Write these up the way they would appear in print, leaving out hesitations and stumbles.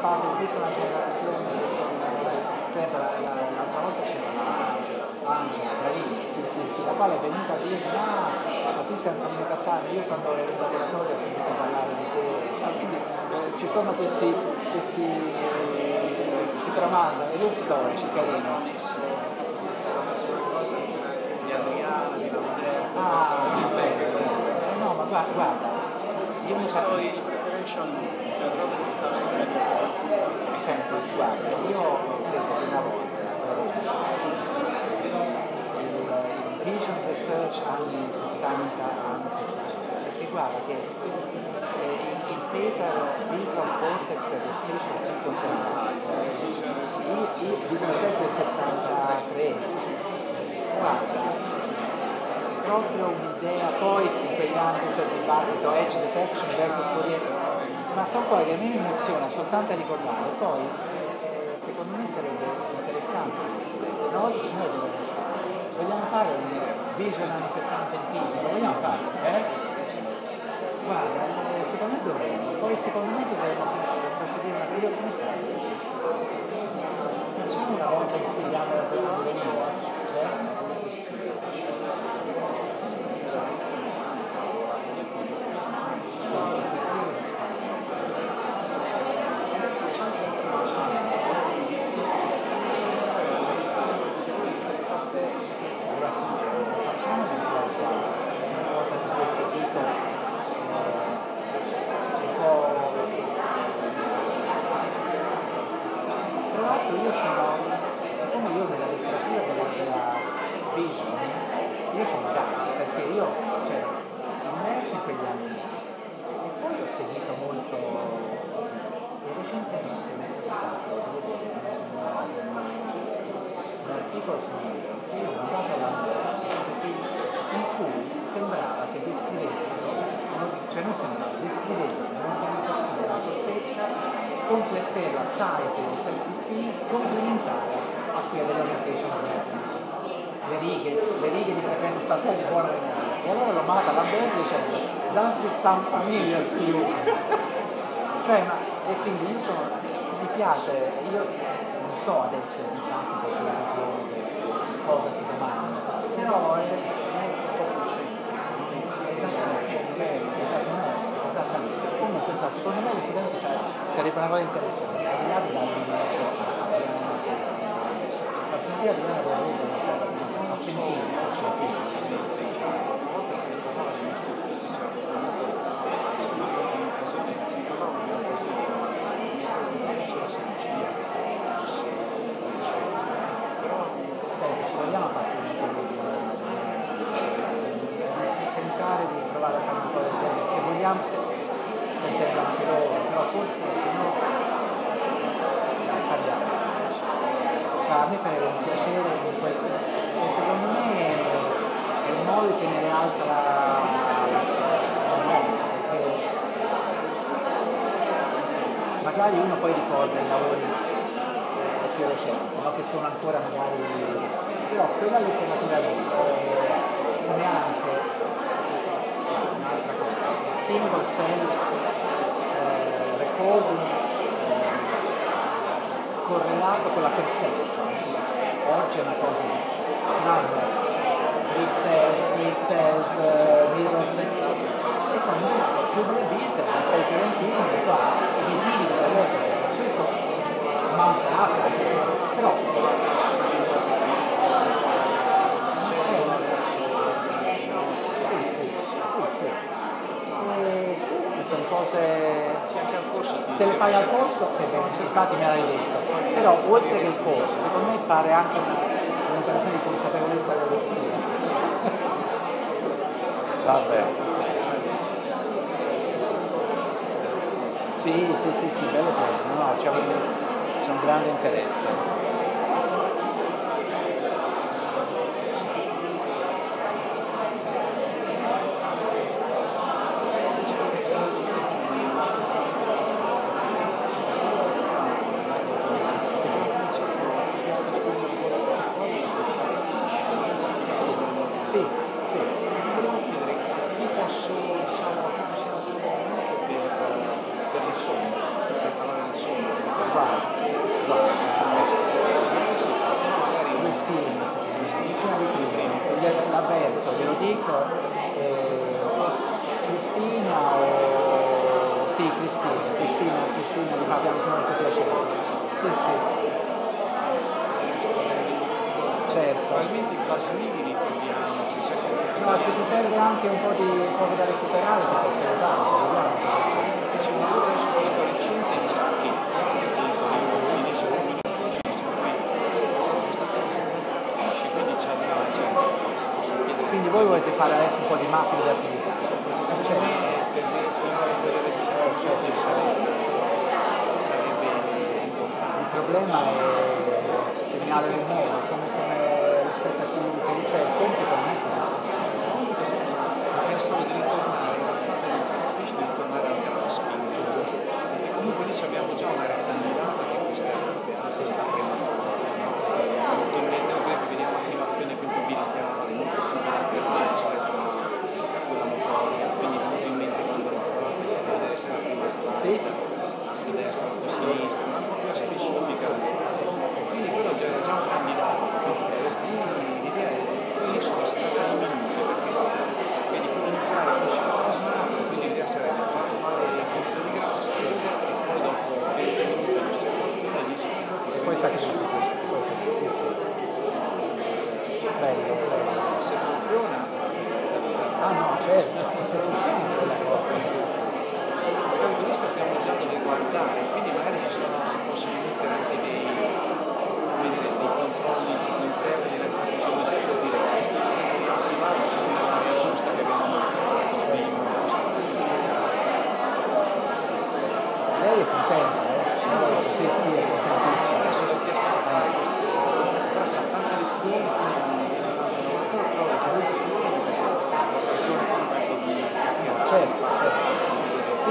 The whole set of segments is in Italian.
fa partito una generazione, cioè l'altra volta c'era Angela Bravini, la quale è venuta a dire ma tu sei Antonino Cattaneo, io quando ero in laboratorio ho sentito parlare di te, quindi ci sono questi si tramandano, è loop storici, carino. C'era messo qualcosa di Adriana, di Lamberto. No, ma guarda, io mi sono di preparation, se la trovo questa vecchia cosa. Senti, guarda, io ho detto una volta, il vision research anni 70, anni 70, perché guarda che il petalo visual cortex è lo stesso che funziona. Il 1773, guarda, proprio un'idea, poi in quegli anni tutto il dibattito edge detection versus Fourier, ma sono cose che a me mi emoziona soltanto a ricordare, poi secondo me sarebbe interessante per gli studenti, una volta che noi vogliamo fare un vision anni 70 in Pisa, lo vogliamo fare, Guarda, secondo me dovremmo, procedere una video come sarebbe, facciamo una volta che spieghiamo la prima cosa. Diciamo, come si è per il sonno, per parlare del sonno. Sì, Cristina, mi fa molto piacere. Sì. Certo. Probabilmente i bassolini li troviamo. No, se ti serve anche un po' di cose da recuperare, ti serve tanto, c'è una cosa su questo recente di sacchi, quindi c'è un video quindi c'è già. Quindi voi volete fare adesso un po' di mapping di attività? Certo. Il problema è il segnale del mondo, come rispetto a quello che dice il compito non è così. Ma pensavo di ritornare, difficile ritornare al grosso, e comunque lì abbiamo già una realtà che questa sta prendendo. Molto meglio che vediamo un'attivazione più bilaterale, molto più bilaterale rispetto a quella motoria, quindi molto in mente quando lo fa, deve essere la prima strada. Di destra, di sinistra, una propria specifica, quindi quello già era un candidato, quindi l'idea è quelli sono state diminuite perché vedi comunicare con il quindi l'idea sarebbe fare il punto di grasso e poi dopo 20 minuti di osservazione e poi sta che sono bello, se funziona se funziona se la cosa qui sappiamo già dove guardare, quindi magari si possono mettere anche dei controlli interni della fisiologia per dire questo è attivato sulla area giusta che abbiamo fatto prima. Lei è contenta, sì, è contentissima. Adesso l'ho chiesto a fare questo, però sa tante lezioni,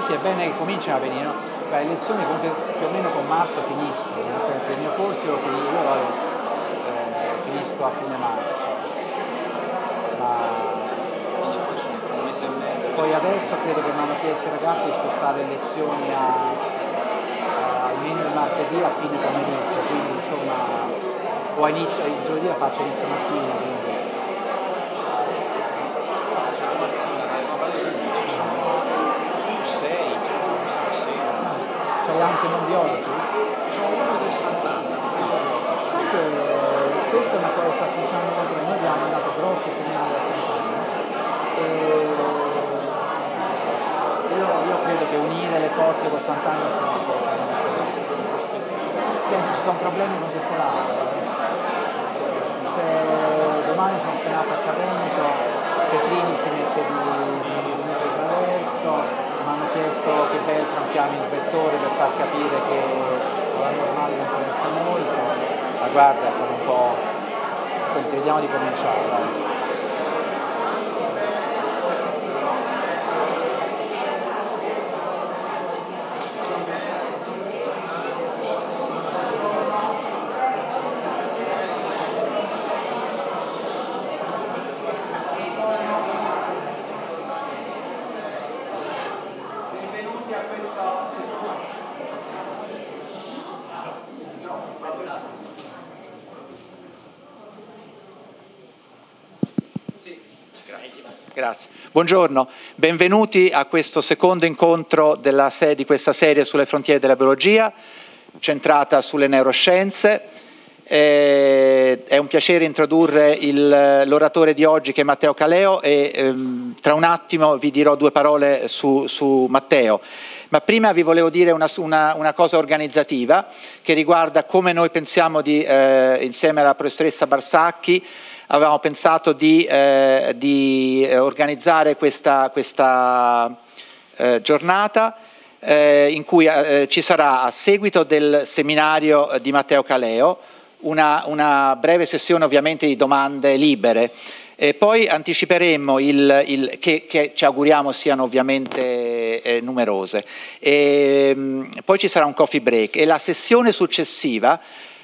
sì, è bene che cominciano a venire, no? Le lezioni più o meno con marzo finiscono, perché il mio corso lo finisco, finisco a fine marzo, ma poi adesso credo che mi hanno chiesto i ragazzi di spostare le lezioni almeno il martedì a fine pomeriggio, quindi insomma, o a inizio, il giovedì la faccio inizio mattina, quindi. Anche non biologi? C'è uno del Sant'Anna. Questa è una cosa che sta funzionando molto bene, noi abbiamo mandato grossi segnali a Sant'Anna e io credo che unire le forze con Sant'Anna sia una cosa. Ci sono problemi con questo lato. Domani sono senato a Carrento, Petrini si mette di adesso. Mi hanno chiesto che Beltran chiami il vettore per far capire che la normale non interessa molto, ma guarda sono un po'... Senti, vediamo di cominciare. Dai. Grazie. Buongiorno, benvenuti a questo secondo incontro di questa serie sulle frontiere della biologia, centrata sulle neuroscienze. È un piacere introdurre l'oratore di oggi che è Matteo Caleo e tra un attimo vi dirò due parole su Matteo. Ma prima vi volevo dire una cosa organizzativa che riguarda come noi pensiamo di, insieme alla professoressa Barsacchi, avevamo pensato di organizzare questa giornata in cui ci sarà, a seguito del seminario di Matteo Caleo, una breve sessione ovviamente di domande libere e poi anticiperemo che ci auguriamo siano ovviamente numerose e, poi ci sarà un coffee break e la sessione successiva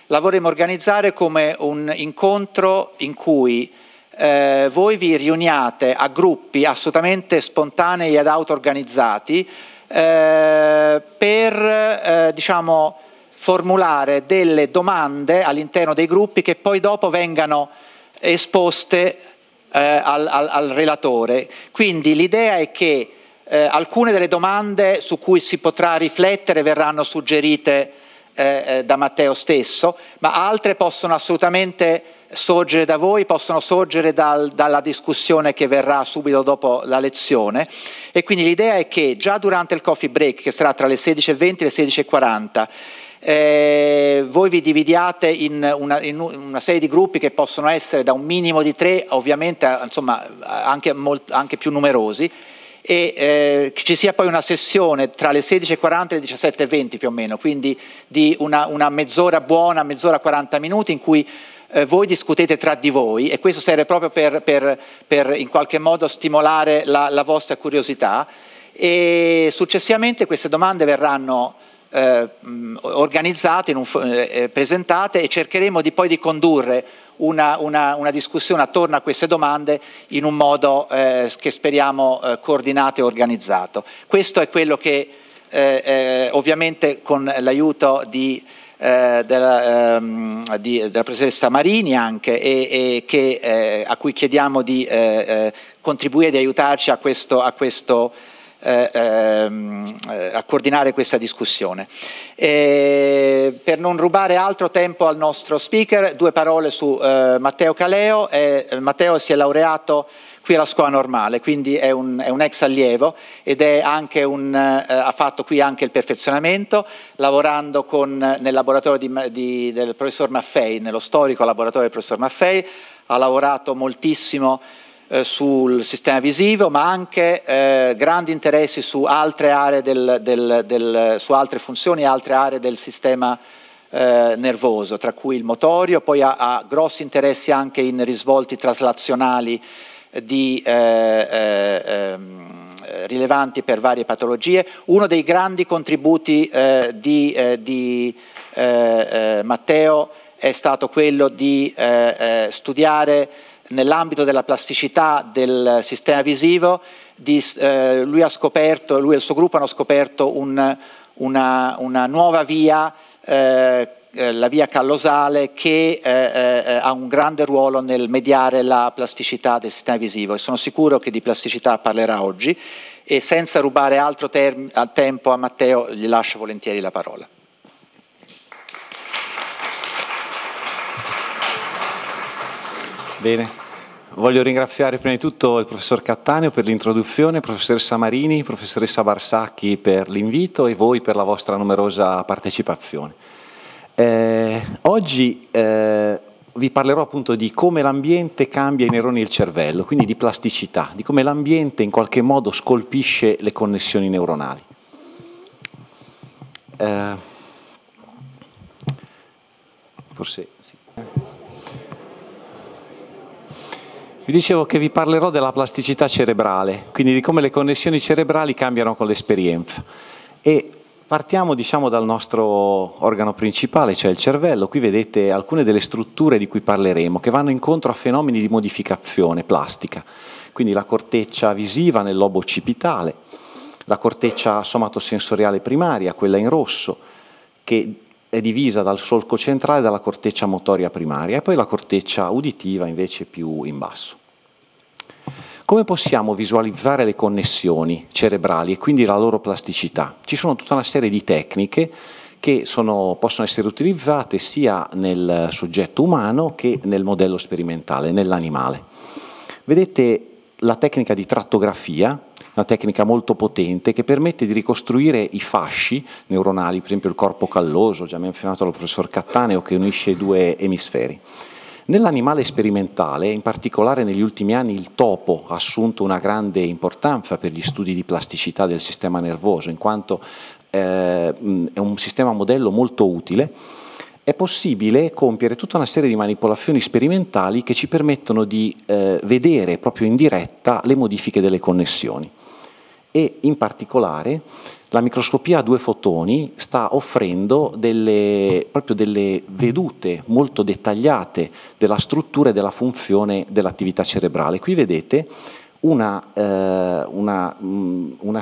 la vorremmo organizzare come un incontro in cui voi vi riuniate a gruppi assolutamente spontanei ed auto-organizzati per diciamo, formulare delle domande all'interno dei gruppi che poi dopo vengano esposte al relatore. Quindi l'idea è che Alcune delle domande su cui si potrà riflettere verranno suggerite da Matteo stesso, ma altre possono assolutamente sorgere da voi, possono sorgere dalla discussione che verrà subito dopo la lezione. E quindi l'idea è che già durante il coffee break, che sarà tra le 16:20 e le 16:40, voi vi dividiate in una serie di gruppi che possono essere da un minimo di 3, ovviamente, insomma, anche più numerosi, e ci sia poi una sessione tra le 16:40 e le 17:20 più o meno, quindi di una mezz'ora buona, mezz'ora 40 minuti in cui voi discutete tra di voi, e questo serve proprio per in qualche modo stimolare la vostra curiosità, e successivamente queste domande verranno organizzate, presentate, e cercheremo di condurre una discussione attorno a queste domande in un modo che speriamo coordinato e organizzato. Questo è quello che ovviamente con l'aiuto della professoressa Marini anche, a cui chiediamo di contribuire, di aiutarci a coordinare questa discussione. Per non rubare altro tempo al nostro speaker, due parole su Matteo Caleo. Matteo si è laureato qui alla Scuola Normale, quindi è un ex allievo, ed è anche ha fatto qui anche il perfezionamento, lavorando nel laboratorio del professor Maffei, nello storico laboratorio del professor Maffei. Ha lavorato moltissimo sul sistema visivo, ma anche grandi interessi su altre aree su altre funzioni e altre aree del sistema nervoso, tra cui il motorio. Poi ha grossi interessi anche in risvolti traslazionali rilevanti per varie patologie. Uno dei grandi contributi di Matteo è stato quello di studiare nell'ambito della plasticità del sistema visivo. Lui e il suo gruppo hanno scoperto una nuova via, la via callosale, che ha un grande ruolo nel mediare la plasticità del sistema visivo, e sono sicuro che di plasticità parlerà oggi, e senza rubare altro tempo a Matteo gli lascio volentieri la parola. Bene. Voglio ringraziare prima di tutto il professor Cattaneo per l'introduzione, professoressa Marini, professoressa Barsacchi per l'invito e voi per la vostra numerosa partecipazione. Oggi vi parlerò appunto di come l'ambiente cambia i neuroni del cervello, quindi di plasticità, di come l'ambiente in qualche modo scolpisce le connessioni neuronali. Forse sì. Vi dicevo che vi parlerò della plasticità cerebrale, quindi di come le connessioni cerebrali cambiano con l'esperienza. E partiamo, diciamo, dal nostro organo principale, cioè il cervello. Qui vedete alcune delle strutture di cui parleremo, che vanno incontro a fenomeni di modificazione plastica. Quindi la corteccia visiva nel lobo occipitale, la corteccia somatosensoriale primaria, quella in rosso, che è divisa dal solco centrale e dalla corteccia motoria primaria, e poi la corteccia uditiva invece più in basso. Come possiamo visualizzare le connessioni cerebrali e quindi la loro plasticità? Ci sono tutta una serie di tecniche che possono essere utilizzate sia nel soggetto umano che nel modello sperimentale, nell'animale. Vedete la tecnica di trattografia, una tecnica molto potente che permette di ricostruire i fasci neuronali, per esempio il corpo calloso, già menzionato dal professor Cattaneo, che unisce i due emisferi. Nell'animale sperimentale, in particolare negli ultimi anni, il topo ha assunto una grande importanza per gli studi di plasticità del sistema nervoso, in quanto è un sistema modello molto utile. È possibile compiere tutta una serie di manipolazioni sperimentali che ci permettono di vedere proprio in diretta le modifiche delle connessioni. E in particolare la microscopia a due fotoni sta offrendo proprio delle vedute molto dettagliate della struttura e della funzione dell'attività cerebrale. Qui vedete una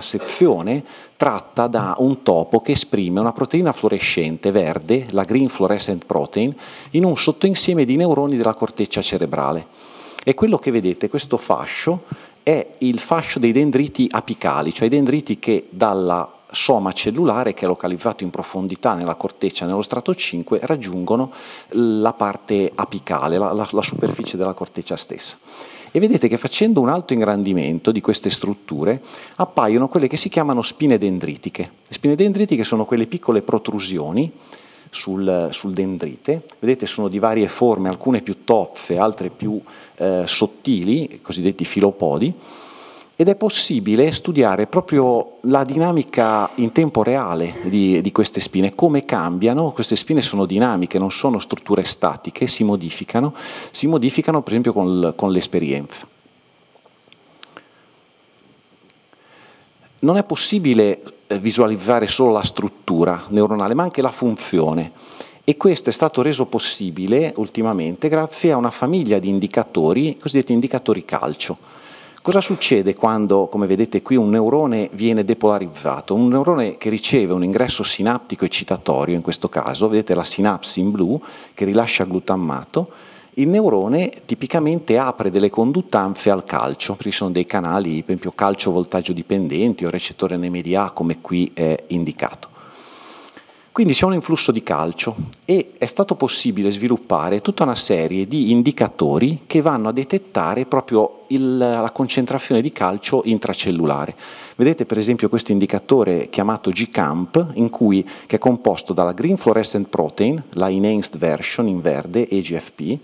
sezione tratta da un topo che esprime una proteina fluorescente verde, la Green Fluorescent Protein, in un sottoinsieme di neuroni della corteccia cerebrale. E quello che vedete, questo fascio, è il fascio dei dendriti apicali, cioè i dendriti che dalla soma cellulare, che è localizzato in profondità nella corteccia, nello strato 5, raggiungono la parte apicale, la superficie della corteccia stessa. E vedete che facendo un alto ingrandimento di queste strutture appaiono quelle che si chiamano spine dendritiche. Le spine dendritiche sono quelle piccole protrusioni sul dendrite, vedete, sono di varie forme, alcune più tozze, altre più sottili, cosiddetti filopodi, ed è possibile studiare proprio la dinamica in tempo reale di queste spine, come cambiano. Queste spine sono dinamiche, non sono strutture statiche, si modificano per esempio con l'esperienza. Non è possibile visualizzare solo la struttura neuronale, ma anche la funzione. E questo è stato reso possibile ultimamente grazie a una famiglia di indicatori, cosiddetti indicatori calcio. Cosa succede quando, come vedete qui, un neurone viene depolarizzato? Un neurone che riceve un ingresso sinaptico eccitatorio, in questo caso, vedete la sinapsi in blu, che rilascia glutammato, il neurone tipicamente apre delle conduttanze al calcio, perché ci sono dei canali, per esempio calcio voltaggio dipendenti o recettore NMDA, come qui è indicato. Quindi c'è un influsso di calcio e è stato possibile sviluppare tutta una serie di indicatori che vanno a detettare proprio la concentrazione di calcio intracellulare. Vedete per esempio questo indicatore chiamato GCAMP, che è composto dalla Green Fluorescent Protein, la enhanced version in verde, EGFP,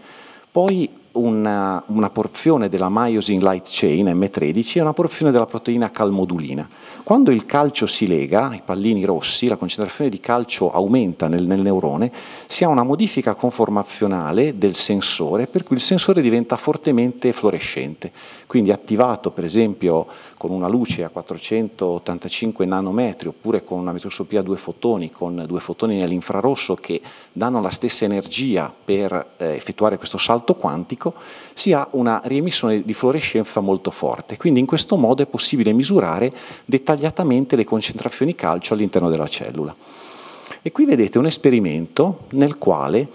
poi una porzione della Myosin Light Chain M13 e una porzione della proteina calmodulina. Quando il calcio si lega, i pallini rossi, la concentrazione di calcio aumenta nel neurone, si ha una modifica conformazionale del sensore, per cui il sensore diventa fortemente fluorescente, quindi attivato per esempio con una luce a 485 nanometri oppure con una microscopia a 2 fotoni, con 2 fotoni nell'infrarosso che danno la stessa energia per effettuare questo salto quantico, si ha una riemissione di fluorescenza molto forte. Quindi in questo modo è possibile misurare dettagliatamente le concentrazioni calcio all'interno della cellula. E qui vedete un esperimento nel quale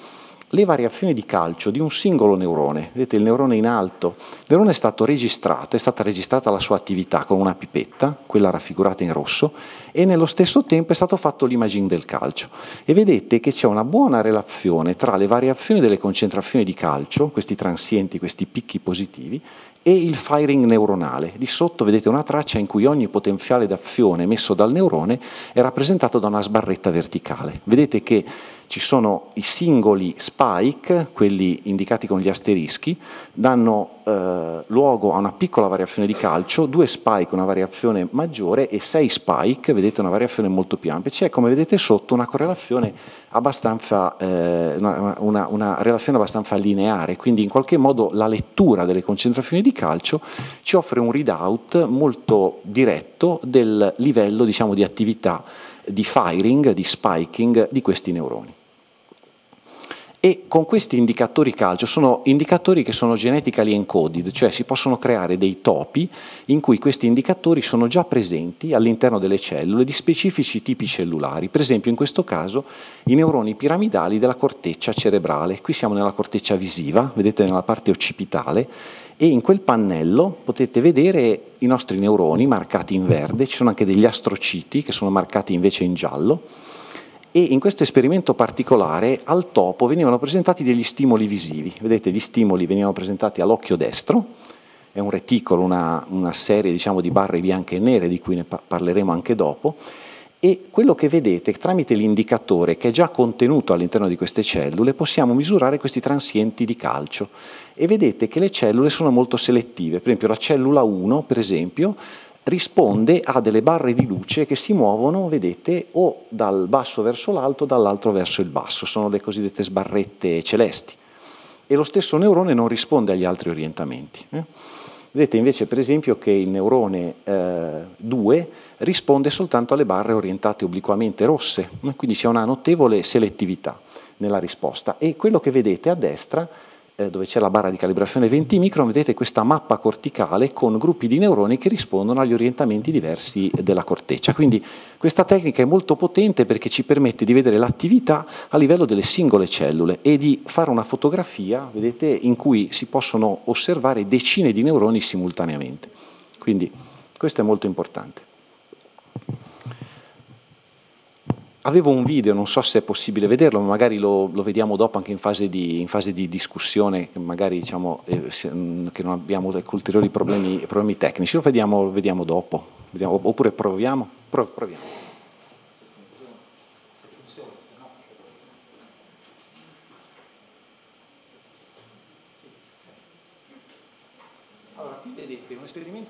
le variazioni di calcio di un singolo neurone, vedete il neurone in alto, il neurone è stato registrato, è stata registrata la sua attività con una pipetta, quella raffigurata in rosso, e nello stesso tempo è stato fatto l'imaging del calcio. E vedete che c'è una buona relazione tra le variazioni delle concentrazioni di calcio, questi transienti, questi picchi positivi, e il firing neuronale. Di sotto vedete una traccia in cui ogni potenziale d'azione emesso dal neurone è rappresentato da una sbarretta verticale. Vedete che ci sono i singoli spike, quelli indicati con gli asterischi, danno luogo a una piccola variazione di calcio, 2 spike una variazione maggiore e 6 spike, vedete, una variazione molto più ampia. C'è, come vedete sotto, una correlazione abbastanza, una relazione abbastanza lineare, quindi in qualche modo la lettura delle concentrazioni di calcio ci offre un readout molto diretto del livello, diciamo, di attività di firing, di spiking di questi neuroni. E con questi indicatori calcio, sono indicatori che sono genetically encoded, cioè si possono creare dei topi in cui questi indicatori sono già presenti all'interno delle cellule di specifici tipi cellulari, per esempio in questo caso i neuroni piramidali della corteccia cerebrale. Qui siamo nella corteccia visiva, vedete nella parte occipitale, e in quel pannello potete vedere i nostri neuroni marcati in verde, ci sono anche degli astrociti che sono marcati invece in giallo. E in questo esperimento particolare al topo venivano presentati degli stimoli visivi. Vedete, gli stimoli venivano presentati all'occhio destro, è un reticolo, una serie, diciamo, di barre bianche e nere di cui ne parleremo anche dopo, e quello che vedete tramite l'indicatore che è già contenuto all'interno di queste cellule possiamo misurare questi transienti di calcio. E vedete che le cellule sono molto selettive, per esempio la cellula 1 per esempio risponde a delle barre di luce che si muovono, vedete, o dal basso verso l'alto o dall'alto verso il basso, sono le cosiddette sbarrette celesti, e lo stesso neurone non risponde agli altri orientamenti. Vedete invece per esempio che il neurone 2 risponde soltanto alle barre orientate obliquamente rosse, quindi c'è una notevole selettività nella risposta. E quello che vedete a destra, dove c'è la barra di calibrazione 20 micron, vedete questa mappa corticale con gruppi di neuroni che rispondono agli orientamenti diversi della corteccia. Quindi questa tecnica è molto potente perché ci permette di vedere l'attività a livello delle singole cellule e di fare una fotografia, vedete, in cui si possono osservare decine di neuroni simultaneamente. Quindi questo è molto importante. Avevo un video, non so se è possibile vederlo, ma magari lo vediamo dopo anche in fase di discussione, magari diciamo che non abbiamo ulteriori problemi tecnici. Lo vediamo dopo, oppure proviamo. Proviamo.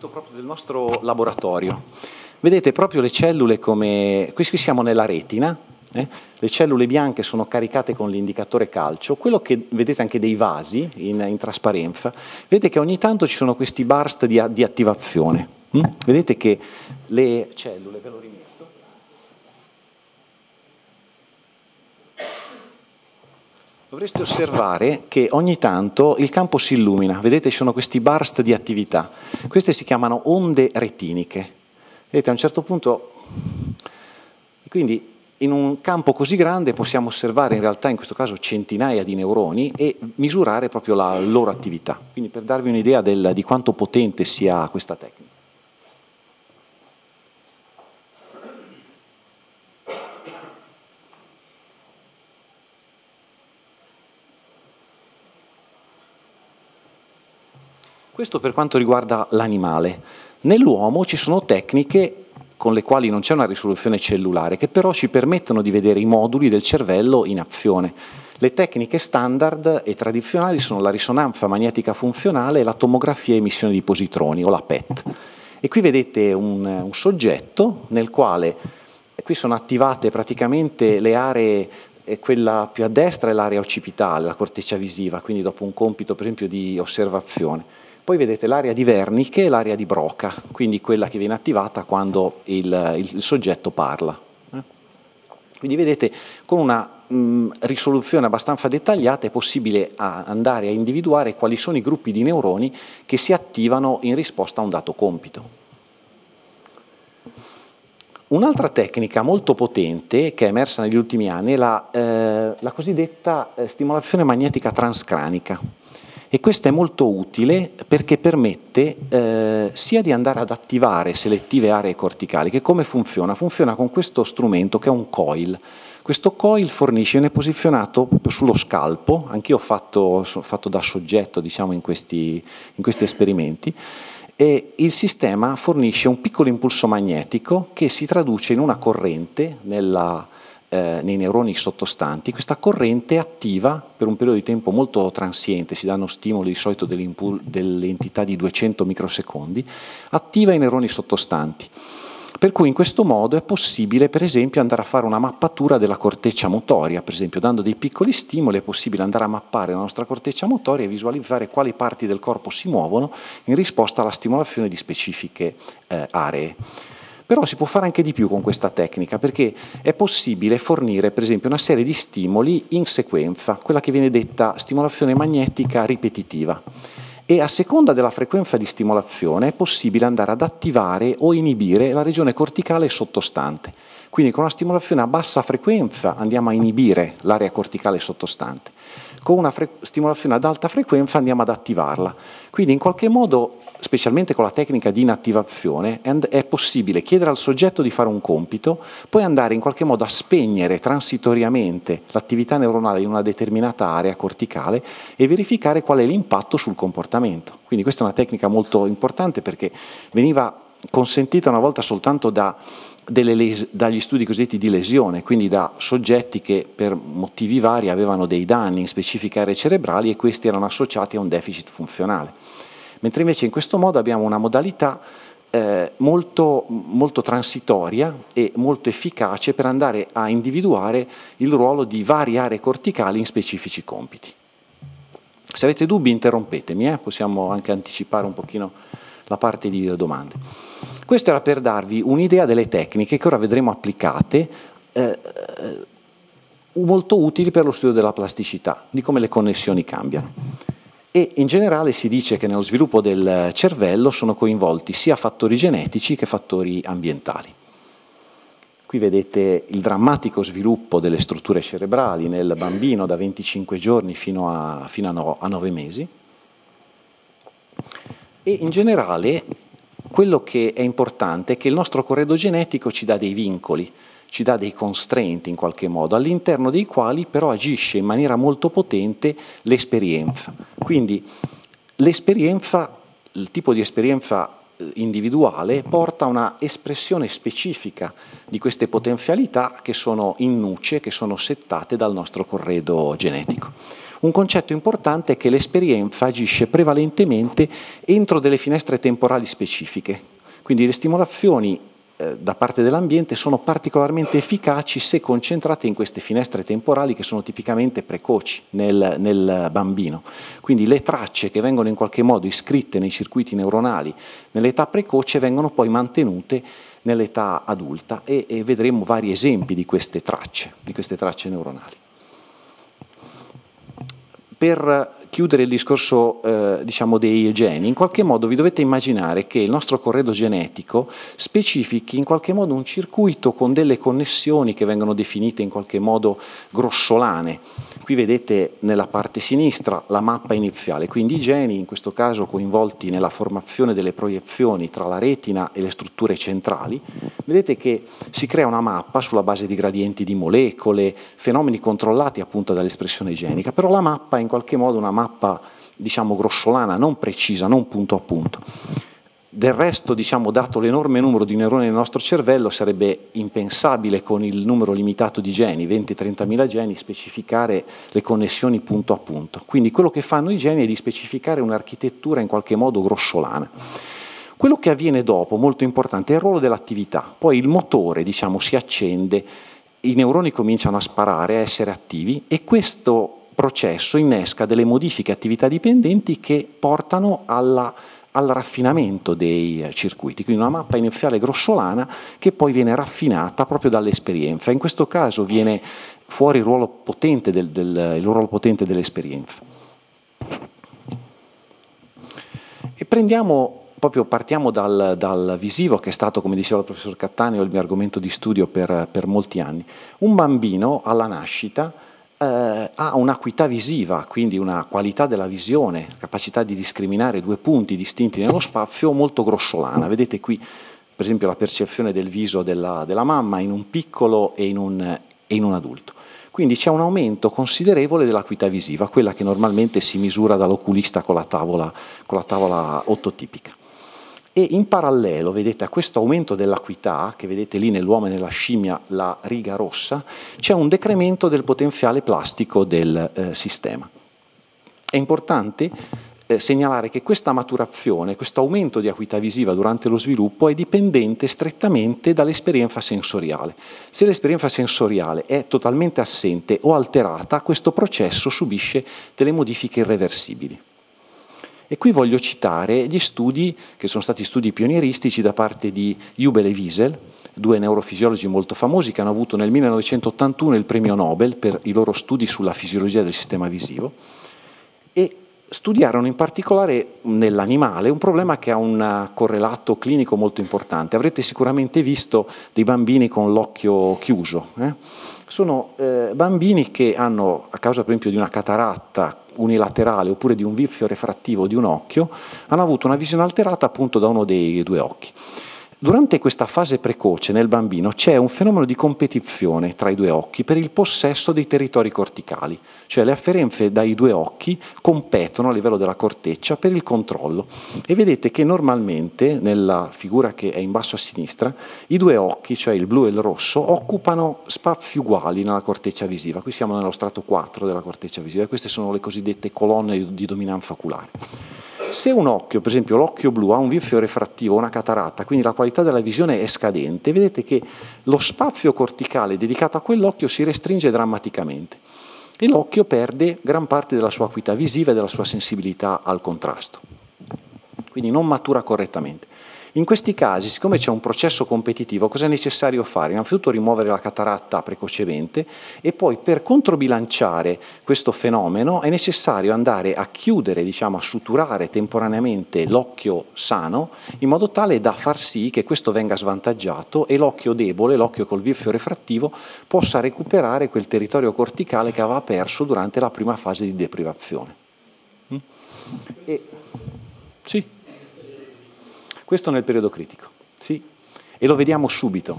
Proprio del nostro laboratorio. Vedete proprio le cellule come... Qui siamo nella retina, le cellule bianche sono caricate con l'indicatore calcio, quello che vedete anche dei vasi in trasparenza, vedete che ogni tanto ci sono questi burst di attivazione. Vedete che le cellule, ve lo rimetto, dovreste osservare che ogni tanto il campo si illumina, vedete ci sono questi burst di attività, queste si chiamano onde retiniche. Vedete a un certo punto, quindi in un campo così grande possiamo osservare in realtà in questo caso centinaia di neuroni e misurare proprio la loro attività, quindi per darvi un'idea di quanto potente sia questa tecnica. Questo per quanto riguarda l'animale. Nell'uomo ci sono tecniche con le quali non c'è una risoluzione cellulare, che però ci permettono di vedere i moduli del cervello in azione. Le tecniche standard e tradizionali sono la risonanza magnetica funzionale e la tomografia a emissione di positroni, o la PET. E qui vedete un soggetto nel quale, qui sono attivate praticamente le aree. E quella più a destra è l'area occipitale, la corteccia visiva, quindi dopo un compito per esempio di osservazione. Poi vedete l'area di Wernicke e l'area di Broca, quindi quella che viene attivata quando il soggetto parla. Quindi vedete con una risoluzione abbastanza dettagliata è possibile andare a individuare quali sono i gruppi di neuroni che si attivano in risposta a un dato compito. Un'altra tecnica molto potente che è emersa negli ultimi anni è la cosiddetta stimolazione magnetica transcranica e questa è molto utile perché permette sia di andare ad attivare selettive aree corticali, che come funziona? Funziona con questo strumento che è un coil. Questo coil fornisce, viene posizionato proprio sullo scalpo, anch'io ho fatto da soggetto diciamo, in questi esperimenti, e il sistema fornisce un piccolo impulso magnetico che si traduce in una corrente nei neuroni sottostanti. Questa corrente attiva per un periodo di tempo molto transiente, si danno stimoli di solito dell'entità di 200 microsecondi, attiva i neuroni sottostanti. Per cui in questo modo è possibile per esempio andare a fare una mappatura della corteccia motoria, per esempio dando dei piccoli stimoli è possibile andare a mappare la nostra corteccia motoria e visualizzare quali parti del corpo si muovono in risposta alla stimolazione di specifiche aree. Però si può fare anche di più con questa tecnica perché è possibile fornire per esempio una serie di stimoli in sequenza, quella che viene detta stimolazione magnetica ripetitiva. E a seconda della frequenza di stimolazione è possibile andare ad attivare o inibire la regione corticale sottostante. Quindi con una stimolazione a bassa frequenza andiamo a inibire l'area corticale sottostante, con una stimolazione ad alta frequenza andiamo ad attivarla. Quindi in qualche modo, specialmente con la tecnica di inattivazione, è possibile chiedere al soggetto di fare un compito, poi andare in qualche modo a spegnere transitoriamente l'attività neuronale in una determinata area corticale e verificare qual è l'impatto sul comportamento. Quindi questa è una tecnica molto importante perché veniva consentita una volta soltanto dagli studi cosiddetti di lesione, quindi da soggetti che per motivi vari avevano dei danni in specifiche aree cerebrali e questi erano associati a un deficit funzionale. Mentre invece in questo modo abbiamo una modalità molto, molto transitoria e molto efficace per andare a individuare il ruolo di varie aree corticali in specifici compiti. Se avete dubbi interrompetemi, possiamo anche anticipare un pochino la parte di domande. Questo era per darvi un'idea delle tecniche che ora vedremo applicate, molto utili per lo studio della plasticità, di come le connessioni cambiano. E in generale si dice che nello sviluppo del cervello sono coinvolti sia fattori genetici che fattori ambientali. Qui vedete il drammatico sviluppo delle strutture cerebrali nel bambino da 25 giorni fino a 9 mesi. E in generale quello che è importante è che il nostro corredo genetico ci dà dei vincoli, ci dà dei constraint in qualche modo, all'interno dei quali però agisce in maniera molto potente l'esperienza. Quindi l'esperienza, il tipo di esperienza individuale porta a una espressione specifica di queste potenzialità che sono in nuce, che sono settate dal nostro corredo genetico. Un concetto importante è che l'esperienza agisce prevalentemente entro delle finestre temporali specifiche, quindi le stimolazioni da parte dell'ambiente sono particolarmente efficaci se concentrate in queste finestre temporali che sono tipicamente precoci nel bambino. Quindi le tracce che vengono in qualche modo iscritte nei circuiti neuronali nell'età precoce vengono poi mantenute nell'età adulta e vedremo vari esempi di queste tracce neuronali. Per chiudere il discorso diciamo dei geni, in qualche modo vi dovete immaginare che il nostro corredo genetico specifichi in qualche modo un circuito con delle connessioni che vengono definite in qualche modo grossolane. Qui vedete nella parte sinistra la mappa iniziale, quindi i geni in questo caso coinvolti nella formazione delle proiezioni tra la retina e le strutture centrali. Vedete che si crea una mappa sulla base di gradienti di molecole, fenomeni controllati appunto dall'espressione genica, però la mappa è in qualche modo una mappa diciamo grossolana, non precisa, non punto a punto. Del resto, diciamo, dato l'enorme numero di neuroni nel nostro cervello, sarebbe impensabile con il numero limitato di geni, 20-30.000 geni, specificare le connessioni punto a punto. Quindi quello che fanno i geni è di specificare un'architettura in qualche modo grossolana. Quello che avviene dopo, molto importante, è il ruolo dell'attività. Poi il motore, diciamo, si accende, i neuroni cominciano a sparare, a essere attivi, e questo processo innesca delle modifiche attività dipendenti che portano al raffinamento dei circuiti, quindi una mappa iniziale grossolana che poi viene raffinata proprio dall'esperienza. In questo caso viene fuori il ruolo potente dell'esperienza. E prendiamo, proprio partiamo dal visivo, che è stato, come diceva il professor Cattaneo, il mio argomento di studio per molti anni. Un bambino alla nascita ha un'acuità visiva, quindi una qualità della visione, capacità di discriminare due punti distinti nello spazio molto grossolana. Vedete qui per esempio la percezione del viso della mamma in un piccolo e in un adulto. Quindi c'è un aumento considerevole dell'acuità visiva, quella che normalmente si misura dall'oculista con la tavola ottotipica. E in parallelo, vedete, a questo aumento dell'acuità, che vedete lì nell'uomo e nella scimmia la riga rossa, c'è un decremento del potenziale plastico del sistema. È importante segnalare che questa maturazione, questo aumento di acuità visiva durante lo sviluppo è dipendente strettamente dall'esperienza sensoriale. Se l'esperienza sensoriale è totalmente assente o alterata, questo processo subisce delle modifiche irreversibili. E qui voglio citare gli studi, che sono stati studi pionieristici da parte di Jubel e Wiesel, due neurofisiologi molto famosi che hanno avuto nel 1981 il premio Nobel per i loro studi sulla fisiologia del sistema visivo, e studiarono in particolare nell'animale un problema che ha un correlato clinico molto importante. Avrete sicuramente visto dei bambini con l'occhio chiuso. Sono bambini che hanno, a causa per esempio di una cataratta unilaterale oppure di un vizio refrattivo di un occhio, hanno avuto una visione alterata appunto da uno dei due occhi. Durante questa fase precoce nel bambino c'è un fenomeno di competizione tra i due occhi per il possesso dei territori corticali, cioè le afferenze dai due occhi competono a livello della corteccia per il controllo. E vedete che normalmente, nella figura che è in basso a sinistra, i due occhi, cioè il blu e il rosso, occupano spazi uguali nella corteccia visiva. Qui siamo nello strato 4 della corteccia visiva, e queste sono le cosiddette colonne di dominanza oculare. Se un occhio, per esempio l'occhio blu, ha un vizio refrattivo, una cataratta, quindi la qualità della visione è scadente, vedete che lo spazio corticale dedicato a quell'occhio si restringe drammaticamente e l'occhio perde gran parte della sua acuità visiva e della sua sensibilità al contrasto, quindi non matura correttamente. In questi casi, siccome c'è un processo competitivo, cosa è necessario fare? Innanzitutto rimuovere la cataratta precocemente e poi, per controbilanciare questo fenomeno, è necessario andare a chiudere, diciamo, a suturare temporaneamente l'occhio sano in modo tale da far sì che questo venga svantaggiato e l'occhio debole, l'occhio col vizio refrattivo, possa recuperare quel territorio corticale che aveva perso durante la prima fase di deprivazione. Sì. Questo nel periodo critico, sì, e lo vediamo subito.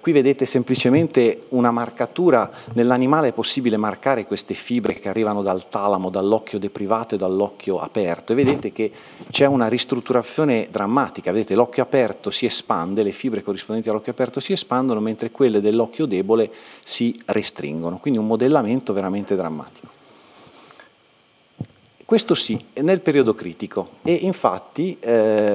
Qui vedete semplicemente una marcatura, nell'animale è possibile marcare queste fibre che arrivano dal talamo, dall'occhio deprivato e dall'occhio aperto, e vedete che c'è una ristrutturazione drammatica, vedete l'occhio aperto si espande, le fibre corrispondenti all'occhio aperto si espandono, mentre quelle dell'occhio debole si restringono, quindi un modellamento veramente drammatico. Questo sì, nel periodo critico, e infatti,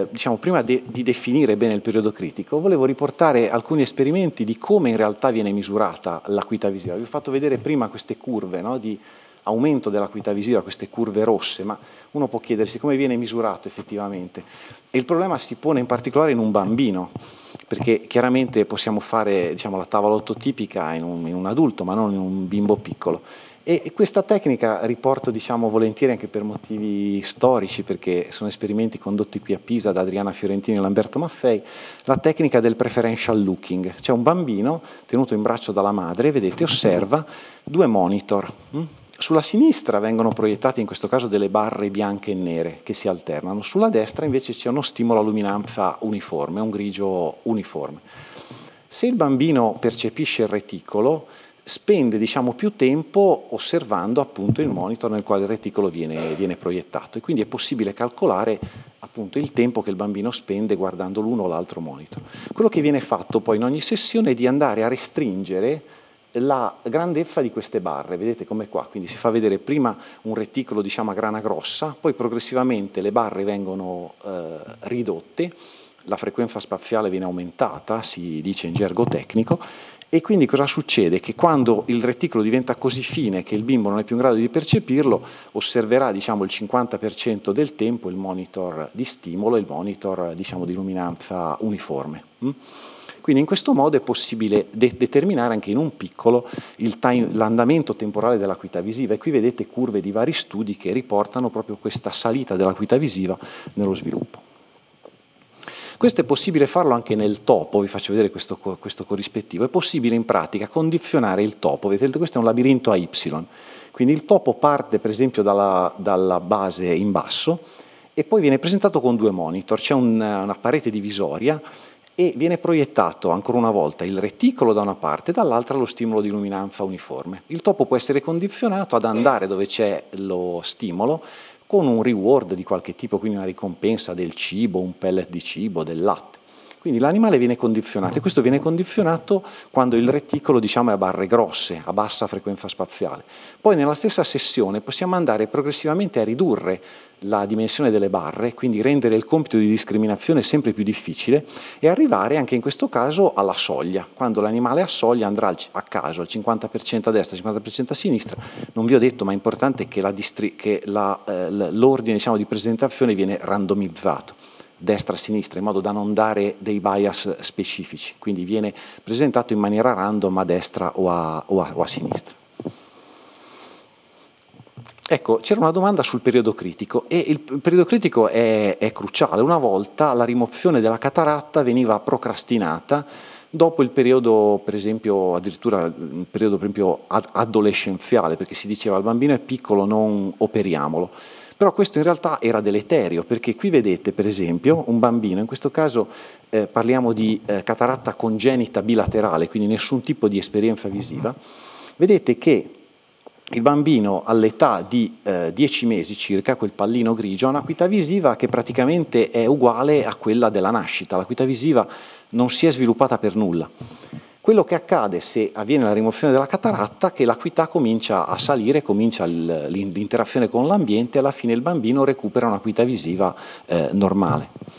diciamo, prima di definire bene il periodo critico, volevo riportare alcuni esperimenti di come in realtà viene misurata l'acuità visiva. Vi ho fatto vedere prima queste curve, no, di aumento dell'acuità visiva, queste curve rosse, ma uno può chiedersi come viene misurato effettivamente. E il problema si pone in particolare in un bambino, perché chiaramente possiamo fare, diciamo, la tavola ottotipica in un adulto, ma non in un bimbo piccolo. E questa tecnica riporto, diciamo, volentieri anche per motivi storici, perché sono esperimenti condotti qui a Pisa da Adriana Fiorentini e Lamberto Maffei, la tecnica del preferential looking. C'è un bambino tenuto in braccio dalla madre, vedete, osserva due monitor. Sulla sinistra vengono proiettate in questo caso delle barre bianche e nere che si alternano, sulla destra invece c'è uno stimolo a luminanza uniforme, un grigio uniforme. Se il bambino percepisce il reticolo, spende, diciamo, più tempo osservando appunto il monitor nel quale il reticolo viene proiettato, e quindi è possibile calcolare appunto il tempo che il bambino spende guardando l'uno o l'altro monitor. Quello che viene fatto poi in ogni sessione è di andare a restringere la grandezza di queste barre, vedete come qua, quindi si fa vedere prima un reticolo, diciamo, a grana grossa, poi progressivamente le barre vengono ridotte, la frequenza spaziale viene aumentata, si dice in gergo tecnico. E quindi cosa succede? Che quando il reticolo diventa così fine che il bimbo non è più in grado di percepirlo, osserverà, diciamo, il 50% del tempo il monitor di stimolo e il monitor, diciamo, di luminanza uniforme. Quindi in questo modo è possibile determinare anche in un piccolo l'andamento temporale dell'acuità visiva, e qui vedete curve di vari studi che riportano proprio questa salita dell'acuità visiva nello sviluppo. Questo è possibile farlo anche nel topo, vi faccio vedere questo corrispettivo. È possibile in pratica condizionare il topo, vedete questo è un labirinto a Y, quindi il topo parte per esempio dalla base in basso e poi viene presentato con due monitor, c'è una parete divisoria e viene proiettato ancora una volta il reticolo da una parte e dall'altra lo stimolo di luminanza uniforme. Il topo può essere condizionato ad andare dove c'è lo stimolo, con un reward di qualche tipo, quindi una ricompensa del cibo, un pellet di cibo, del latte. Quindi l'animale viene condizionato, e questo viene condizionato quando il reticolo, diciamo, è a barre grosse, a bassa frequenza spaziale. Poi nella stessa sessione possiamo andare progressivamente a ridurre la dimensione delle barre, quindi rendere il compito di discriminazione sempre più difficile e arrivare anche in questo caso alla soglia. Quando l'animale a soglia andrà a caso al 50% a destra, al 50% a sinistra. Non vi ho detto, ma è importante che l'ordine, diciamo, di presentazione viene randomizzato, destra-sinistra, in modo da non dare dei bias specifici, quindi viene presentato in maniera random a destra o a sinistra. Ecco, c'era una domanda sul periodo critico, e il periodo critico è cruciale. Una volta la rimozione della cataratta veniva procrastinata dopo il periodo, per esempio, addirittura il periodo, per esempio, adolescenziale, perché si diceva il bambino è piccolo, non operiamolo. Però questo in realtà era deleterio, perché qui vedete per esempio un bambino, in questo caso parliamo di cataratta congenita bilaterale, quindi nessun tipo di esperienza visiva, vedete che il bambino all'età di 10 mesi circa, quel pallino grigio, ha un'acuità visiva che praticamente è uguale a quella della nascita, l'acuità visiva non si è sviluppata per nulla. Quello che accade se avviene la rimozione della cataratta è che l'acuità comincia a salire, comincia l'interazione con l'ambiente e alla fine il bambino recupera un'acuità visiva normale.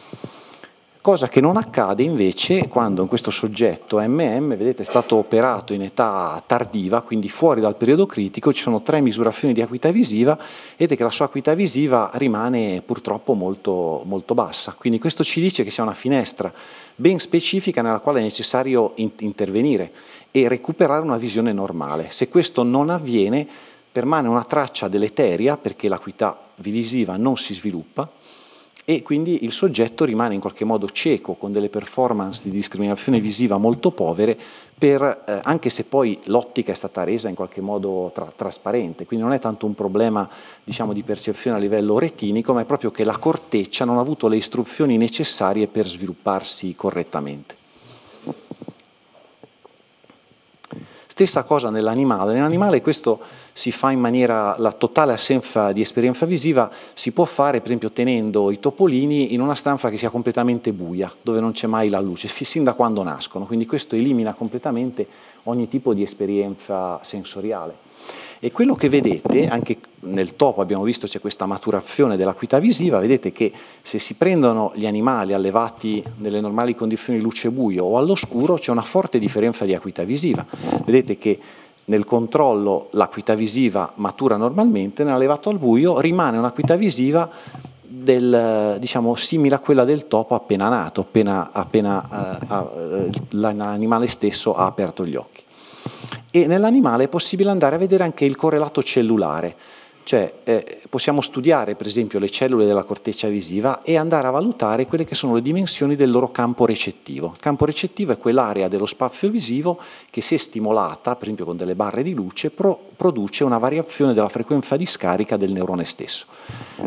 Cosa che non accade invece quando in questo soggetto vedete, è stato operato in età tardiva, quindi fuori dal periodo critico, ci sono 3 misurazioni di acuità visiva, vedete che la sua acuità visiva rimane purtroppo molto, molto bassa. Quindi questo ci dice che c'è una finestra ben specifica nella quale è necessario intervenire e recuperare una visione normale. Se questo non avviene, permane una traccia deleteria perché l'acuità visiva non si sviluppa, e quindi il soggetto rimane in qualche modo cieco, con delle performance di discriminazione visiva molto povere, per, anche se poi l'ottica è stata resa in qualche modo trasparente, quindi non è tanto un problema, diciamo, di percezione a livello retinico, ma è proprio che la corteccia non ha avuto le istruzioni necessarie per svilupparsi correttamente. Stessa cosa nell'animale. Nell'animale questo si fa in maniera, la totale assenza di esperienza visiva si può fare per esempio tenendo i topolini in una stanza che sia completamente buia, dove non c'è mai la luce, sin da quando nascono, quindi questo elimina completamente ogni tipo di esperienza sensoriale. E quello che vedete, anche nel topo abbiamo visto c'è questa maturazione dell'acuità visiva, vedete che se si prendono gli animali allevati nelle normali condizioni luce-buio o all'oscuro c'è una forte differenza di acuità visiva. Vedete che nel controllo l'acuità visiva matura normalmente, nell'allevato al buio rimane un'acuità visiva diciamo, simile a quella del topo appena nato, appena l'animale stesso ha aperto gli occhi. E nell'animale è possibile andare a vedere anche il correlato cellulare, cioè possiamo studiare per esempio le cellule della corteccia visiva e andare a valutare quelle che sono le dimensioni del loro campo recettivo. Il campo recettivo è quell'area dello spazio visivo che, se stimolata, per esempio con delle barre di luce, produce una variazione della frequenza di scarica del neurone stesso.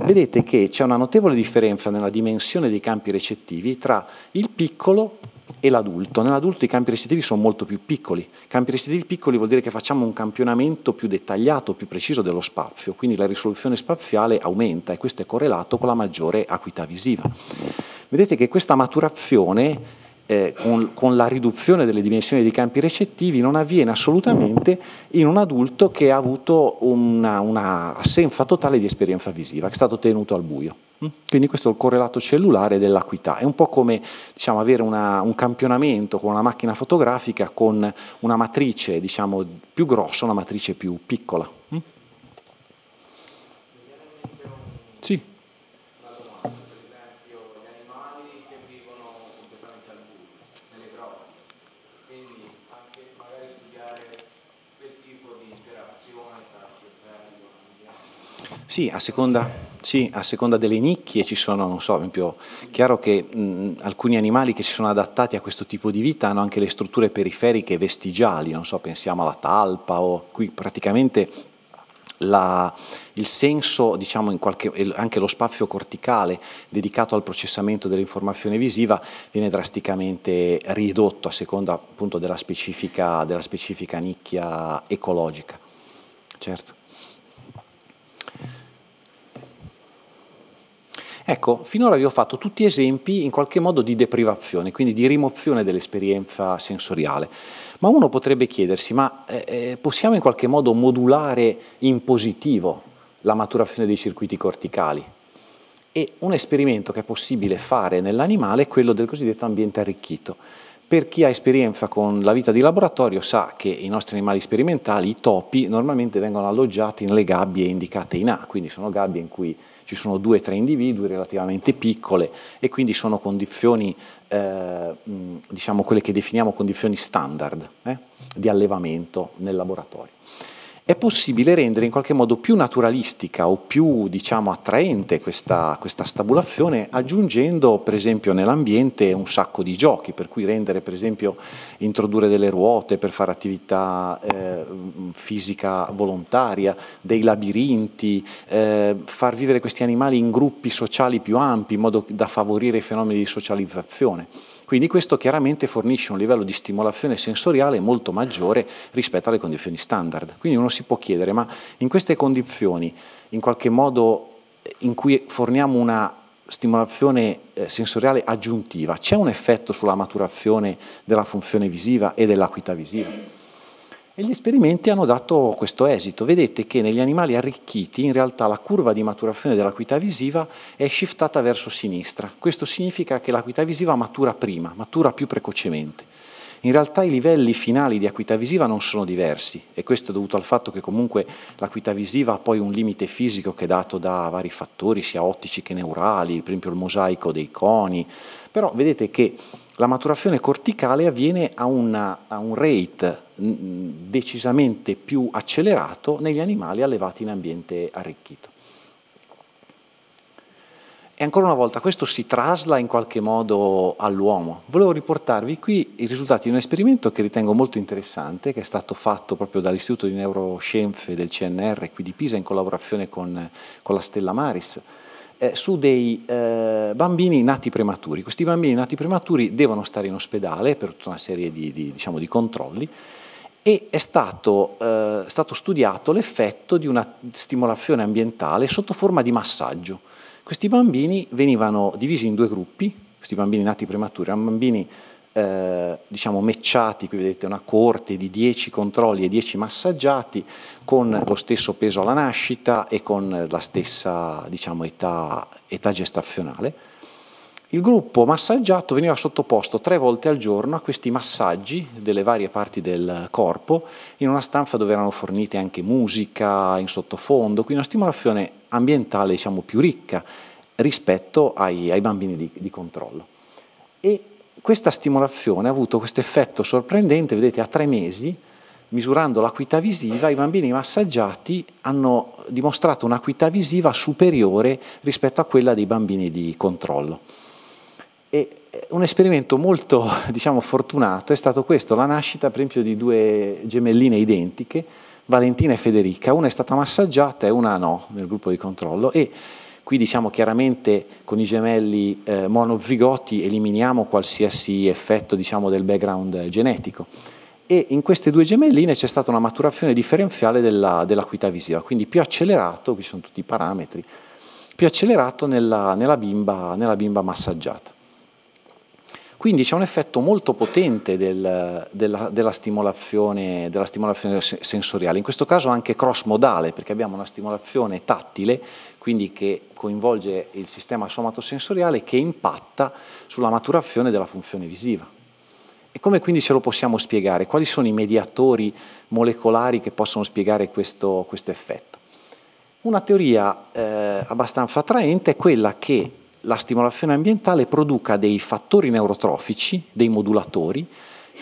Vedete che c'è una notevole differenza nella dimensione dei campi recettivi tra il piccolo e l'adulto. Nell'adulto i campi recettivi sono molto più piccoli. Campi recettivi piccoli vuol dire che facciamo un campionamento più dettagliato, più preciso dello spazio, quindi la risoluzione spaziale aumenta e questo è correlato con la maggiore acuità visiva. Vedete che questa maturazione con la riduzione delle dimensioni dei campi recettivi non avviene assolutamente in un adulto che ha avuto una assenza totale di esperienza visiva, che è stato tenuto al buio. Quindi questo è il correlato cellulare dell'acuità, è un po' come, diciamo, avere un campionamento con una macchina fotografica con una matrice, diciamo, più grossa e una matrice più piccola. Sì. La domanda, per esempio, gli animali che vivono completamente al buio, nelle grotte, quindi anche magari studiare quel tipo di interazione tra cervello e ambiente. Sì, a seconda... Sì, a seconda delle nicchie ci sono, non so, è chiaro che alcuni animali che si sono adattati a questo tipo di vita hanno anche le strutture periferiche vestigiali, non so, pensiamo alla talpa o qui praticamente il senso, diciamo, anche lo spazio corticale dedicato al processamento dell'informazione visiva viene drasticamente ridotto a seconda appunto della specifica nicchia ecologica. Certo. Ecco, finora vi ho fatto tutti esempi in qualche modo di deprivazione, quindi di rimozione dell'esperienza sensoriale. Ma uno potrebbe chiedersi, ma possiamo in qualche modo modulare in positivo la maturazione dei circuiti corticali? E un esperimento che è possibile fare nell'animale è quello del cosiddetto ambiente arricchito. Per chi ha esperienza con la vita di laboratorio sa che i nostri animali sperimentali, i topi, normalmente vengono alloggiati nelle gabbie indicate in A, quindi sono gabbie in cui ci sono 2 o 3 individui relativamente piccole e quindi sono condizioni, diciamo quelle che definiamo condizioni standard di allevamento nel laboratorio. È possibile rendere in qualche modo più naturalistica o più, diciamo, attraente questa stabulazione aggiungendo per esempio nell'ambiente un sacco di giochi, per cui rendere per esempio introdurre delle ruote per fare attività fisica volontaria, dei labirinti, far vivere questi animali in gruppi sociali più ampi in modo da favorire i fenomeni di socializzazione. Quindi questo chiaramente fornisce un livello di stimolazione sensoriale molto maggiore rispetto alle condizioni standard. Quindi uno si può chiedere, ma in queste condizioni, in qualche modo in cui forniamo una stimolazione sensoriale aggiuntiva, c'è un effetto sulla maturazione della funzione visiva e dell'acuità visiva? E gli esperimenti hanno dato questo esito. Vedete che negli animali arricchiti in realtà la curva di maturazione dell'acuità visiva è shiftata verso sinistra. Questo significa che l'acuità visiva matura prima, matura più precocemente. In realtà i livelli finali di acuità visiva non sono diversi e questo è dovuto al fatto che comunque l'acuità visiva ha poi un limite fisico che è dato da vari fattori, sia ottici che neurali, per esempio il mosaico dei coni, però vedete che la maturazione corticale avviene a un rate decisamente più accelerato negli animali allevati in ambiente arricchito. E ancora una volta questo si trasla in qualche modo all'uomo. Volevo riportarvi qui i risultati di un esperimento che ritengo molto interessante, che è stato fatto proprio dall'Istituto di Neuroscienze del CNR qui di Pisa in collaborazione con la Stella Maris, su dei bambini nati prematuri. Questi bambini nati prematuri devono stare in ospedale per tutta una serie di controlli, e è stato studiato l'effetto di una stimolazione ambientale sotto forma di massaggio. Questi bambini venivano divisi in due gruppi, questi bambini nati prematuri, erano bambini matchati, qui vedete una corte di 10 controlli e 10 massaggiati, con lo stesso peso alla nascita e con la stessa età gestazionale. Il gruppo massaggiato veniva sottoposto 3 volte al giorno a questi massaggi delle varie parti del corpo, in una stanza dove erano fornite anche musica in sottofondo, quindi una stimolazione ambientale più ricca rispetto ai bambini di controllo. E questa stimolazione ha avuto questo effetto sorprendente, vedete a 3 mesi, misurando l'acuità visiva, i bambini massaggiati hanno dimostrato un'acuità visiva superiore rispetto a quella dei bambini di controllo. E un esperimento molto fortunato è stato questo, la nascita per esempio di 2 gemelline identiche, Valentina e Federica, una è stata massaggiata e una no nel gruppo di controllo, e qui chiaramente con i gemelli monozigoti eliminiamo qualsiasi effetto del background genetico, e in queste 2 gemelline c'è stata una maturazione differenziale dell'acuità visiva, quindi più accelerato, qui sono tutti i parametri, più accelerato nella bimba massaggiata. Quindi c'è un effetto molto potente della stimolazione sensoriale, in questo caso anche cross-modale, perché abbiamo una stimolazione tattile, quindi che coinvolge il sistema somatosensoriale, che impatta sulla maturazione della funzione visiva. E come quindi ce lo possiamo spiegare? Quali sono i mediatori molecolari che possono spiegare questo effetto? Una teoria abbastanza attraente è quella che la stimolazione ambientale produca dei fattori neurotrofici, dei modulatori,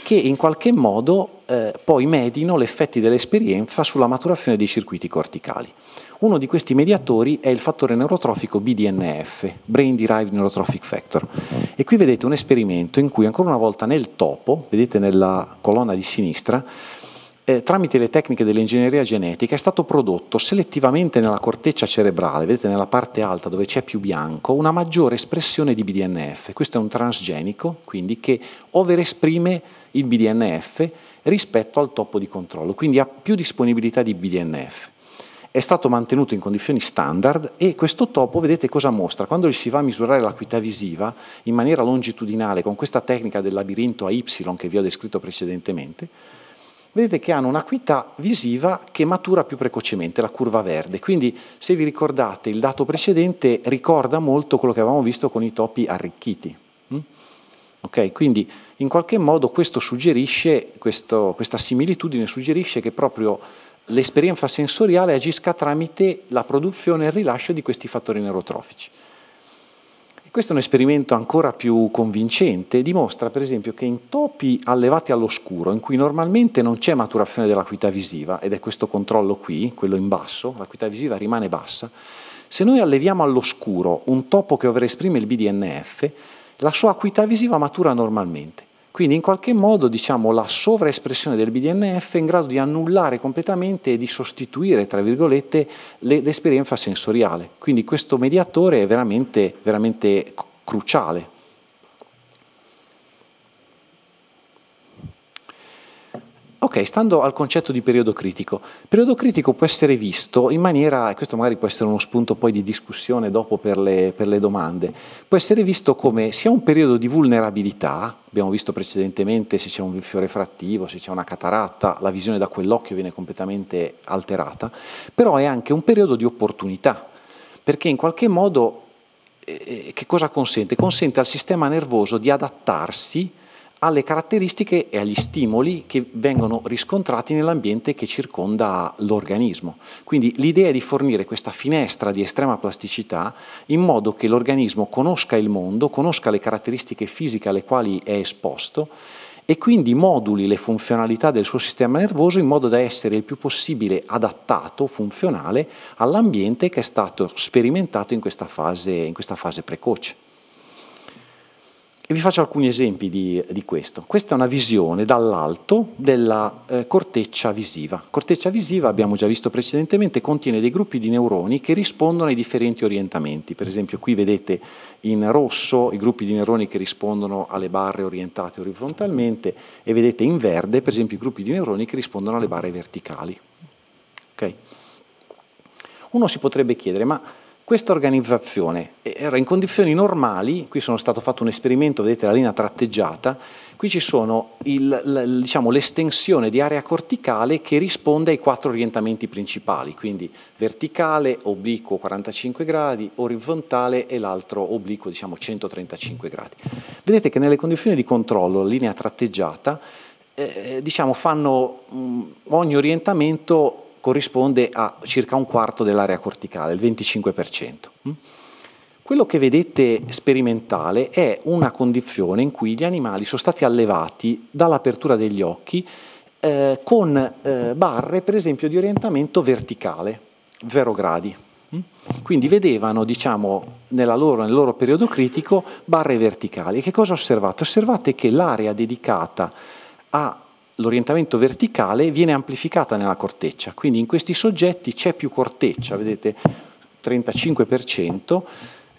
che in qualche modo poi medino gli effetti dell'esperienza sulla maturazione dei circuiti corticali. Uno di questi mediatori è il fattore neurotrofico BDNF, Brain Derived Neurotrophic Factor. E qui vedete un esperimento in cui ancora una volta nel topo, vedete nella colonna di sinistra, tramite le tecniche dell'ingegneria genetica è stato prodotto selettivamente nella corteccia cerebrale, vedete nella parte alta dove c'è più bianco, una maggiore espressione di BDNF. Questo è un transgenico, quindi, che overesprime il BDNF rispetto al topo di controllo, quindi ha più disponibilità di BDNF. È stato mantenuto in condizioni standard, e questo topo, vedete cosa mostra? Quando gli si va a misurare l'acuità visiva in maniera longitudinale con questa tecnica del labirinto a Y che vi ho descritto precedentemente, vedete che hanno un'acuità visiva che matura più precocemente, la curva verde. Quindi, se vi ricordate, il dato precedente ricorda molto quello che avevamo visto con i topi arricchiti. Okay? Quindi, in qualche modo, questa similitudine suggerisce che proprio l'esperienza sensoriale agisca tramite la produzione e il rilascio di questi fattori neurotrofici. Questo è un esperimento ancora più convincente, dimostra per esempio che in topi allevati all'oscuro, in cui normalmente non c'è maturazione dell'acuità visiva, ed è questo controllo qui, quello in basso, l'acuità visiva rimane bassa, se noi alleviamo all'oscuro un topo che overesprime il BDNF, la sua acuità visiva matura normalmente. Quindi in qualche modo la sovraespressione del BDNF è in grado di annullare completamente e di sostituire, tra virgolette, l'esperienza sensoriale. Quindi questo mediatore è veramente, veramente cruciale. Ok, stando al concetto di periodo critico. Il periodo critico può essere visto in maniera, e questo magari può essere uno spunto poi di discussione dopo per le domande, può essere visto come sia un periodo di vulnerabilità, abbiamo visto precedentemente se c'è un vizio refrattivo, se c'è una cataratta, la visione da quell'occhio viene completamente alterata, però è anche un periodo di opportunità, perché in qualche modo che cosa consente? Consente al sistema nervoso di adattarsi alle caratteristiche e agli stimoli che vengono riscontrati nell'ambiente che circonda l'organismo. Quindi l'idea è di fornire questa finestra di estrema plasticità in modo che l'organismo conosca il mondo, conosca le caratteristiche fisiche alle quali è esposto, e quindi moduli le funzionalità del suo sistema nervoso in modo da essere il più possibile adattato, funzionale, all'ambiente che è stato sperimentato in questa fase precoce. E vi faccio alcuni esempi di questo. Questa è una visione dall'alto della corteccia visiva. La corteccia visiva, abbiamo già visto precedentemente, contiene dei gruppi di neuroni che rispondono ai differenti orientamenti. Per esempio qui vedete in rosso i gruppi di neuroni che rispondono alle barre orientate orizzontalmente e vedete in verde, per esempio, i gruppi di neuroni che rispondono alle barre verticali. Okay. Uno si potrebbe chiedere, ma questa organizzazione era in condizioni normali? Qui sono stato fatto un esperimento, vedete la linea tratteggiata, qui ci sono l'estensione di area corticale che risponde ai 4 orientamenti principali, quindi verticale, obliquo 45 gradi, orizzontale e l'altro obliquo 135 gradi. Vedete che nelle condizioni di controllo la linea tratteggiata ogni orientamento corrisponde a circa un quarto dell'area corticale, il 25%. Quello che vedete sperimentale è una condizione in cui gli animali sono stati allevati dall'apertura degli occhi con barre, per esempio, di orientamento verticale, 0 gradi. Quindi vedevano, nel loro periodo critico, barre verticali. E che cosa osservate? Osservate che l'area dedicata a l'orientamento verticale viene amplificata nella corteccia, quindi in questi soggetti c'è più corteccia, vedete 35%,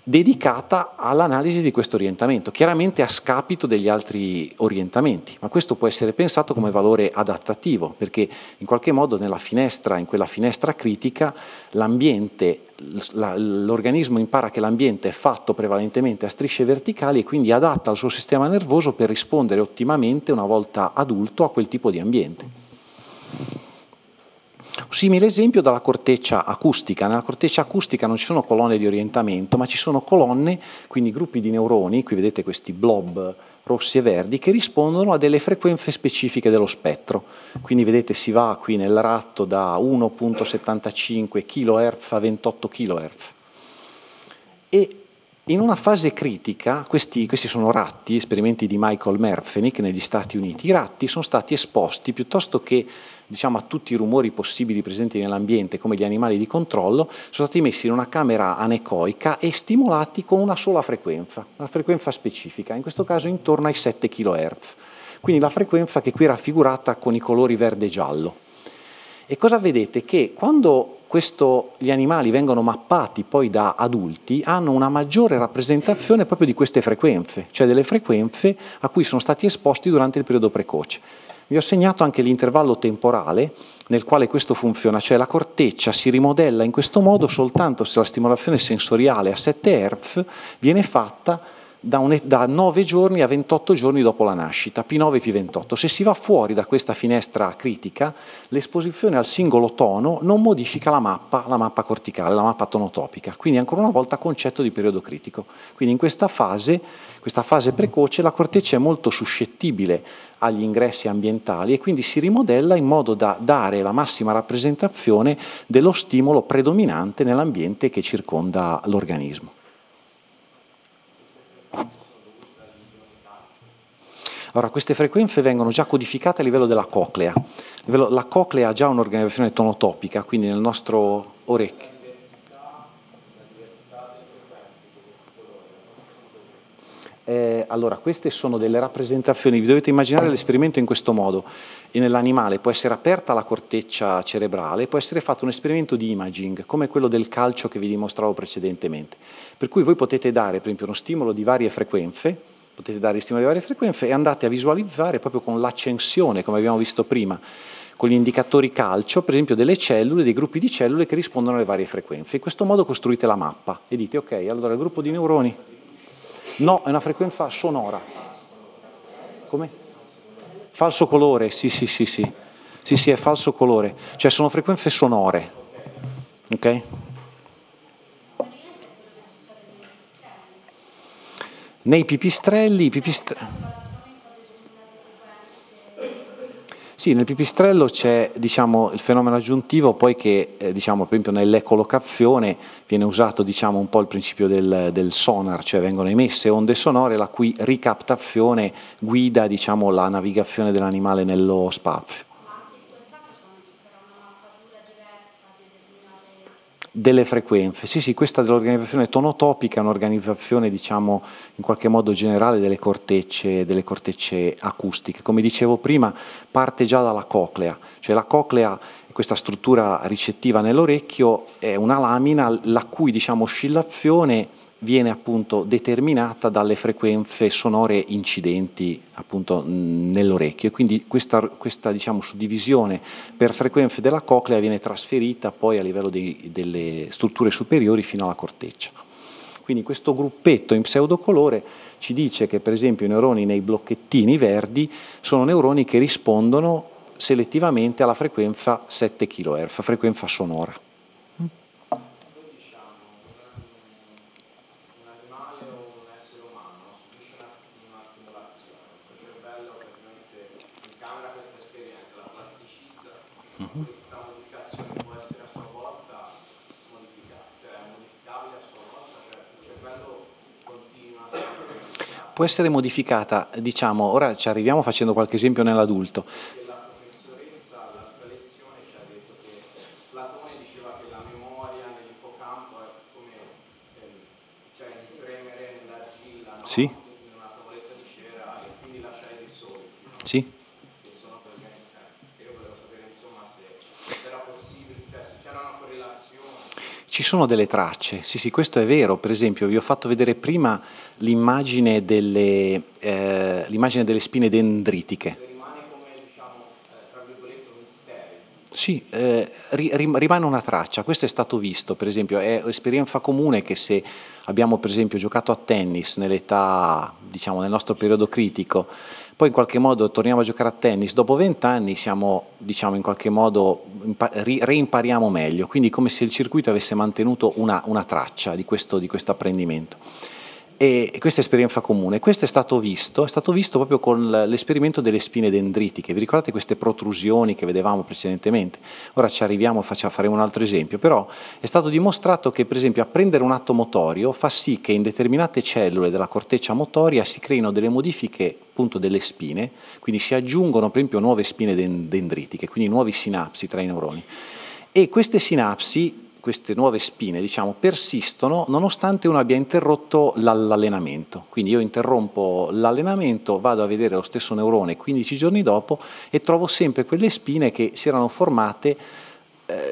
dedicata all'analisi di questo orientamento, chiaramente a scapito degli altri orientamenti, ma questo può essere pensato come valore adattativo, perché in qualche modo in quella finestra critica l'organismo impara che l'ambiente è fatto prevalentemente a strisce verticali e quindi adatta il suo sistema nervoso per rispondere ottimamente una volta adulto a quel tipo di ambiente. Un simile esempio dalla corteccia acustica. Nella corteccia acustica non ci sono colonne di orientamento, ma ci sono colonne, quindi gruppi di neuroni, qui vedete questi blob rossi e verdi, che rispondono a delle frequenze specifiche dello spettro. Quindi vedete si va qui nel ratto da 1,75 kHz a 28 kHz. E in una fase critica, questi sono ratti, esperimenti di Michael Merzenich negli Stati Uniti, i ratti sono stati esposti piuttosto che a tutti i rumori possibili presenti nell'ambiente, come gli animali di controllo, sono stati messi in una camera anecoica e stimolati con una sola frequenza, una frequenza specifica, in questo caso intorno ai 7 kHz, quindi la frequenza che qui è raffigurata con i colori verde e giallo. E cosa vedete? Che quando gli animali vengono mappati poi da adulti, hanno una maggiore rappresentazione proprio di queste frequenze, cioè delle frequenze a cui sono stati esposti durante il periodo precoce. Vi ho segnato anche l'intervallo temporale nel quale questo funziona, cioè la corteccia si rimodella in questo modo soltanto se la stimolazione sensoriale a 7 Hz viene fatta da 9 giorni a 28 giorni dopo la nascita, P9 e P28. Se si va fuori da questa finestra critica, l'esposizione al singolo tono non modifica la mappa corticale, la mappa tonotopica. Quindi ancora una volta concetto di periodo critico. Quindi in questa fase precoce, la corteccia è molto suscettibile agli ingressi ambientali e quindi si rimodella in modo da dare la massima rappresentazione dello stimolo predominante nell'ambiente che circonda l'organismo. Allora, queste frequenze vengono già codificate a livello della coclea. La coclea ha già un'organizzazione tonotopica, quindi nel nostro orecchio. Allora, queste sono delle rappresentazioni, vi dovete immaginare l'esperimento in questo modo. Nell'animale può essere aperta la corteccia cerebrale, può essere fatto un esperimento di imaging, come quello del calcio che vi dimostravo precedentemente. Per cui voi potete dare, per esempio, uno stimolo di varie frequenze, e andate a visualizzare proprio con l'accensione, come abbiamo visto prima, con gli indicatori calcio, per esempio delle cellule, dei gruppi di cellule che rispondono alle varie frequenze. In questo modo costruite la mappa e dite, ok, allora il gruppo di neuroni... No, è una frequenza sonora. Come? Falso colore, sì, è falso colore. Cioè sono frequenze sonore, ok? Nei pipistrelli... Sì, nel pipistrello c'è, diciamo, il fenomeno aggiuntivo, poi che, diciamo, per esempio nell'ecolocazione viene usato, diciamo, un po' il principio del sonar, cioè vengono emesse onde sonore la cui ricaptazione guida, diciamo, la navigazione dell'animale nello spazio. Delle frequenze, sì, questa dell'organizzazione tonotopica è un'organizzazione, diciamo, in qualche modo generale delle cortecce acustiche. Come dicevo prima, parte già dalla coclea, cioè la coclea, questa struttura ricettiva nell'orecchio, è una lamina la cui, diciamo, oscillazione viene appunto determinata dalle frequenze sonore incidenti appunto nell'orecchio, e quindi questa diciamo, suddivisione per frequenze della coclea viene trasferita poi a livello delle strutture superiori fino alla corteccia. Quindi questo gruppetto in pseudocolore ci dice che per esempio i neuroni nei blocchettini verdi sono neuroni che rispondono selettivamente alla frequenza 7 kHz, frequenza sonora. Questa modificazione può essere a sua volta modificabile a sua volta, cioè il cervello continua a essere può essere modificata, diciamo, ora ci arriviamo facendo qualche esempio nell'adulto. La professoressa alla sua lezione ci ha detto che Platone diceva che la memoria nell'ippocampo è come cioè il premere nella gilla, no? Sì. In una tavoletta di cera, e quindi lasciare dei solchi, no? Sì. Ci sono delle tracce, sì, questo è vero. Per esempio vi ho fatto vedere prima l'immagine delle spine dendritiche. Rimane come, diciamo, tra virgolette un mistero. Sì, rimane una traccia, questo è stato visto, per esempio è un'esperienza comune che se abbiamo per esempio giocato a tennis nell'età, diciamo nel nostro periodo critico, poi in qualche modo torniamo a giocare a tennis, dopo 20 anni siamo, diciamo, in qualche modo reimpariamo meglio, quindi come se il circuito avesse mantenuto una traccia di questo apprendimento. E questa è esperienza comune, questo è stato visto proprio con l'esperimento delle spine dendritiche, vi ricordate queste protrusioni che vedevamo precedentemente? Ora ci arriviamo e faremo un altro esempio, però è stato dimostrato che per esempio apprendere un atto motorio fa sì che in determinate cellule della corteccia motoria si creino delle modifiche delle spine, quindi si aggiungono per esempio nuove spine dendritiche, quindi nuovi sinapsi tra i neuroni, e queste sinapsi, queste nuove spine, diciamo, persistono nonostante uno abbia interrotto l'allenamento. Quindi io interrompo l'allenamento, vado a vedere lo stesso neurone 15 giorni dopo e trovo sempre quelle spine che si erano formate,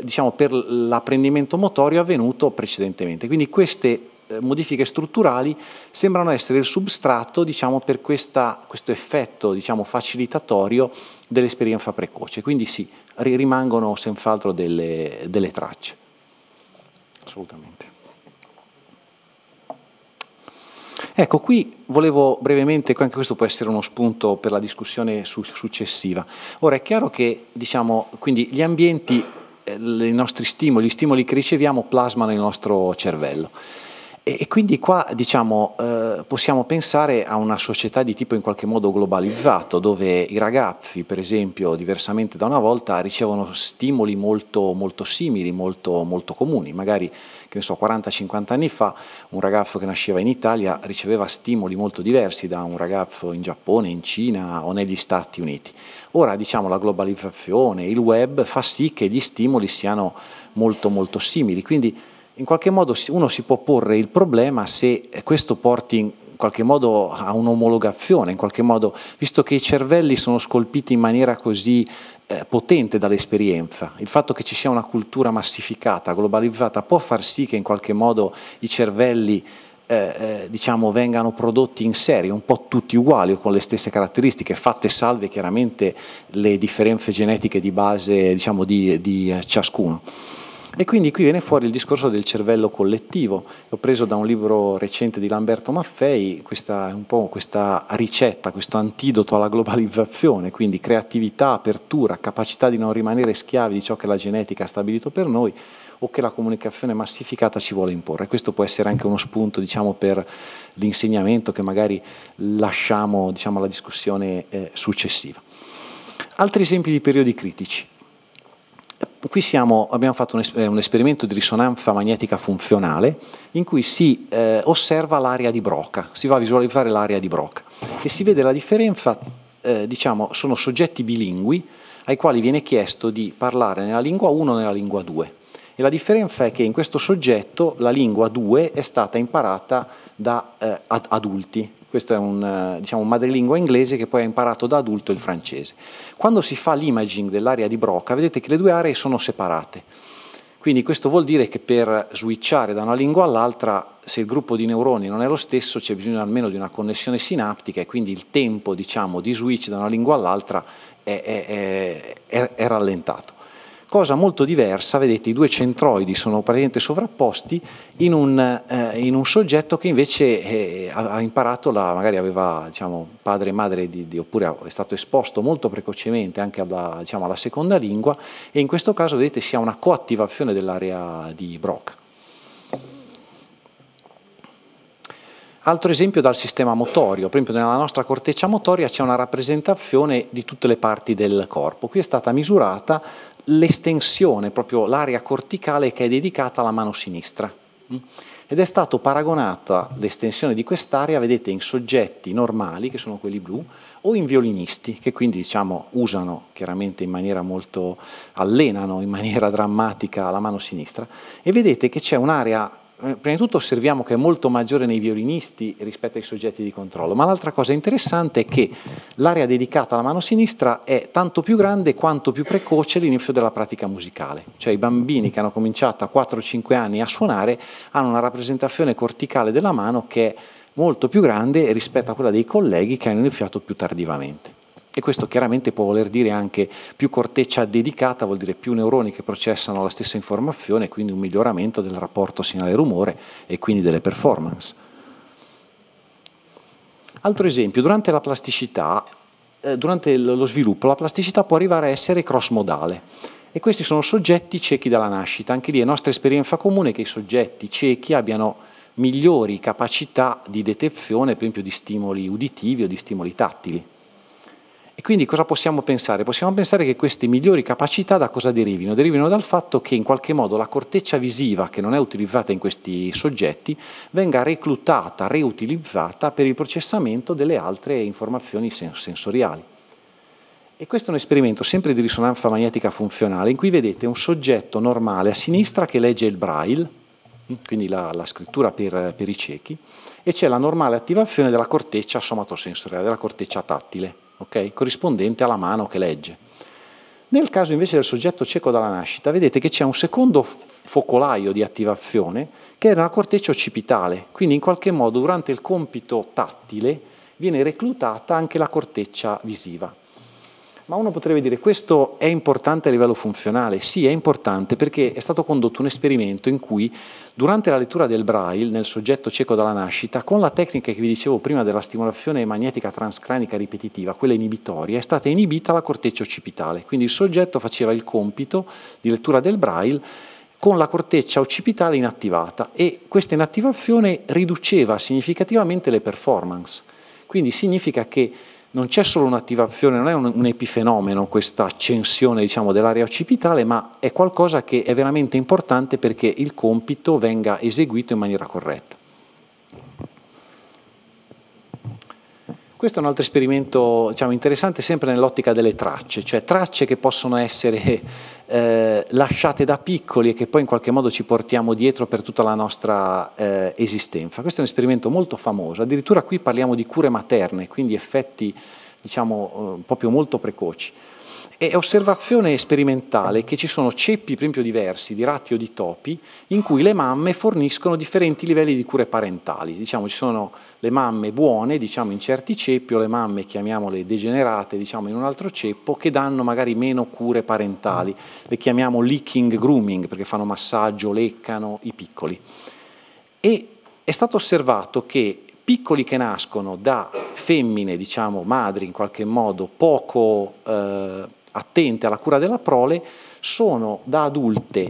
diciamo, per l'apprendimento motorio avvenuto precedentemente. Quindi queste modifiche strutturali sembrano essere il substrato, diciamo, per questo effetto, diciamo, facilitatorio dell'esperienza precoce, quindi sì, rimangono senz'altro delle tracce. Assolutamente. Ecco, qui volevo brevemente, anche questo può essere uno spunto per la discussione successiva. Ora è chiaro che, diciamo, quindi gli ambienti, i nostri stimoli, gli stimoli che riceviamo plasmano il nostro cervello. E quindi qua, diciamo, possiamo pensare a una società di tipo in qualche modo globalizzato, dove i ragazzi, per esempio, diversamente da una volta, ricevono stimoli molto, molto simili, molto, molto comuni. Magari, che ne so, 40-50 anni fa, un ragazzo che nasceva in Italia riceveva stimoli molto diversi da un ragazzo in Giappone, in Cina o negli Stati Uniti. Ora, diciamo, la globalizzazione, il web, fa sì che gli stimoli siano molto, molto simili, quindi in qualche modo uno si può porre il problema se questo porti in qualche modo a un'omologazione, in qualche modo, visto che i cervelli sono scolpiti in maniera così potente dall'esperienza, il fatto che ci sia una cultura massificata, globalizzata, può far sì che in qualche modo i cervelli diciamo, vengano prodotti in serie, un po' tutti uguali o con le stesse caratteristiche, fatte salve chiaramente le differenze genetiche di base, diciamo, di ciascuno. E quindi qui viene fuori il discorso del cervello collettivo. Ho preso da un libro recente di Lamberto Maffei un po' questa ricetta, questo antidoto alla globalizzazione, quindi creatività, apertura, capacità di non rimanere schiavi di ciò che la genetica ha stabilito per noi o che la comunicazione massificata ci vuole imporre. Questo può essere anche uno spunto, diciamo, per l'insegnamento che magari lasciamo, diciamo, alla discussione successiva. Altri esempi di periodi critici. Qui abbiamo fatto un esperimento di risonanza magnetica funzionale in cui si osserva l'area di Broca, si va a visualizzare l'area di Broca e si vede la differenza, sono soggetti bilingui ai quali viene chiesto di parlare nella lingua 1 e nella lingua 2. E la differenza è che in questo soggetto la lingua 2 è stata imparata da adulti. Questo è un madrelingua inglese che poi ha imparato da adulto il francese. Quando si fa l'imaging dell'area di Broca, vedete che le due aree sono separate. Quindi questo vuol dire che per switchare da una lingua all'altra, se il gruppo di neuroni non è lo stesso, c'è bisogno almeno di una connessione sinaptica e quindi il tempo di switch da una lingua all'altra è rallentato. Cosa molto diversa, vedete, i due centroidi sono praticamente sovrapposti in un soggetto che invece ha imparato, magari aveva padre e madre, oppure è stato esposto molto precocemente anche alla seconda lingua, e in questo caso vedete si ha una coattivazione dell'area di Broca. Altro esempio dal sistema motorio, per esempio nella nostra corteccia motoria c'è una rappresentazione di tutte le parti del corpo. Qui è stata misurata l'estensione, proprio l'area corticale che è dedicata alla mano sinistra, ed è stata paragonata l'estensione di quest'area, vedete, in soggetti normali, che sono quelli blu, o in violinisti, che quindi usano chiaramente allenano in maniera drammatica la mano sinistra, e vedete che c'è un'area. Prima di tutto osserviamo che è molto maggiore nei violinisti rispetto ai soggetti di controllo, ma l'altra cosa interessante è che l'area dedicata alla mano sinistra è tanto più grande quanto più precoce l'inizio della pratica musicale. Cioè i bambini che hanno cominciato a 4-5 anni a suonare hanno una rappresentazione corticale della mano che è molto più grande rispetto a quella dei colleghi che hanno iniziato più tardivamente. E questo chiaramente può voler dire anche più corteccia dedicata, vuol dire più neuroni che processano la stessa informazione, quindi un miglioramento del rapporto segnale-rumore e quindi delle performance. Altro esempio, durante lo sviluppo, la plasticità può arrivare a essere cross-modale. E questi sono soggetti ciechi dalla nascita. Anche lì è nostra esperienza comune che i soggetti ciechi abbiano migliori capacità di detezione, per esempio di stimoli uditivi o di stimoli tattili. E quindi cosa possiamo pensare? Possiamo pensare che queste migliori capacità da cosa derivino? Derivino dal fatto che in qualche modo la corteccia visiva, che non è utilizzata in questi soggetti, venga reclutata, reutilizzata per il processamento delle altre informazioni sensoriali. E questo è un esperimento sempre di risonanza magnetica funzionale in cui vedete un soggetto normale a sinistra che legge il braille, quindi la scrittura per i ciechi, e c'è la normale attivazione della corteccia somatosensoriale, della corteccia tattile. Okay? Corrispondente alla mano che legge. Nel caso invece del soggetto cieco dalla nascita, vedete che c'è un secondo focolaio di attivazione che è la corteccia occipitale, quindi in qualche modo durante il compito tattile viene reclutata anche la corteccia visiva. Ma uno potrebbe dire, questo è importante a livello funzionale? Sì, è importante perché è stato condotto un esperimento in cui durante la lettura del braille nel soggetto cieco dalla nascita, con la tecnica che vi dicevo prima della stimolazione magnetica transcranica ripetitiva, quella inibitoria, è stata inibita la corteccia occipitale. Quindi il soggetto faceva il compito di lettura del braille con la corteccia occipitale inattivata e questa inattivazione riduceva significativamente le performance. Quindi significa che non c'è solo un'attivazione, non è un epifenomeno questa accensione dell'area occipitale, ma è qualcosa che è veramente importante perché il compito venga eseguito in maniera corretta. Questo è un altro esperimento interessante sempre nell'ottica delle tracce, cioè tracce che possono essere lasciate da piccoli e che poi in qualche modo ci portiamo dietro per tutta la nostra esistenza. Questo è un esperimento molto famoso, addirittura qui parliamo di cure materne, quindi effetti proprio molto precoci. È osservazione sperimentale che ci sono ceppi, per esempio, diversi di ratti o di topi in cui le mamme forniscono differenti livelli di cure parentali. Ci sono le mamme buone, in certi ceppi, o le mamme, chiamiamole degenerate, in un altro ceppo, che danno magari meno cure parentali. Le chiamiamo licking grooming, perché fanno massaggio, leccano i piccoli. E è stato osservato che piccoli che nascono da femmine, madri in qualche modo, poco attente alla cura della prole, sono da adulte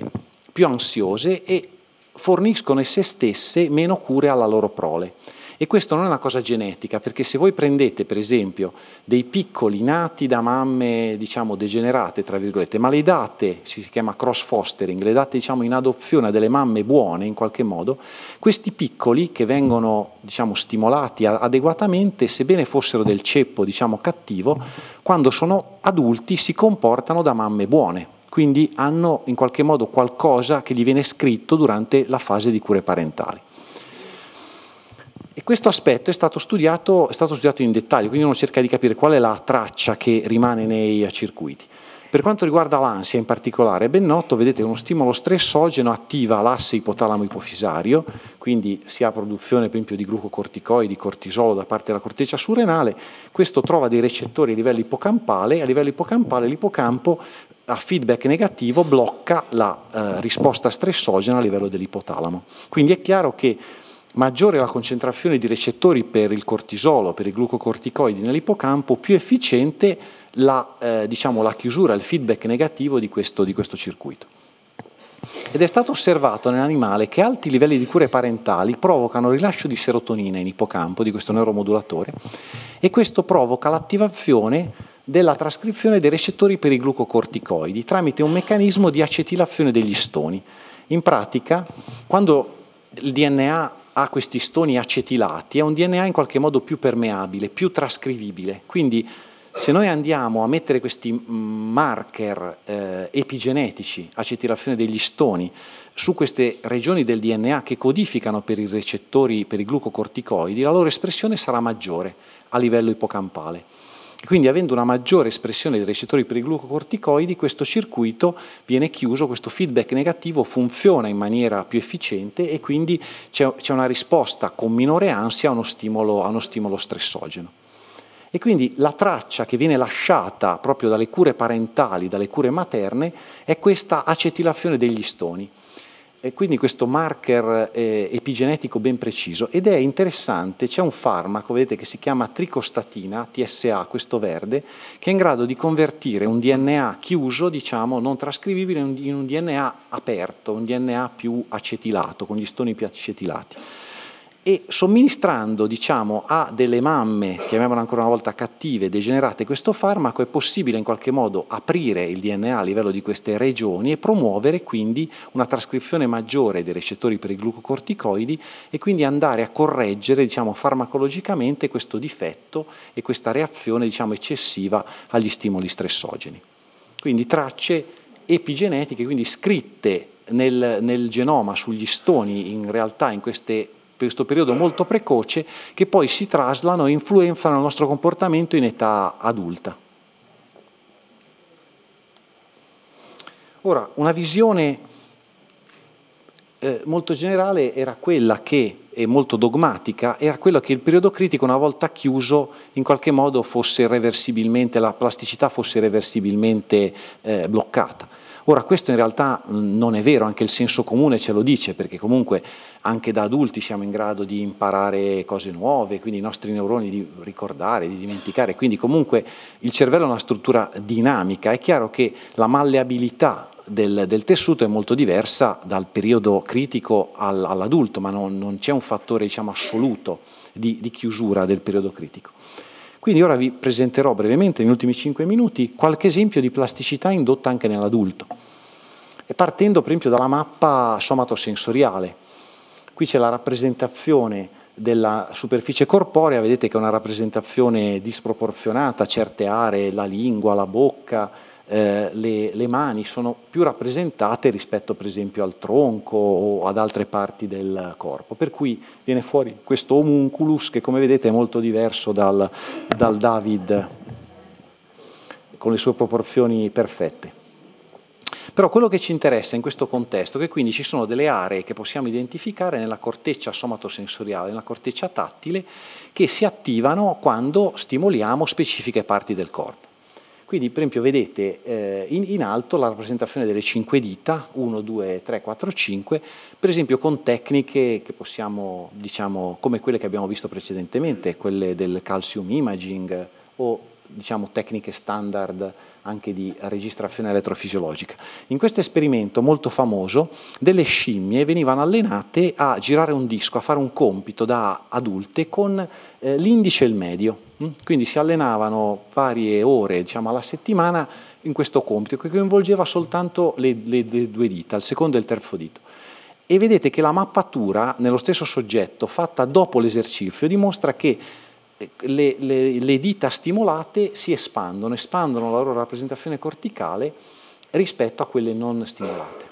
più ansiose e forniscono esse stesse meno cure alla loro prole. E questo non è una cosa genetica, perché se voi prendete per esempio dei piccoli nati da mamme, diciamo, degenerate, tra virgolette, ma le date, si chiama cross fostering, le date, diciamo, in adozione a delle mamme buone in qualche modo, questi piccoli che vengono, diciamo, stimolati adeguatamente, sebbene fossero del ceppo, diciamo, cattivo, quando sono adulti si comportano da mamme buone. Quindi hanno in qualche modo qualcosa che gli viene scritto durante la fase di cure parentali. E questo aspetto è stato studiato in dettaglio, quindi uno cerca di capire qual è la traccia che rimane nei circuiti. Per quanto riguarda l'ansia in particolare, è ben noto, vedete, uno stimolo stressogeno attiva l'asse ipotalamo-ipofisario, quindi si ha produzione per esempio di glucocorticoidi, cortisolo da parte della corteccia surrenale, questo trova dei recettori a livello ipocampale, l'ippocampo a feedback negativo blocca la risposta stressogena a livello dell'ipotalamo. Quindi è chiaro che maggiore è la concentrazione di recettori per il cortisolo, per i glucocorticoidi nell'ippocampo, più efficiente la chiusura, il feedback negativo di questo circuito. Ed è stato osservato nell'animale che alti livelli di cure parentali provocano il rilascio di serotonina in ippocampo, di questo neuromodulatore, e questo provoca l'attivazione della trascrizione dei recettori per i glucocorticoidi tramite un meccanismo di acetilazione degli istoni. In pratica, quando il DNA ha questi istoni acetilati, è un DNA in qualche modo più permeabile, più trascrivibile. Quindi, se noi andiamo a mettere questi marker epigenetici, acetilazione degli istoni, su queste regioni del DNA che codificano per i recettori, per i glucocorticoidi, la loro espressione sarà maggiore a livello ipocampale. Quindi, avendo una maggiore espressione dei recettori per i glucocorticoidi, questo circuito viene chiuso, questo feedback negativo funziona in maniera più efficiente e quindi c'è una risposta con minore ansia a uno stimolo stressogeno. E quindi la traccia che viene lasciata proprio dalle cure parentali, dalle cure materne, è questa acetilazione degli istoni. E quindi questo marker epigenetico ben preciso. Ed è interessante, c'è un farmaco, vedete, che si chiama tricostatina, TSA, questo verde, che è in grado di convertire un DNA chiuso, diciamo, non trascrivibile, in un DNA aperto, un DNA più acetilato, con gli istoni più acetilati. E somministrando, diciamo, a delle mamme, chiamiamole ancora una volta cattive, degenerate, questo farmaco, è possibile in qualche modo aprire il DNA a livello di queste regioni e promuovere quindi una trascrizione maggiore dei recettori per i glucocorticoidi e quindi andare a correggere, diciamo, farmacologicamente questo difetto e questa reazione, diciamo, eccessiva agli stimoli stressogeni. Quindi tracce epigenetiche, quindi scritte nel genoma, sugli istoni, in realtà in queste per questo periodo molto precoce, che poi si traslano e influenzano il nostro comportamento in età adulta. Ora, una visione molto generale era quella che, e molto dogmatica, era quella che il periodo critico, una volta chiuso, in qualche modo fosse reversibilmente, la plasticità fosse reversibilmente bloccata. Ora, questo in realtà non è vero, anche il senso comune ce lo dice, perché comunque anche da adulti siamo in grado di imparare cose nuove, quindi i nostri neuroni di ricordare, di dimenticare, quindi comunque il cervello è una struttura dinamica. È chiaro che la malleabilità del tessuto è molto diversa dal periodo critico all'adulto, ma non c'è un fattore, diciamo, assoluto di chiusura del periodo critico. Quindi ora vi presenterò brevemente, negli ultimi 5 minuti, qualche esempio di plasticità indotta anche nell'adulto. Partendo per esempio dalla mappa somatosensoriale. Qui c'è la rappresentazione della superficie corporea, vedete che è una rappresentazione disproporzionata, certe aree, la lingua, la bocca, le mani sono più rappresentate rispetto per esempio al tronco o ad altre parti del corpo, per cui viene fuori questo homunculus che, come vedete, è molto diverso dal David con le sue proporzioni perfette. Però quello che ci interessa in questo contesto è che quindi ci sono delle aree che possiamo identificare nella corteccia somatosensoriale, nella corteccia tattile, che si attivano quando stimoliamo specifiche parti del corpo. Quindi, per esempio, vedete in alto la rappresentazione delle 5 dita, 1, 2, 3, 4, 5, per esempio con tecniche che possiamo, diciamo, come quelle che abbiamo visto precedentemente, quelle del calcium imaging o diciamo, tecniche standard anche di registrazione elettrofisiologica. In questo esperimento molto famoso delle scimmie venivano allenate a girare un disco, a fare un compito da adulte con l'indice e il medio, quindi si allenavano varie ore, diciamo, alla settimana in questo compito che coinvolgeva soltanto le due dita, il secondo e il terzo dito. E vedete che la mappatura nello stesso soggetto fatta dopo l'esercizio dimostra che le dita stimolate si espandono, espandono la loro rappresentazione corticale rispetto a quelle non stimolate.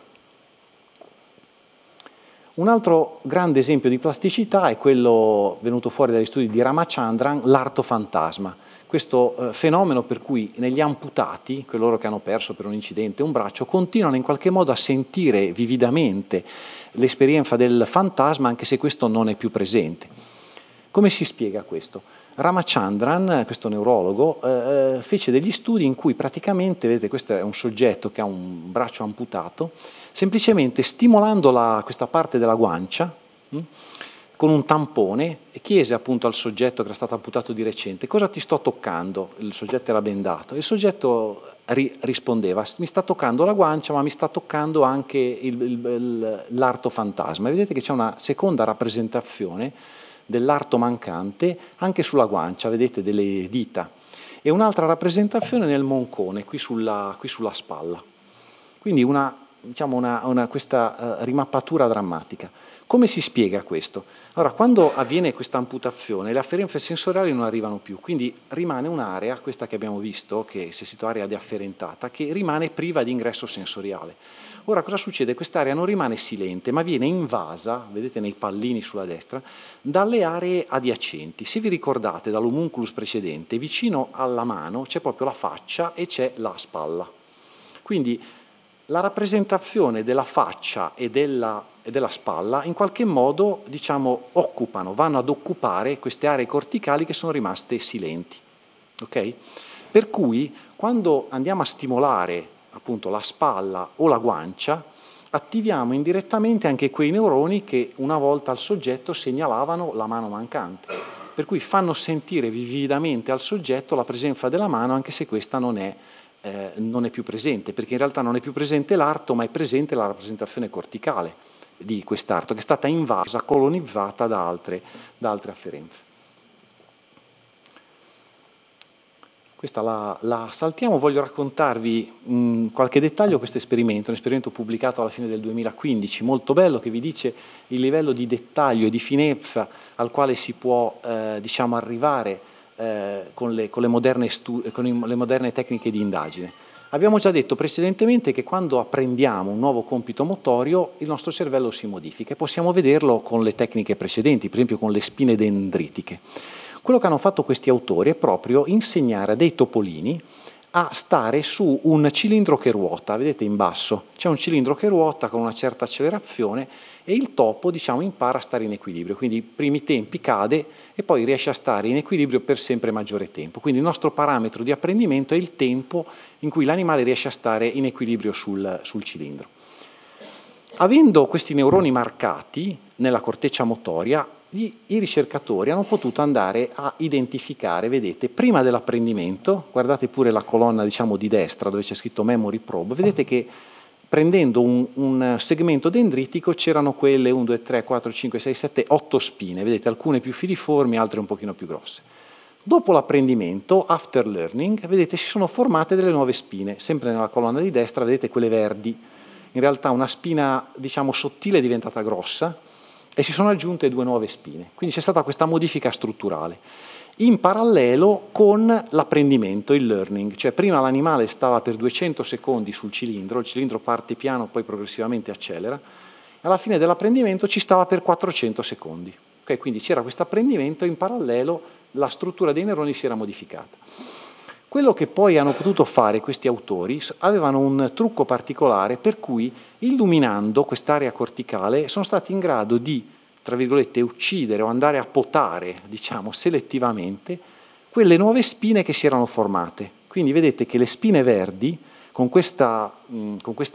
Un altro grande esempio di plasticità è quello venuto fuori dagli studi di Ramachandran, l'arto fantasma. Questo fenomeno per cui negli amputati, coloro che hanno perso per un incidente un braccio, continuano in qualche modo a sentire vividamente l'esperienza del fantasma anche se questo non è più presente. Come si spiega questo? Ramachandran, questo neurologo, fece degli studi in cui praticamente, vedete, questo è un soggetto che ha un braccio amputato, semplicemente stimolando questa parte della guancia con un tampone, e chiese appunto al soggetto che era stato amputato di recente: cosa ti sto toccando? Il soggetto era bendato e il soggetto rispondeva: mi sta toccando la guancia, ma mi sta toccando anche l'arto fantasma. E vedete che c'è una seconda rappresentazione dell'arto mancante anche sulla guancia, vedete, delle dita, e un'altra rappresentazione nel moncone, qui sulla spalla. Quindi questa rimappatura drammatica. Come si spiega questo? Allora, quando avviene questa amputazione le afferenze sensoriali non arrivano più, quindi rimane un'area, questa che abbiamo visto, che si è situata area deafferentata, che rimane priva di ingresso sensoriale. Ora cosa succede? Quest'area non rimane silente, ma viene invasa, vedete nei pallini sulla destra, dalle aree adiacenti. Se vi ricordate dall'omunculus precedente, vicino alla mano c'è proprio la faccia e c'è la spalla. Quindi la rappresentazione della faccia e della spalla in qualche modo, diciamo, occupano, vanno ad occupare queste aree corticali che sono rimaste silenti. Okay? Per cui quando andiamo a stimolare appunto la spalla o la guancia, attiviamo indirettamente anche quei neuroni che una volta al soggetto segnalavano la mano mancante, per cui fanno sentire vividamente al soggetto la presenza della mano anche se questa non è più presente, perché in realtà non è più presente l'arto, ma è presente la rappresentazione corticale di quest'arto che è stata invasa, colonizzata da altre afferenze. Questa la saltiamo, voglio raccontarvi qualche dettaglio di questo esperimento, un esperimento pubblicato alla fine del 2015, molto bello, che vi dice il livello di dettaglio e di finezza al quale si può arrivare con le moderne tecniche di indagine. Abbiamo già detto precedentemente che quando apprendiamo un nuovo compito motorio il nostro cervello si modifica e possiamo vederlo con le tecniche precedenti, per esempio con le spine dendritiche. Quello che hanno fatto questi autori è proprio insegnare a dei topolini a stare su un cilindro che ruota, vedete in basso, c'è un cilindro che ruota con una certa accelerazione e il topo, diciamo, impara a stare in equilibrio, quindi i primi tempi cade e poi riesce a stare in equilibrio per sempre maggiore tempo. Quindi il nostro parametro di apprendimento è il tempo in cui l'animale riesce a stare in equilibrio sul cilindro. Avendo questi neuroni marcati nella corteccia motoria, i ricercatori hanno potuto andare a identificare, vedete, prima dell'apprendimento, guardate pure la colonna, diciamo, di destra dove c'è scritto memory probe, vedete che prendendo un segmento dendritico c'erano quelle 1, 2, 3, 4, 5, 6, 7, 8 spine, vedete, alcune più filiformi, altre un pochino più grosse. Dopo l'apprendimento, after learning, vedete, si sono formate delle nuove spine, sempre nella colonna di destra, vedete quelle verdi, in realtà una spina, diciamo, sottile è diventata grossa, e si sono aggiunte due nuove spine, quindi c'è stata questa modifica strutturale, in parallelo con l'apprendimento, il learning, cioè prima l'animale stava per 200 secondi sul cilindro, il cilindro parte piano, poi progressivamente accelera, alla fine dell'apprendimento ci stava per 400 secondi, okay? Quindi c'era questo apprendimento e in parallelo la struttura dei neuroni si era modificata. Quello che poi hanno potuto fare questi autori, avevano un trucco particolare per cui illuminando quest'area corticale sono stati in grado di, tra virgolette, uccidere o andare a potare, diciamo, selettivamente quelle nuove spine che si erano formate. Quindi vedete che le spine verdi con questa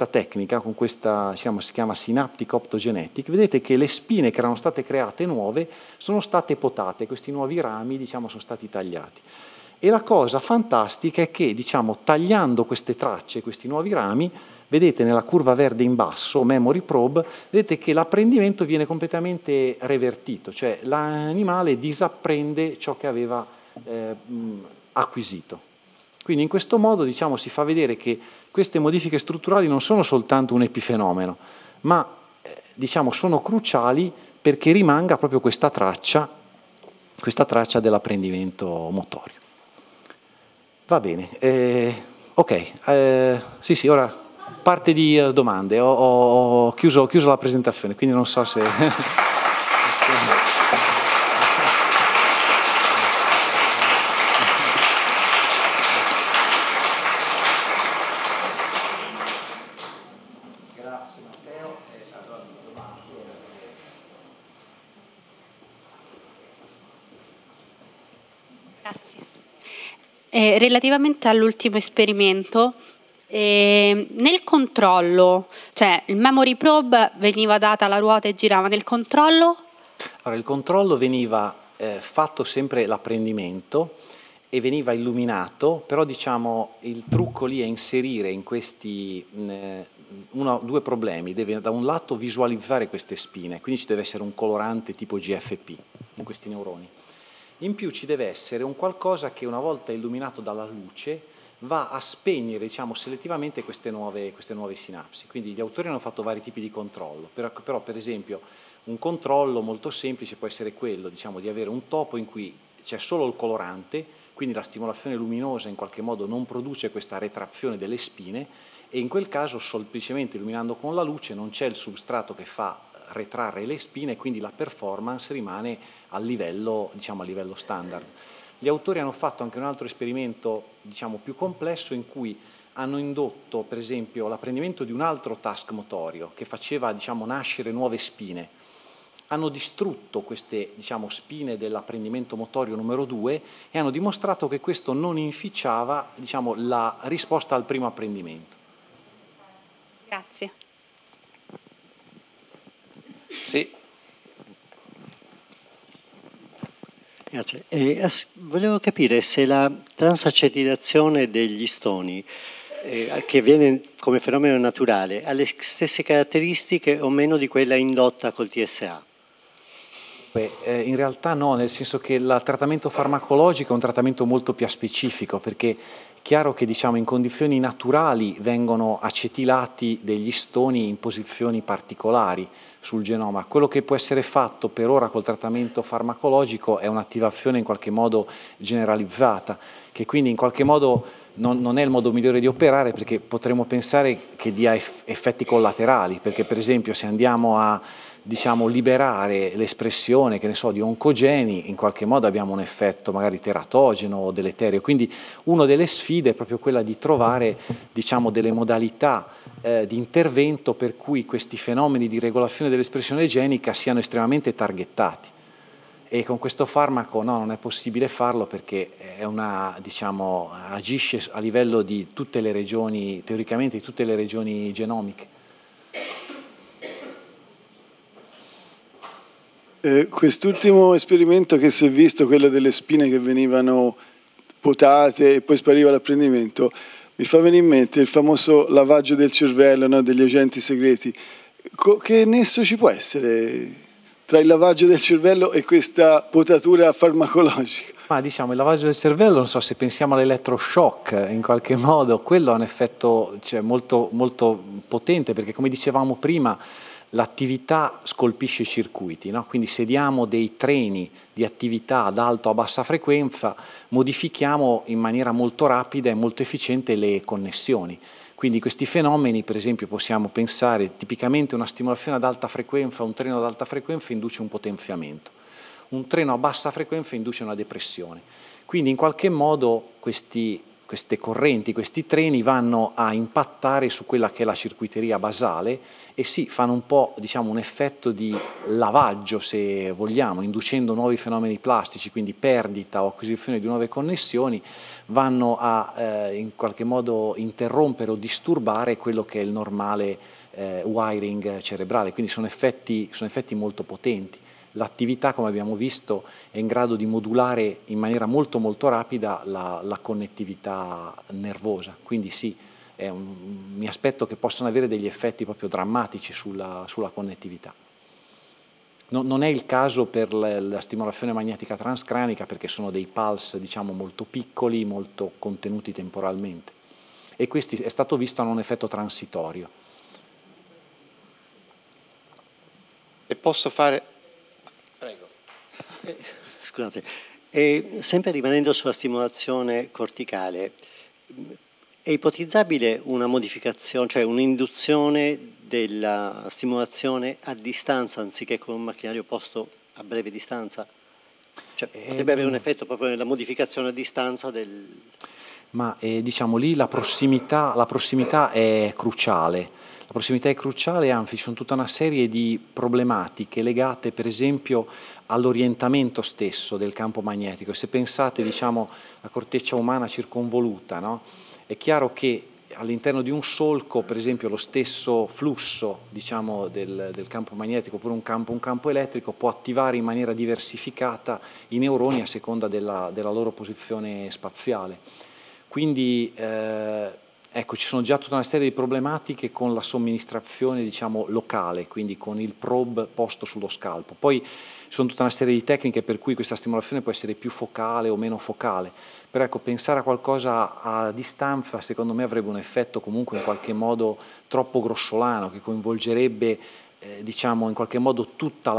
tecnica, con questa, diciamo, si chiama synaptic optogenetic, vedete che le spine che erano state create nuove sono state potate, questi nuovi rami, diciamo, sono stati tagliati. E la cosa fantastica è che, diciamo, tagliando queste tracce, questi nuovi rami, vedete nella curva verde in basso, memory probe, vedete che l'apprendimento viene completamente revertito, cioè l'animale disapprende ciò che aveva acquisito. Quindi in questo modo, diciamo, si fa vedere che queste modifiche strutturali non sono soltanto un epifenomeno, ma diciamo, sono cruciali perché rimanga proprio questa traccia dell'apprendimento motorio. Va bene, ok, sì, ora parte di domande, ho chiuso la presentazione, quindi non so se... Relativamente all'ultimo esperimento, nel controllo, cioè il memory probe veniva data la ruota e girava, nel controllo? Allora, il controllo veniva fatto sempre l'apprendimento e veniva illuminato, però diciamo il trucco lì è inserire in questi due problemi. Deve da un lato visualizzare queste spine, quindi ci deve essere un colorante tipo GFP in questi neuroni. In più ci deve essere un qualcosa che una volta illuminato dalla luce va a spegnere, diciamo, selettivamente queste nuove sinapsi. Quindi gli autori hanno fatto vari tipi di controllo, però per esempio un controllo molto semplice può essere quello, diciamo, di avere un topo in cui c'è solo il colorante, quindi la stimolazione luminosa in qualche modo non produce questa retrazione delle spine e in quel caso semplicemente illuminando con la luce non c'è il substrato che fa retrarre le spine, quindi la performance rimane a livello, diciamo, a livello standard. Gli autori hanno fatto anche un altro esperimento, diciamo, più complesso in cui hanno indotto per esempio l'apprendimento di un altro task motorio che faceva, diciamo, nascere nuove spine. Hanno distrutto queste, diciamo, spine dell'apprendimento motorio numero 2 e hanno dimostrato che questo non inficiava, diciamo, la risposta al primo apprendimento. Grazie. Sì. Grazie. Volevo capire se la transacetilazione degli istoni, che avviene come fenomeno naturale, ha le stesse caratteristiche o meno di quella indotta col TSA? Beh, in realtà no, nel senso che il trattamento farmacologico è un trattamento molto più specifico, perché è chiaro che, diciamo, in condizioni naturali vengono acetilati degli istoni in posizioni particolari sul genoma. Quello che può essere fatto per ora col trattamento farmacologico è un'attivazione in qualche modo generalizzata, che quindi in qualche modo non è il modo migliore di operare, perché potremmo pensare che dia effetti collaterali, perché per esempio se andiamo a, diciamo, liberare l'espressione, che ne so, di oncogeni, in qualche modo abbiamo un effetto magari teratogeno o deleterio. Quindi una delle sfide è proprio quella di trovare, diciamo, delle modalità di intervento per cui questi fenomeni di regolazione dell'espressione genica siano estremamente targettati. E con questo farmaco no, non è possibile farlo, perché è una, diciamo, agisce a livello di tutte le regioni, teoricamente di tutte le regioni genomiche. Quest'ultimo esperimento che si è visto, quello delle spine che venivano potate e poi spariva l'apprendimento, mi fa venire in mente il famoso lavaggio del cervello, no, degli agenti segreti. Che nesso ci può essere tra il lavaggio del cervello e questa potatura farmacologica? Ma diciamo il lavaggio del cervello, non so, se pensiamo all'elettroshock, in qualche modo quello ha un effetto, cioè, molto potente, perché come dicevamo prima l'attività scolpisce i circuiti, no? Quindi se diamo dei treni di attività ad alta o bassa frequenza modifichiamo in maniera molto rapida e molto efficiente le connessioni. Quindi questi fenomeni, per esempio, possiamo pensare tipicamente una stimolazione ad alta frequenza, un treno ad alta frequenza induce un potenziamento, un treno a bassa frequenza induce una depressione. Quindi in qualche modo queste correnti, questi treni vanno a impattare su quella che è la circuiteria basale e sì, fanno un po', diciamo, un effetto di lavaggio, se vogliamo, inducendo nuovi fenomeni plastici, quindi perdita o acquisizione di nuove connessioni, vanno a in qualche modo interrompere o disturbare quello che è il normale wiring cerebrale, quindi sono effetti molto potenti. l'attività, come abbiamo visto, è in grado di modulare in maniera molto rapida la connettività nervosa. Quindi sì, mi aspetto che possano avere degli effetti proprio drammatici sulla connettività. Non è il caso per la stimolazione magnetica transcranica, perché sono dei pulse, diciamo, molto piccoli, molto contenuti temporalmente. E questi è stato visto hanno un effetto transitorio. E posso fare... Prego. Scusate. Sempre rimanendo sulla stimolazione corticale, è ipotizzabile una modificazione, cioè un'induzione della stimolazione a distanza anziché con un macchinario posto a breve distanza? Cioè, potrebbe avere un effetto proprio nella modificazione a distanza del... Ma diciamo lì la prossimità è cruciale. La prossimità è cruciale, anzi ci sono tutta una serie di problematiche legate per esempio all'orientamento stesso del campo magnetico. E se pensate, diciamo, alla corteccia umana circonvoluta, no? È chiaro che all'interno di un solco, per esempio, lo stesso flusso, diciamo, del campo magnetico oppure un campo elettrico può attivare in maniera diversificata i neuroni a seconda della loro posizione spaziale. Quindi ecco, ci sono già tutta una serie di problematiche con la somministrazione, diciamo, locale, quindi con il probe posto sullo scalpo. Poi ci sono tutta una serie di tecniche per cui questa stimolazione può essere più focale o meno focale. Però ecco, pensare a qualcosa a distanza secondo me avrebbe un effetto comunque in qualche modo troppo grossolano, che coinvolgerebbe diciamo in qualche modo tutte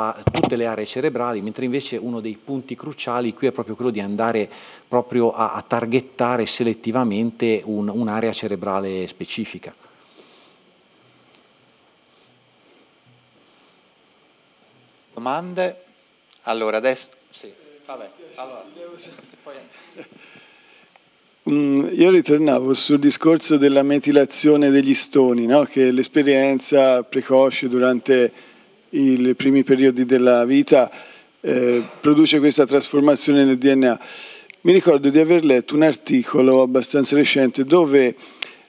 le aree cerebrali, mentre invece uno dei punti cruciali qui è proprio quello di andare proprio a targettare selettivamente un'area cerebrale specifica. Domande? Allora adesso... Sì, vabbè, allora... Io ritornavo sul discorso della metilazione degli stoni, no? Che l'esperienza precoce durante i primi periodi della vita produce questa trasformazione nel DNA. Mi ricordo di aver letto un articolo abbastanza recente dove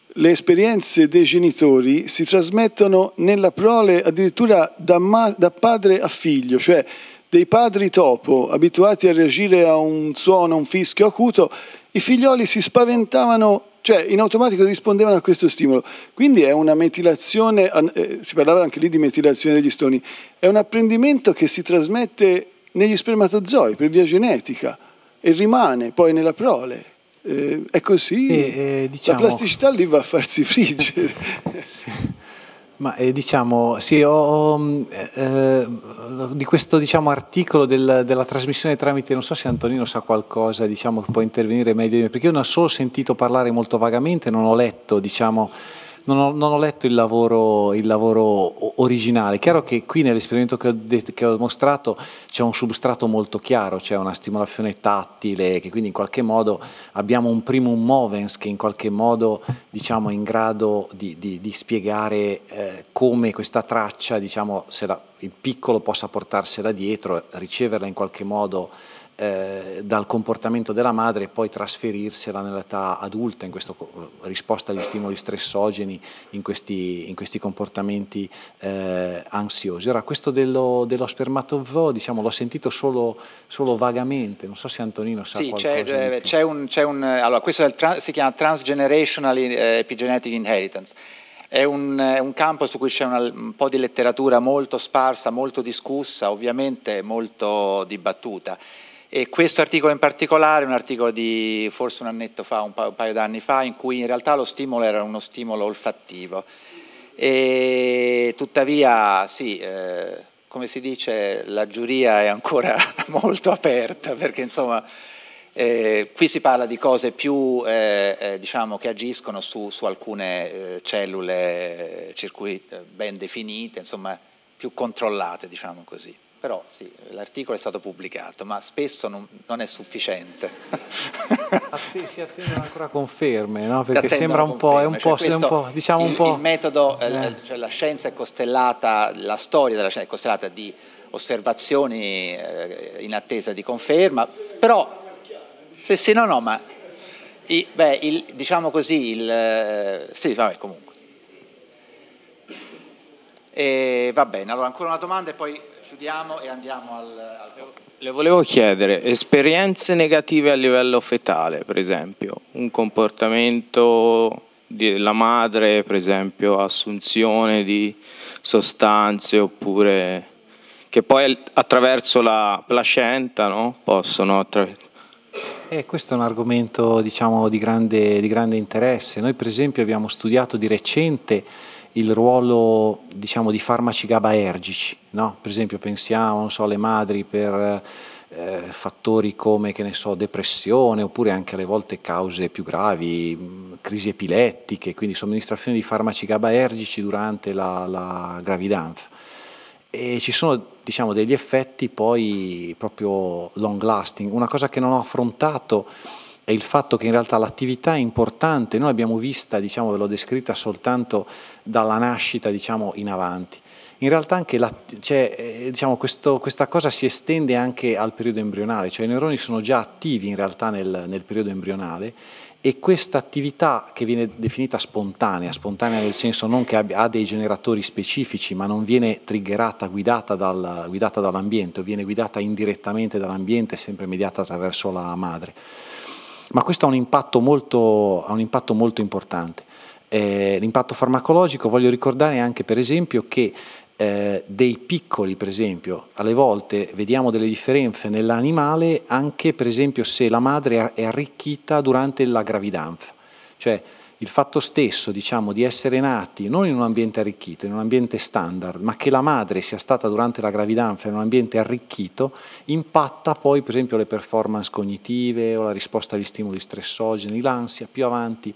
le esperienze dei genitori si trasmettono nella prole addirittura da padre a figlio, cioè dei padri topo abituati a reagire a un suono, a un fischio acuto. I figlioli si spaventavano, cioè in automatico rispondevano a questo stimolo. Quindi è una metilazione, si parlava anche lì di metilazione degli stoni, è un apprendimento che si trasmette negli spermatozoi per via genetica e rimane poi nella prole. È così, diciamo... la plasticità lì va a farsi friggere. Sì. Ma diciamo, sì, di questo, diciamo, articolo della trasmissione tramite, non so se Antonino sa qualcosa, diciamo, che può intervenire meglio di me, perché io ne ho solo sentito parlare molto vagamente, non ho letto, diciamo, non ho letto il lavoro originale. È chiaro che qui nell'esperimento che ho mostrato c'è un substrato molto chiaro, c'è una stimolazione tattile, che quindi in qualche modo abbiamo un primum movens che in qualche modo, diciamo, è in grado di spiegare come questa traccia, diciamo, se il piccolo possa portarsela dietro, riceverla in qualche modo dal comportamento della madre e poi trasferirsela nell'età adulta, in questa risposta agli stimoli stressogeni, in questi comportamenti ansiosi. Ora, questo dello spermatozoo, diciamo, l'ho sentito solo vagamente, non so se Antonino sa qualcosa. Sì, allora, questo si chiama Transgenerational Epigenetic Inheritance. È un campo su cui c'è un po' di letteratura molto sparsa, molto discussa, ovviamente molto dibattuta. E questo articolo in particolare, un articolo di forse un annetto fa, un paio d'anni fa, in cui in realtà lo stimolo era uno stimolo olfattivo. E tuttavia, sì, come si dice, la giuria è ancora molto aperta, perché insomma qui si parla di cose più, diciamo, che agiscono su alcune cellule ben definite, insomma, più controllate, diciamo così. Però sì, l'articolo è stato pubblicato, ma spesso non è sufficiente. Si attendono ancora conferme, no? Perché sembra un po', il metodo, cioè la scienza è costellata, la storia della scienza è costellata di osservazioni in attesa di conferma, però... Sì, no, ma... diciamo così, sì, vabbè, comunque. Va bene, allora ancora una domanda e poi... chiudiamo e andiamo al... Le volevo chiedere, esperienze negative a livello fetale, per esempio, un comportamento della madre, per esempio, assunzione di sostanze, oppure che poi attraverso la placenta, no? Possono attraversare. Questo è un argomento, diciamo, di grande interesse. Noi per esempio abbiamo studiato di recente il ruolo, diciamo, di farmaci GABAergici, no? Per esempio pensiamo, non so, alle madri per fattori come, che ne so, depressione, oppure anche alle volte cause più gravi, crisi epilettiche, quindi somministrazione di farmaci GABAergici durante la gravidanza. E ci sono, diciamo, degli effetti poi proprio long lasting. Una cosa che non ho affrontato è il fatto che in realtà l'attività è importante, noi l'abbiamo vista, diciamo, ve l'ho descritta soltanto dalla nascita, diciamo, in avanti. In realtà anche diciamo, questa cosa si estende anche al periodo embrionale, cioè i neuroni sono già attivi in realtà nel periodo embrionale, e questa attività che viene definita spontanea nel senso non che ha dei generatori specifici, ma non viene triggerata, guidata dall'ambiente, o viene guidata indirettamente dall'ambiente, sempre mediata attraverso la madre. Ma questo ha un impatto molto importante. L'impatto farmacologico, voglio ricordare anche per esempio che dei piccoli, per esempio, alle volte vediamo delle differenze nell'animale anche per esempio se la madre è arricchita durante la gravidanza, cioè il fatto stesso, diciamo, di essere nati non in un ambiente arricchito, in un ambiente standard, ma che la madre sia stata durante la gravidanza in un ambiente arricchito, impatta poi per esempio le performance cognitive o la risposta agli stimoli stressogeni, l'ansia più avanti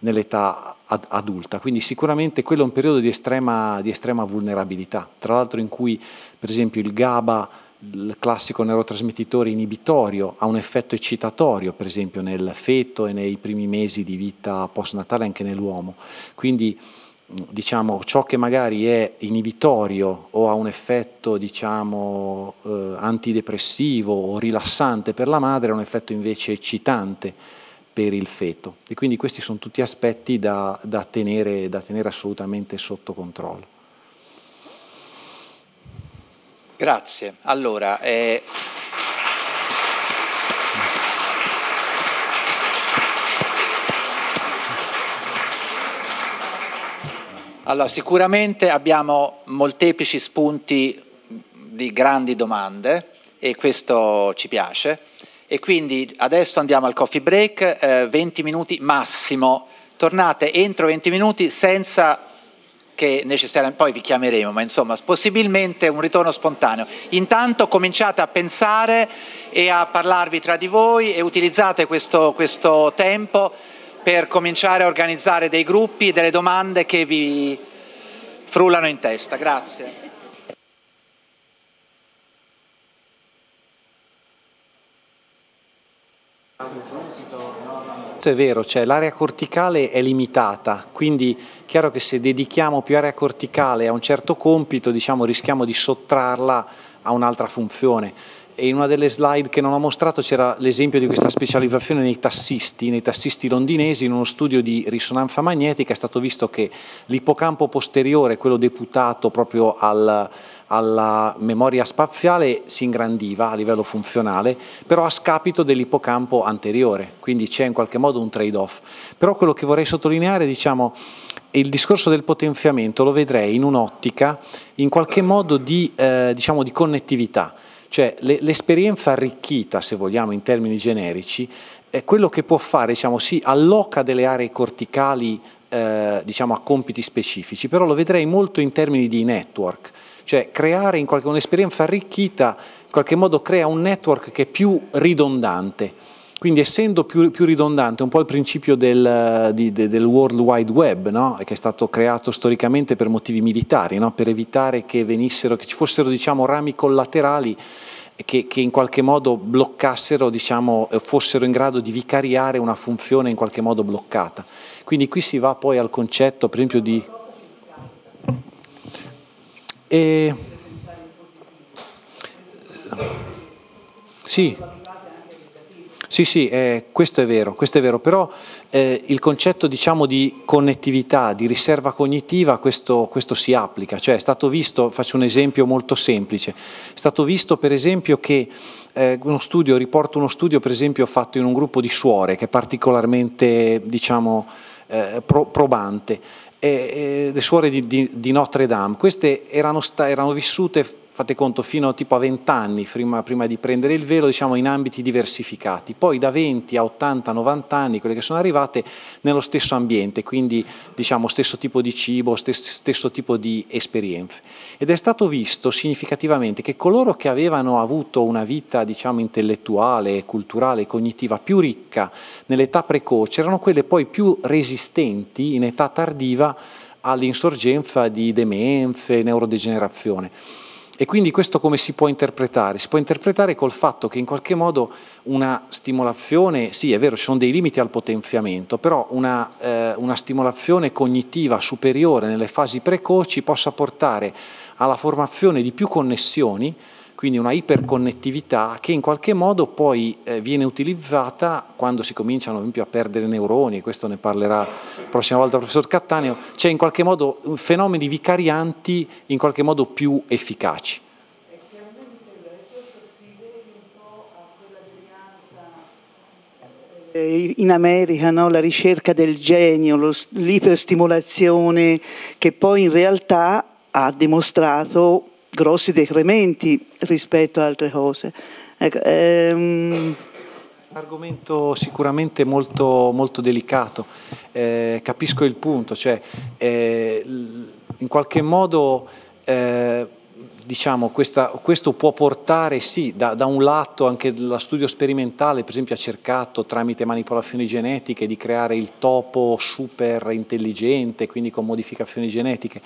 nell'età adulta. Quindi sicuramente quello è un periodo di estrema vulnerabilità, tra l'altro in cui per esempio il GABA, il classico neurotrasmettitore inibitorio, ha un effetto eccitatorio per esempio nel feto e nei primi mesi di vita postnatale anche nell'uomo. Quindi, diciamo, ciò che magari è inibitorio o ha un effetto, diciamo, antidepressivo o rilassante per la madre, ha un effetto invece eccitante per il feto, e quindi questi sono tutti aspetti da tenere assolutamente sotto controllo. Grazie. Allora, sicuramente abbiamo molteplici spunti di grandi domande, e questo ci piace, e quindi adesso andiamo al coffee break, 20 minuti massimo, tornate entro 20 minuti senza... che necessariamente poi vi chiameremo, ma insomma possibilmente un ritorno spontaneo. Intanto cominciate a pensare e a parlarvi tra di voi, e utilizzate questo tempo per cominciare a organizzare dei gruppi, delle domande che vi frullano in testa. Grazie. È vero, cioè l'area corticale è limitata, quindi è chiaro che se dedichiamo più area corticale a un certo compito, diciamo, rischiamo di sottrarla a un'altra funzione. E in una delle slide che non ho mostrato c'era l'esempio di questa specializzazione nei tassisti londinesi. In uno studio di risonanza magnetica è stato visto che l'ippocampo posteriore, quello deputato proprio alla memoria spaziale, si ingrandiva a livello funzionale, però a scapito dell'ippocampo anteriore, quindi c'è in qualche modo un trade-off. Però quello che vorrei sottolineare, diciamo, il discorso del potenziamento lo vedrei in un'ottica in qualche modo di connettività, cioè l'esperienza arricchita, se vogliamo, in termini generici, è quello che può fare, diciamo, sì, alloca delle aree corticali, diciamo, a compiti specifici, però lo vedrei molto in termini di network. Cioè creare un'esperienza arricchita in qualche modo crea un network che è più ridondante. Quindi essendo più ridondante, un po' il principio del World Wide Web, no? Che è stato creato storicamente per motivi militari, no? Per evitare che ci fossero, diciamo, rami collaterali che in qualche modo bloccassero, diciamo, fossero in grado di vicariare una funzione in qualche modo bloccata. Quindi qui si va poi al concetto per esempio di... Sì, Sì, questo è vero, però il concetto, diciamo, di connettività, di riserva cognitiva, questo si applica, cioè è stato visto, faccio un esempio molto semplice, è stato visto per esempio che riporto uno studio per esempio fatto in un gruppo di suore che è particolarmente, diciamo, probante, le suore di Notre Dame, queste erano vissute, fate conto, fino a tipo a 20 anni prima di prendere il velo, diciamo, in ambiti diversificati, poi da 20 a 80, 90 anni quelle che sono arrivate nello stesso ambiente, quindi, diciamo, stesso tipo di cibo, stesso tipo di esperienze, ed è stato visto significativamente che coloro che avevano avuto una vita, diciamo, intellettuale, culturale, cognitiva più ricca nell'età precoce erano quelle poi più resistenti in età tardiva all'insorgenza di demenze, neurodegenerazione. E quindi questo come si può interpretare? Si può interpretare col fatto che in qualche modo una stimolazione, sì è vero ci sono dei limiti al potenziamento, però una stimolazione cognitiva superiore nelle fasi precoci possa portare alla formazione di più connessioni, quindi una iperconnettività che in qualche modo poi viene utilizzata quando si cominciano ad esempio a perdere neuroni, e questo ne parlerà la prossima volta il professor Cattaneo, cioè in qualche modo fenomeni vicarianti in qualche modo più efficaci. E chiaramente mi sembra che questo si vede un po' a quella devianza in America, no? La ricerca del genio, l'iperstimolazione che poi in realtà ha dimostrato grossi decrementi rispetto a altre cose. Ecco, argomento sicuramente molto, molto delicato, capisco il punto, cioè in qualche modo diciamo, questo può portare sì, da un lato anche lo studio sperimentale per esempio ha cercato tramite manipolazioni genetiche di creare il topo super intelligente, quindi con modificazioni genetiche,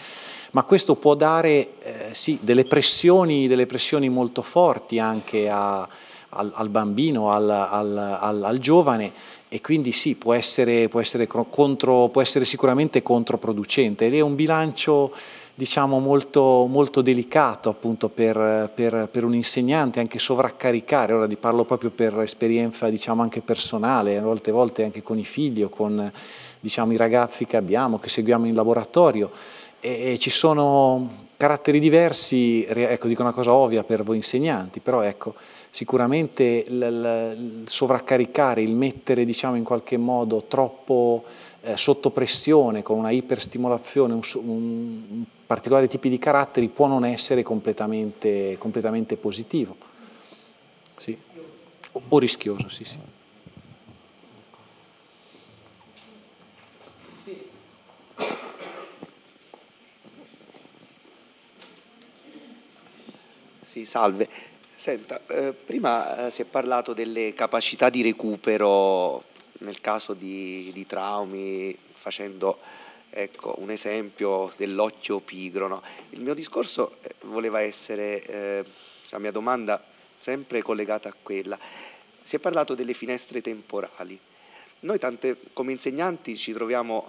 ma questo può dare sì, delle pressioni molto forti anche al bambino, al giovane, e quindi sì, può essere sicuramente controproducente, ed è un bilancio, diciamo, molto, molto delicato appunto per un insegnante, anche sovraccaricare, ora vi parlo proprio per esperienza, diciamo, anche personale, molte volte anche con i figli o con, diciamo, i ragazzi che seguiamo in laboratorio, e ci sono caratteri diversi, ecco, dico una cosa ovvia per voi insegnanti, però ecco, sicuramente il sovraccaricare, il mettere, diciamo, in qualche modo troppo sotto pressione, con una iperstimolazione, un particolare tipi di caratteri, può non essere completamente positivo, sì. O rischioso, sì, sì. Sì, salve. Senta, prima si è parlato delle capacità di recupero nel caso di traumi, facendo, ecco, un esempio dell'occhio pigro, no? Il mio discorso voleva essere, la mia domanda sempre collegata a quella. Si è parlato delle finestre temporali. Noi come insegnanti ci troviamo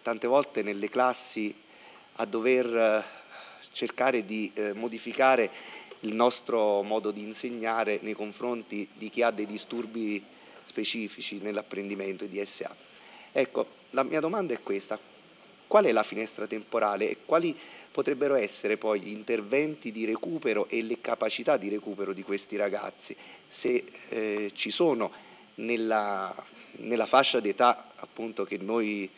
tante volte nelle classi a dover cercare di modificare il nostro modo di insegnare nei confronti di chi ha dei disturbi specifici nell'apprendimento di TSA. Ecco, la mia domanda è questa: qual è la finestra temporale e quali potrebbero essere poi gli interventi di recupero e le capacità di recupero di questi ragazzi, se ci sono nella fascia d'età appunto che noi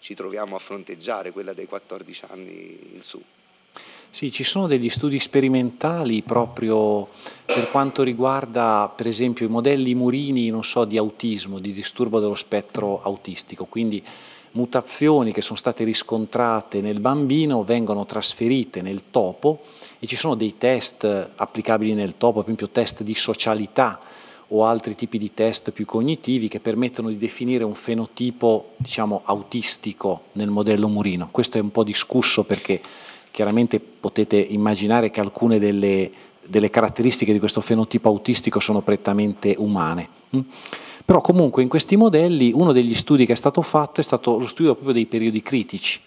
ci troviamo a fronteggiare, quella dai 14 anni in su? Sì, ci sono degli studi sperimentali proprio per quanto riguarda per esempio i modelli murini, non so, di autismo, di disturbo dello spettro autistico, quindi mutazioni che sono state riscontrate nel bambino vengono trasferite nel topo, e ci sono dei test applicabili nel topo, per esempio test di socialità o altri tipi di test più cognitivi che permettono di definire un fenotipo, diciamo, autistico nel modello murino. Questo è un po' discusso perché chiaramente potete immaginare che alcune delle caratteristiche di questo fenotipo autistico sono prettamente umane. Però comunque in questi modelli uno degli studi che è stato fatto è stato lo studio proprio dei periodi critici,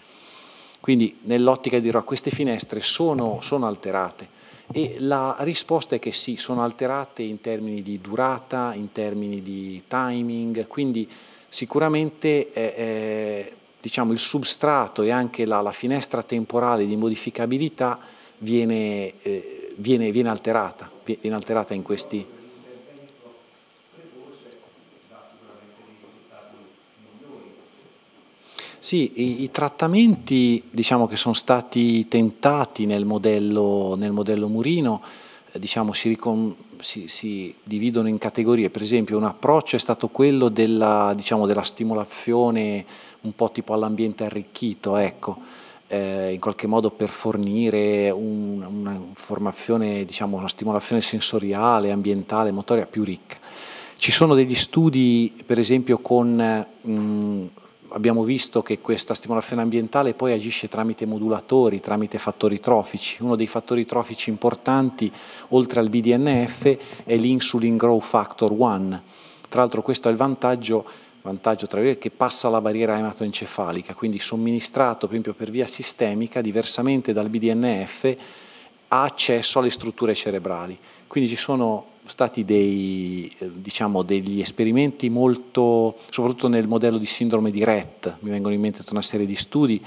quindi nell'ottica di dire queste finestre sono alterate, E la risposta è che sì, sono alterate in termini di durata, in termini di timing, quindi sicuramente diciamo, il substrato e anche la finestra temporale di modificabilità viene alterata in questi. Sì, i trattamenti, diciamo, che sono stati tentati nel modello Murino, diciamo, si dividono in categorie. Per esempio, un approccio è stato quello della stimolazione un po' tipo all'ambiente arricchito, ecco, in qualche modo per fornire una formazione, diciamo, una stimolazione sensoriale, ambientale, motoria più ricca. Ci sono degli studi, per esempio, con abbiamo visto che questa stimolazione ambientale poi agisce tramite modulatori, tramite fattori trofici. Uno dei fattori trofici importanti, oltre al BDNF, è l'insulin growth factor 1. Tra l'altro questo è il vantaggio tra virgolette, che passa la barriera ematoencefalica, quindi somministrato per esempio per via sistemica, diversamente dal BDNF, ha accesso alle strutture cerebrali. Quindi ci sono stati degli esperimenti molto, soprattutto nel modello di sindrome di Rett, mi vengono in mente tutta una serie di studi,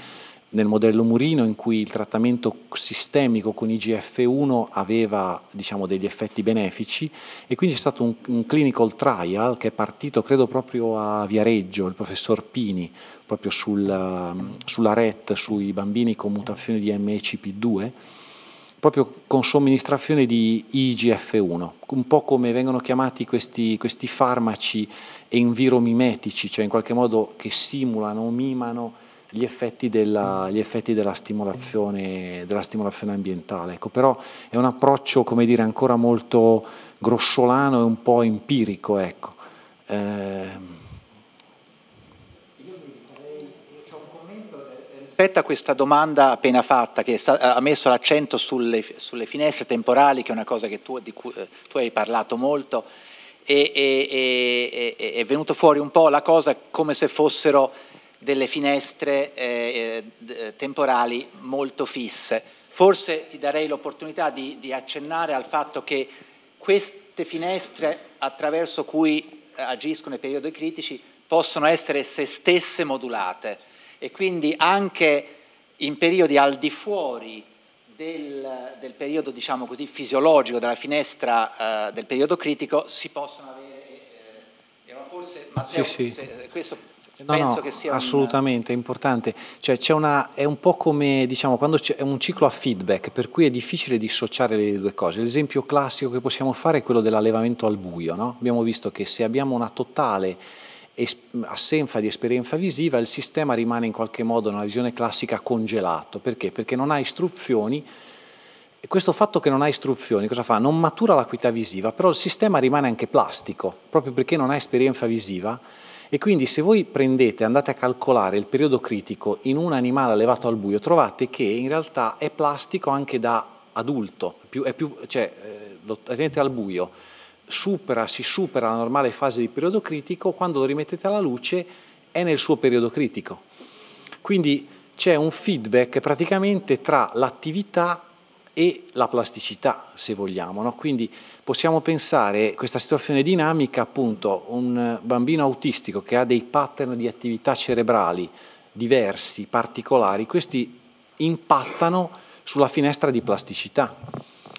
nel modello Murino, in cui il trattamento sistemico con IGF-1 aveva, diciamo, degli effetti benefici, e quindi c'è stato un clinical trial che è partito, credo, proprio a Viareggio, il professor Pini, proprio sulla Rett, sui bambini con mutazioni di MECP2, proprio con somministrazione di IGF-1, un po' come vengono chiamati questi farmaci enviromimetici, cioè in qualche modo che simulano, mimano gli effetti della stimolazione ambientale. Ecco, però è un approccio, come dire, ancora molto grossolano e un po' empirico. Ecco. Rispetto a questa domanda appena fatta, che ha messo l'accento sulle finestre temporali, che è una cosa di cui tu hai parlato molto, e è venuto fuori un po' la cosa come se fossero delle finestre temporali molto fisse. Forse ti darei l'opportunità di accennare al fatto che queste finestre attraverso cui agiscono i periodi critici possono essere se stesse modulate, e quindi anche in periodi al di fuori del periodo, diciamo così, fisiologico, della finestra del periodo critico, si possono avere, forse Matteo, sì, sì. Questo no, penso che sia assolutamente importante, cioè è un po' come, diciamo, quando c'è un ciclo a feedback, per cui è difficile dissociare le due cose. L'esempio classico che possiamo fare è quello dell'allevamento al buio, no? Abbiamo visto che se abbiamo una totale assenza di esperienza visiva, il sistema rimane in qualche modo, nella visione classica, congelato. Perché? Perché non ha istruzioni, e questo fatto che non ha istruzioni cosa fa? Non matura l'acuità visiva, però il sistema rimane anche plastico, proprio perché non ha esperienza visiva. E quindi se voi andate a calcolare il periodo critico in un animale allevato al buio, trovate che in realtà è plastico anche da adulto, cioè lo tenete al buio, si supera la normale fase di periodo critico, quando lo rimettete alla luce è nel suo periodo critico. Quindi c'è un feedback praticamente tra l'attività e la plasticità, se vogliamo, no? Quindi possiamo pensare questa situazione dinamica, appunto, un bambino autistico che ha dei pattern di attività cerebrali diversi, particolari, questi impattano sulla finestra di plasticità.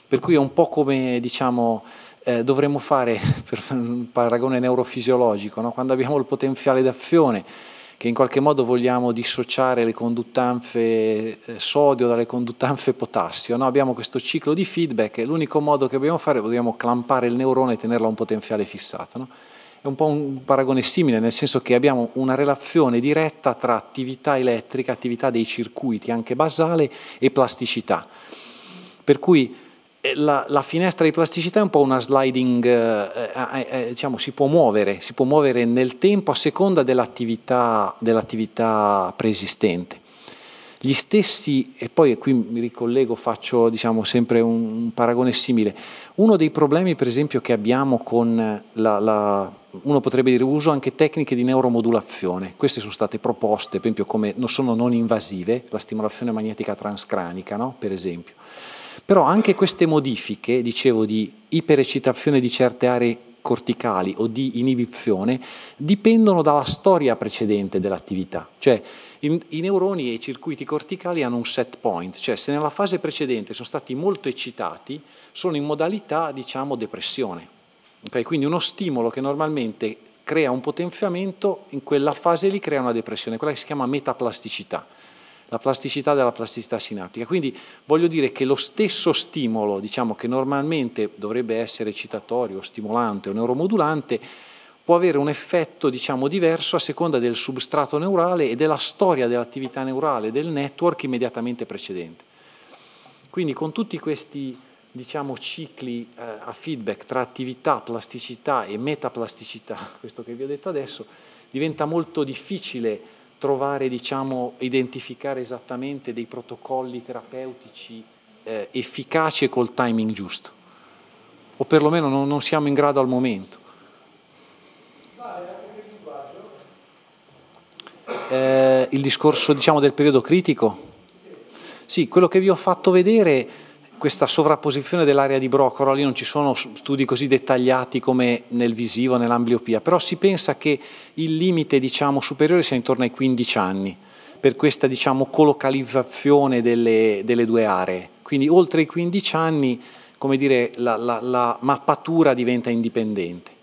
Per cui è un po' come, diciamo, dovremmo fare, per un paragone neurofisiologico, no? Quando abbiamo il potenziale d'azione, che in qualche modo vogliamo dissociare le conduttanze sodio dalle conduttanze potassio, no? Abbiamo questo ciclo di feedback, e l'unico modo che dobbiamo fare è clampare il neurone e tenerlo a un potenziale fissato, no? È un po' un paragone simile, nel senso che abbiamo una relazione diretta tra attività elettrica, attività dei circuiti anche basale, e plasticità. Per cui la finestra di plasticità è un po' una sliding, diciamo, si può muovere nel tempo a seconda dell'attività preesistente. Gli stessi, e poi qui mi ricollego, faccio, diciamo, sempre un paragone simile. Uno dei problemi, per esempio, che abbiamo con uno potrebbe dire uso anche tecniche di neuromodulazione. Queste sono state proposte, per esempio, come non invasive, la stimolazione magnetica transcranica, no? Per esempio. Però anche queste modifiche, dicevo, di iperecitazione di certe aree corticali o di inibizione dipendono dalla storia precedente dell'attività. Cioè i neuroni e i circuiti corticali hanno un set point, cioè se nella fase precedente sono stati molto eccitati, sono in modalità, diciamo, depressione. Okay? Quindi uno stimolo che normalmente crea un potenziamento, in quella fase lì crea una depressione, quella che si chiama metaplasticità, la plasticità della plasticità sinaptica. Quindi voglio dire che lo stesso stimolo, diciamo, che normalmente dovrebbe essere eccitatorio, stimolante o neuromodulante, può avere un effetto, diciamo, diverso a seconda del substrato neurale e della storia dell'attività neurale, del network immediatamente precedente. Quindi con tutti questi, diciamo, cicli a feedback tra attività, plasticità e metaplasticità, questo che vi ho detto adesso, diventa molto difficile trovare, diciamo, identificare esattamente dei protocolli terapeutici efficaci e col timing giusto, o perlomeno non siamo in grado al momento. Il discorso, diciamo, del periodo critico? Sì, quello che vi ho fatto vedere, questa sovrapposizione dell'area di Brocarola, lì non ci sono studi così dettagliati come nel visivo, nell'ambliopia, però si pensa che il limite, diciamo, superiore sia intorno ai 15 anni per questa, diciamo, colocalizzazione delle due aree. Quindi oltre i 15 anni, come dire, la mappatura diventa indipendente.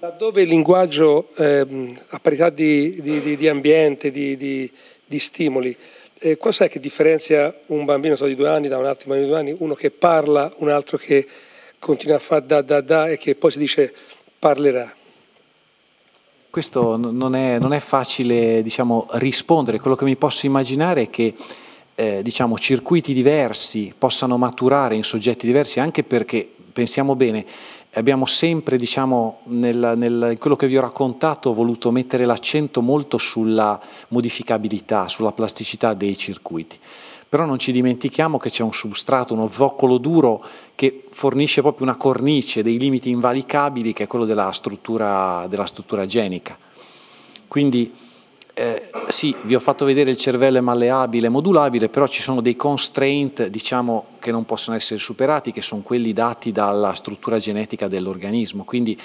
Laddove il linguaggio, a parità di ambiente, di stimoli, cos'è che differenzia un bambino di 2 anni da un altro bambino di 2 anni? Uno che parla, un altro che continua a fare da e che poi si dice parlerà. Questo non è facile, diciamo, rispondere. Quello che mi posso immaginare è che diciamo, circuiti diversi possano maturare in soggetti diversi, anche perché, pensiamo bene, abbiamo sempre, diciamo, in quello che vi ho raccontato, voluto mettere l'accento molto sulla modificabilità, sulla plasticità dei circuiti. Però non ci dimentichiamo che c'è un substrato, uno zoccolo duro che fornisce proprio una cornice dei limiti invalicabili, che è quello della struttura genica. Quindi sì, vi ho fatto vedere il cervello è malleabile e modulabile, però ci sono dei constraint, diciamo, che non possono essere superati, che sono quelli dati dalla struttura genetica dell'organismo. Quindi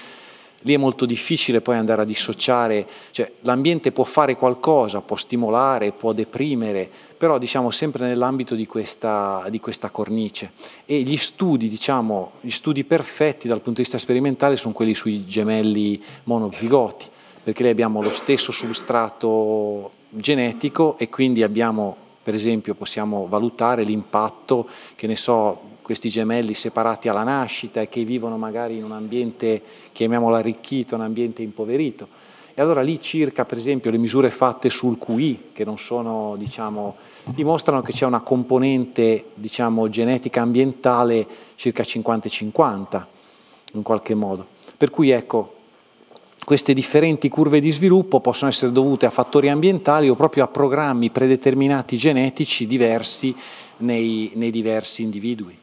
lì è molto difficile poi andare a dissociare, cioè l'ambiente può fare qualcosa, può stimolare, può deprimere, però, diciamo, sempre nell'ambito di questa cornice. E gli studi, diciamo, gli studi perfetti dal punto di vista sperimentale sono quelli sui gemelli monozigoti, perché lì abbiamo lo stesso substrato genetico e quindi abbiamo, per esempio, possiamo valutare l'impatto, che ne so, questi gemelli separati alla nascita e che vivono magari in un ambiente, chiamiamolo arricchito, un ambiente impoverito. E allora lì circa, per esempio, le misure fatte sul QI, che non sono, diciamo, dimostrano che c'è una componente, diciamo, genetica ambientale circa 50-50, in qualche modo. Per cui, ecco, queste differenti curve di sviluppo possono essere dovute a fattori ambientali o proprio a programmi predeterminati genetici diversi nei diversi individui.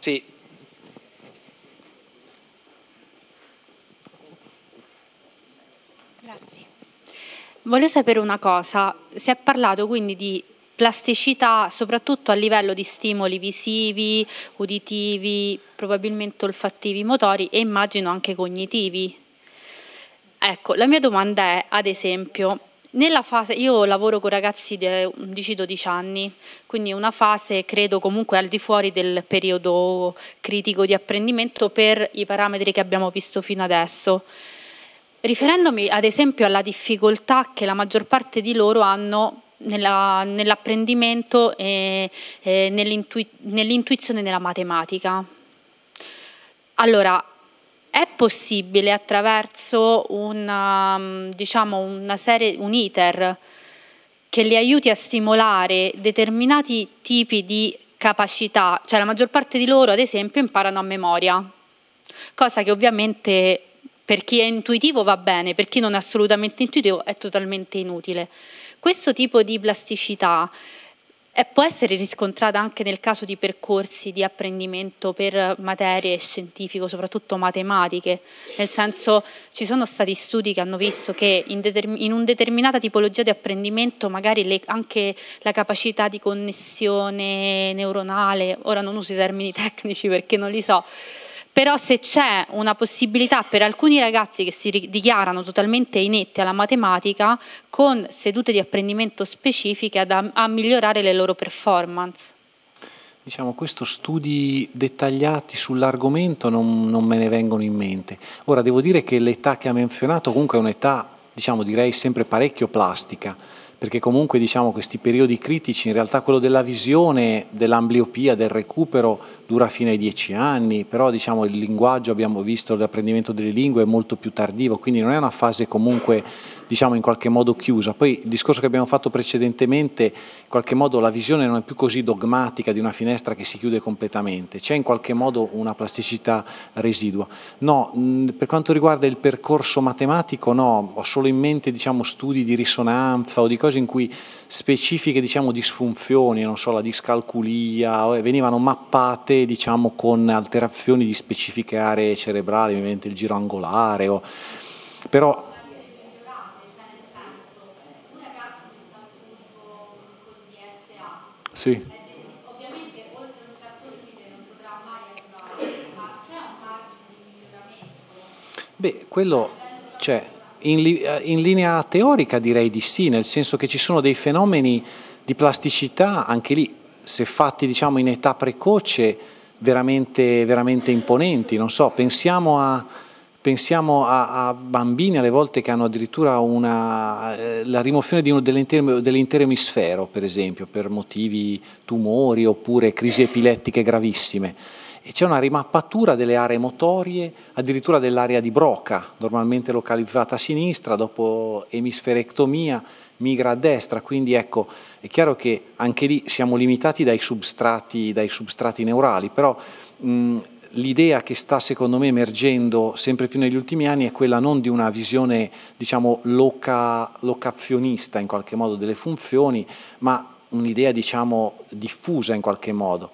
Sì. Grazie. Voglio sapere una cosa, si è parlato quindi di plasticità soprattutto a livello di stimoli visivi, uditivi, probabilmente olfattivi, motori e immagino anche cognitivi. Ecco, la mia domanda è, ad esempio, nella fase, io lavoro con ragazzi di 11-12 anni, quindi una fase credo comunque al di fuori del periodo critico di apprendimento per i parametri che abbiamo visto fino adesso. Riferendomi ad esempio alla difficoltà che la maggior parte di loro hanno nell'apprendimento e nell'intuizione nella matematica. Allora, è possibile attraverso un iter che li aiuti a stimolare determinati tipi di capacità, cioè la maggior parte di loro ad esempio imparano a memoria, cosa che ovviamente per chi è intuitivo va bene, per chi non è assolutamente intuitivo è totalmente inutile. Questo tipo di plasticità e può essere riscontrata anche nel caso di percorsi di apprendimento per materie scientifiche, soprattutto matematiche, nel senso ci sono stati studi che hanno visto che in una determinata tipologia di apprendimento magari anche la capacità di connessione neuronale, ora non uso i termini tecnici perché non li so, però se c'è una possibilità per alcuni ragazzi che si dichiarano totalmente inetti alla matematica, con sedute di apprendimento specifiche a migliorare le loro performance. Diciamo, questo studi dettagliati sull'argomento non me ne vengono in mente. Ora, devo dire che l'età che ha menzionato comunque è un'età, diciamo, direi sempre parecchio plastica, perché comunque, diciamo, questi periodi critici, in realtà quello della visione, dell'ambliopia, del recupero dura fino ai 10 anni, però, diciamo, il linguaggio, abbiamo visto, l'apprendimento delle lingue è molto più tardivo, quindi non è una fase comunque, diciamo, in qualche modo chiusa. Poi il discorso che abbiamo fatto precedentemente, in qualche modo la visione non è più così dogmatica di una finestra che si chiude completamente, c'è in qualche modo una plasticità residua. No, per quanto riguarda il percorso matematico, no, ho solo in mente, diciamo, studi di risonanza o di in cui specifiche, diciamo, disfunzioni, non so, la discalculia, venivano mappate, diciamo, con alterazioni di specifiche aree cerebrali, ovviamente il giro angolare, o... però... Sì. Beh, quello c'è. In linea teorica direi di sì, nel senso che ci sono dei fenomeni di plasticità, anche lì, se fatti, diciamo, in età precoce, veramente, veramente imponenti. Non so, pensiamo a bambini alle volte che hanno addirittura la rimozione dell'intero emisfero, per esempio, per motivi tumori oppure crisi epilettiche gravissime. C'è una rimappatura delle aree motorie, addirittura dell'area di Broca, normalmente localizzata a sinistra, dopo emisferectomia migra a destra, quindi ecco, è chiaro che anche lì siamo limitati dai substrati neurali, però l'idea che sta, secondo me, emergendo sempre più negli ultimi anni è quella non di una visione, diciamo, locazionista in qualche modo delle funzioni, ma un'idea, diciamo, diffusa in qualche modo.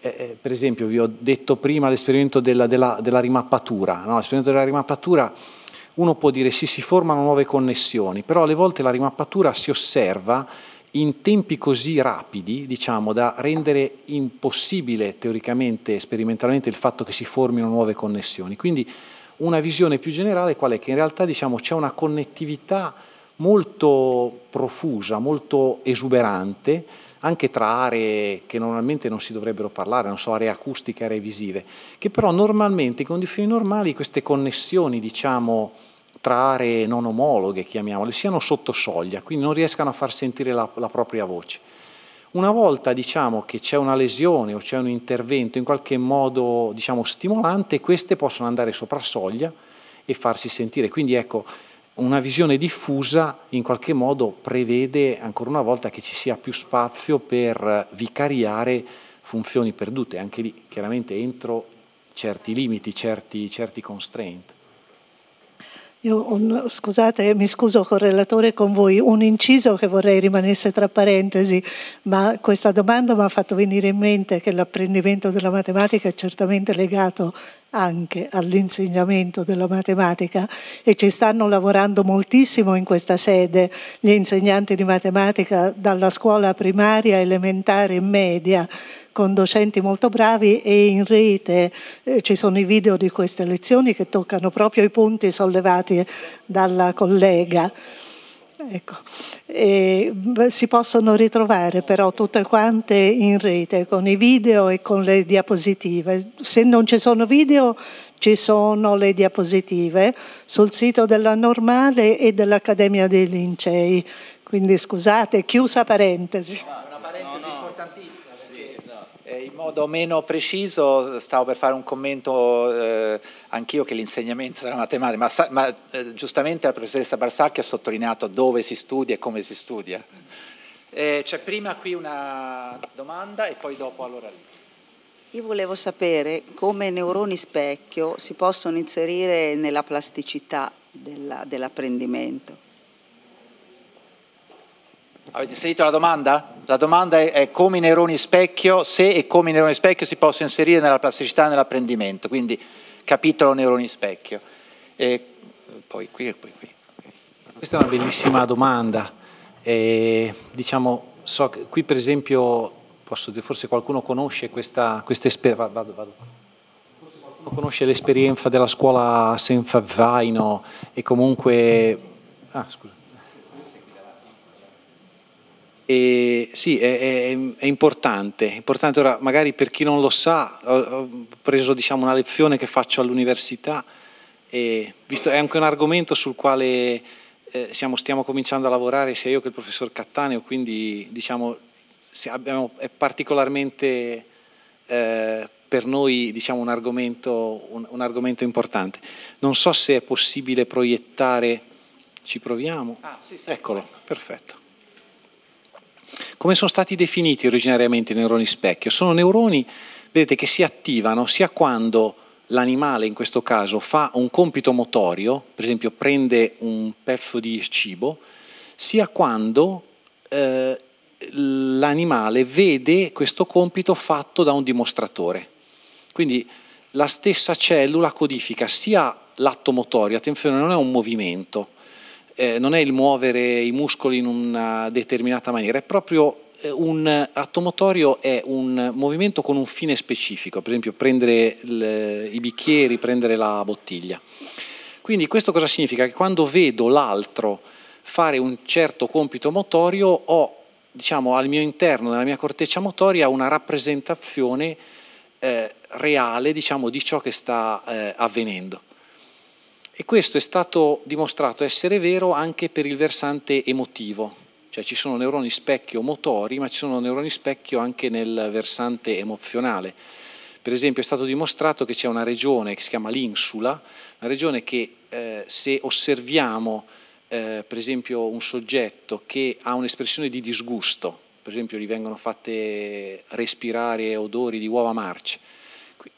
Per esempio, vi ho detto prima l'esperimento della rimappatura, no? L'esperimento della rimappatura, uno può dire sì, si formano nuove connessioni, però alle volte la rimappatura si osserva in tempi così rapidi, diciamo, da rendere impossibile teoricamente, sperimentalmente, il fatto che si formino nuove connessioni. Quindi una visione più generale qual è? Che in realtà, diciamo, c'è una connettività molto profusa, molto esuberante, anche tra aree che normalmente non si dovrebbero parlare, non so, aree acustiche, aree visive, che però normalmente, in condizioni normali, queste connessioni, diciamo, tra aree non omologhe, chiamiamole, siano sotto soglia, quindi non riescano a far sentire la propria voce. Una volta, diciamo, che c'è una lesione o c'è un intervento in qualche modo, diciamo, stimolante, queste possono andare sopra soglia e farsi sentire. Quindi, ecco, una visione diffusa in qualche modo prevede ancora una volta che ci sia più spazio per vicariare funzioni perdute, anche lì chiaramente entro certi limiti, certi constraint. Scusate, mi scuso col relatore, con voi, un inciso che vorrei rimanesse tra parentesi, ma questa domanda mi ha fatto venire in mente che l'apprendimento della matematica è certamente legato anche all'insegnamento della matematica e ci stanno lavorando moltissimo in questa sede gli insegnanti di matematica dalla scuola primaria, elementare e media, con docenti molto bravi, e in rete ci sono i video di queste lezioni che toccano proprio i punti sollevati dalla collega. Ecco. E si possono ritrovare però tutte quante in rete con i video e con le diapositive. Se non ci sono video, ci sono le diapositive sul sito della Normale e dell'Accademia dei Lincei. Quindi scusate, chiusa parentesi. Una parentesi importantissima. In modo meno preciso, stavo per fare un commento anch'io che l'insegnamento della matematica, ma giustamente la professoressa Barsacchi ha sottolineato dove si studia e come si studia. C'è prima qui una domanda e poi dopo allora lì. Io volevo sapere come neuroni specchio si possono inserire nella plasticità dell'apprendimento. Avete inserito la domanda? La domanda è come i neuroni specchio, se e come i neuroni specchio si possono inserire nella plasticità e nell'apprendimento, quindi capitolo neuroni specchio. E poi qui e poi qui. Questa è una bellissima domanda. Diciamo, so che qui per esempio, posso dire, forse qualcuno conosce questa esperienza, qualcuno conosce l'esperienza della scuola senza zaino e comunque... Ah, scusa. Sì, è importante, ora magari per chi non lo sa, ho preso diciamo, una lezione che faccio all'università e visto è anche un argomento sul quale stiamo cominciando a lavorare sia io che il professor Cattaneo, quindi diciamo, è particolarmente per noi diciamo, un argomento importante. Non so se è possibile proiettare, ci proviamo? Ah, sì, sì. Eccolo, perfetto. Come sono stati definiti originariamente i neuroni specchio? Sono neuroni, vedete, che si attivano sia quando l'animale, in questo caso, fa un compito motorio, per esempio prende un pezzo di cibo, sia quando l'animale vede questo compito fatto da un dimostratore. Quindi la stessa cellula codifica sia l'atto motorio, attenzione, non è un movimento, non è il muovere i muscoli in una determinata maniera, è proprio un atto motorio, è un movimento con un fine specifico, per esempio prendere i bicchieri, prendere la bottiglia. Quindi questo cosa significa? Che quando vedo l'altro fare un certo compito motorio ho, diciamo, al mio interno, nella mia corteccia motoria, una rappresentazione reale, diciamo, di ciò che sta avvenendo. E questo è stato dimostrato essere vero anche per il versante emotivo, cioè ci sono neuroni specchio motori, ma ci sono neuroni specchio anche nel versante emozionale. Per esempio è stato dimostrato che c'è una regione che si chiama l'insula, una regione che se osserviamo per esempio un soggetto che ha un'espressione di disgusto, per esempio gli vengono fatte respirare odori di uova marce,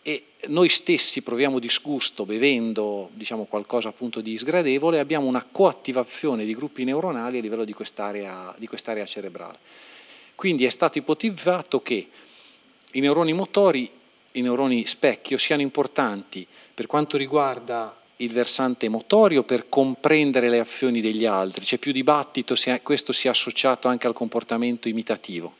e noi stessi proviamo disgusto bevendo diciamo, qualcosa appunto di sgradevole, abbiamo una coattivazione di gruppi neuronali a livello di quest'area cerebrale. Quindi è stato ipotizzato che i neuroni motori, i neuroni specchio, siano importanti per quanto riguarda il versante motorio per comprendere le azioni degli altri. C'è più dibattito se questo sia associato anche al comportamento imitativo.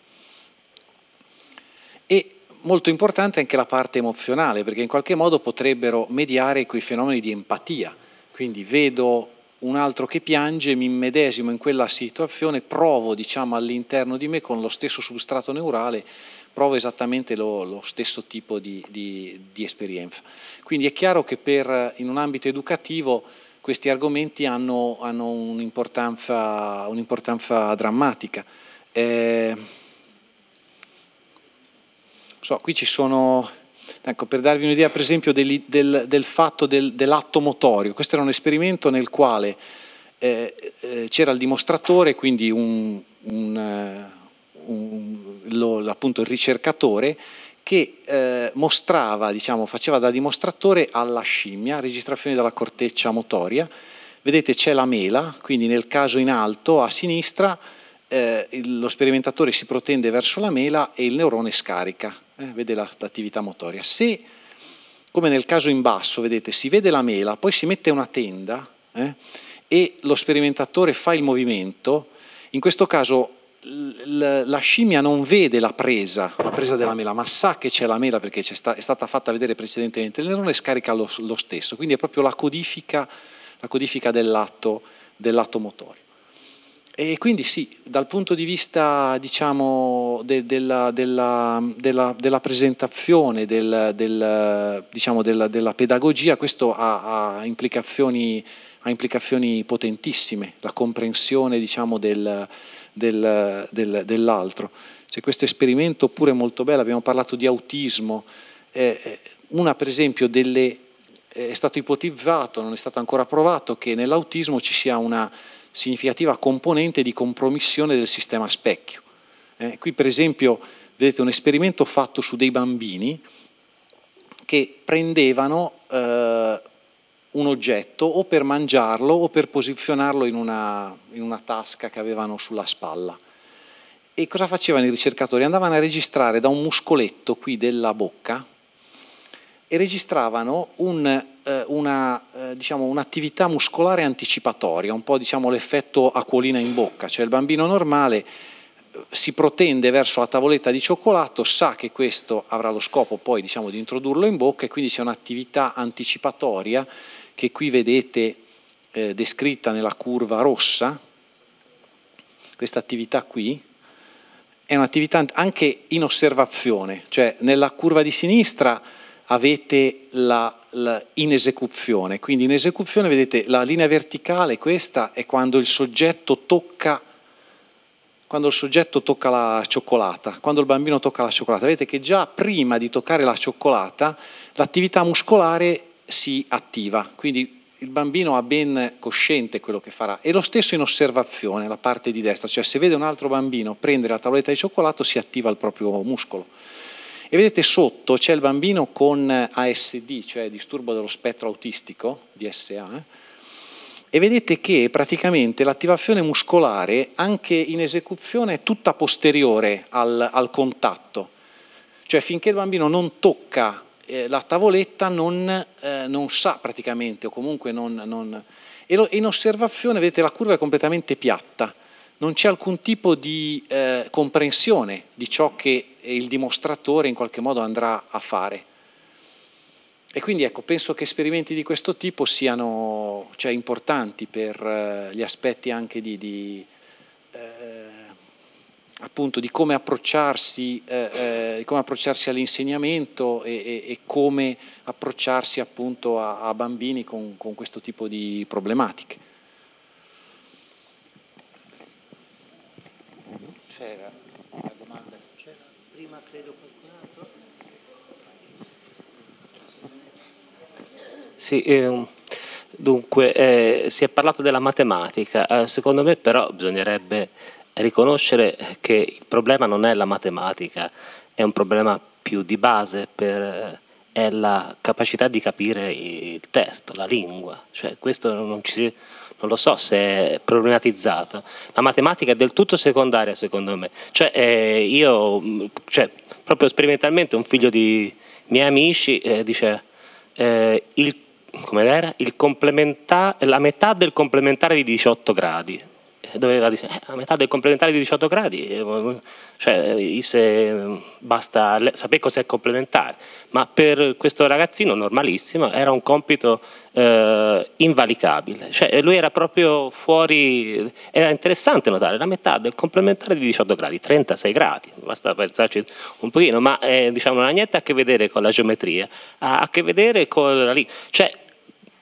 E molto importante anche la parte emozionale, perché in qualche modo potrebbero mediare quei fenomeni di empatia. Quindi vedo un altro che piange, mi immedesimo in quella situazione, provo diciamo, all'interno di me con lo stesso substrato neurale, provo esattamente lo stesso tipo di esperienza. Quindi è chiaro che in un ambito educativo questi argomenti hanno un'importanza drammatica. So, qui ci sono, ecco, per darvi un'idea per esempio del fatto dell'atto motorio, questo era un esperimento nel quale c'era il dimostratore, quindi appunto il ricercatore che mostrava, diciamo, faceva da dimostratore alla scimmia, registrazione della corteccia motoria, vedete c'è la mela, quindi nel caso in alto a sinistra lo sperimentatore si protende verso la mela e il neurone scarica. Vede l'attività motoria. Se, come nel caso in basso, vedete, si vede la mela, poi si mette una tenda e lo sperimentatore fa il movimento, in questo caso la scimmia non vede la presa della mela, ma sa che c'è la mela perché è stata fatta vedere precedentemente, il neurone scarica lo stesso, quindi è proprio la codifica dell'atto motorio. E quindi sì, dal punto di vista diciamo, della presentazione, diciamo, della pedagogia, questo ha implicazioni potentissime, la comprensione diciamo, dell'altro. C'è questo esperimento pure molto bello, abbiamo parlato di autismo, una per esempio è stato ipotizzato, non è stato ancora provato, che nell'autismo ci sia una significativa componente di compromissione del sistema specchio. Qui per esempio vedete un esperimento fatto su dei bambini che prendevano un oggetto o per mangiarlo o per posizionarlo in una tasca che avevano sulla spalla. E cosa facevano i ricercatori? Andavano a registrare da un muscoletto qui della bocca e registravano un'attività muscolare anticipatoria, un po' diciamo l'effetto acquolina in bocca, cioè il bambino normale si protende verso la tavoletta di cioccolato, sa che questo avrà lo scopo poi diciamo di introdurlo in bocca e quindi c'è un'attività anticipatoria che qui vedete descritta nella curva rossa, questa attività qui. È un'attività anche in osservazione, cioè nella curva di sinistra avete in esecuzione, quindi in esecuzione vedete la linea verticale, questa è quando il soggetto tocca la cioccolata, quando il bambino tocca la cioccolata, vedete che già prima di toccare la cioccolata l'attività muscolare si attiva, quindi il bambino ha ben cosciente quello che farà. E lo stesso in osservazione, la parte di destra, cioè se vede un altro bambino prendere la tavoletta di cioccolato si attiva il proprio muscolo. E vedete sotto c'è il bambino con ASD, cioè disturbo dello spettro autistico, DSA, e vedete che praticamente l'attivazione muscolare anche in esecuzione è tutta posteriore al contatto, cioè finché il bambino non tocca la tavoletta non sa praticamente, o comunque non... E in osservazione vedete la curva è completamente piatta, non c'è alcun tipo di comprensione di ciò che il dimostratore in qualche modo andrà a fare. E quindi ecco, penso che esperimenti di questo tipo siano importanti per gli aspetti anche appunto di come approcciarsi, all'insegnamento e come approcciarsi appunto a bambini con questo tipo di problematiche. C'era una domanda, prima credo qualcun altro. Sì, dunque si è parlato della matematica, secondo me però bisognerebbe riconoscere che il problema non è la matematica, è un problema più di base, è la capacità di capire il testo, la lingua, cioè questo non lo so se è problematizzato. La matematica è del tutto secondaria secondo me, cioè proprio sperimentalmente un figlio di miei amici dice la metà del complementare di 18 gradi. Doveva dire la metà del complementare di 18 gradi, cioè se basta sapere cos'è complementare, ma per questo ragazzino normalissimo era un compito invalicabile, cioè lui era proprio fuori. Era interessante notare la metà del complementare di 18 gradi, 36 gradi, basta pensarci un pochino, ma non ha niente a che vedere con la geometria, ha a che vedere con la lingua, cioè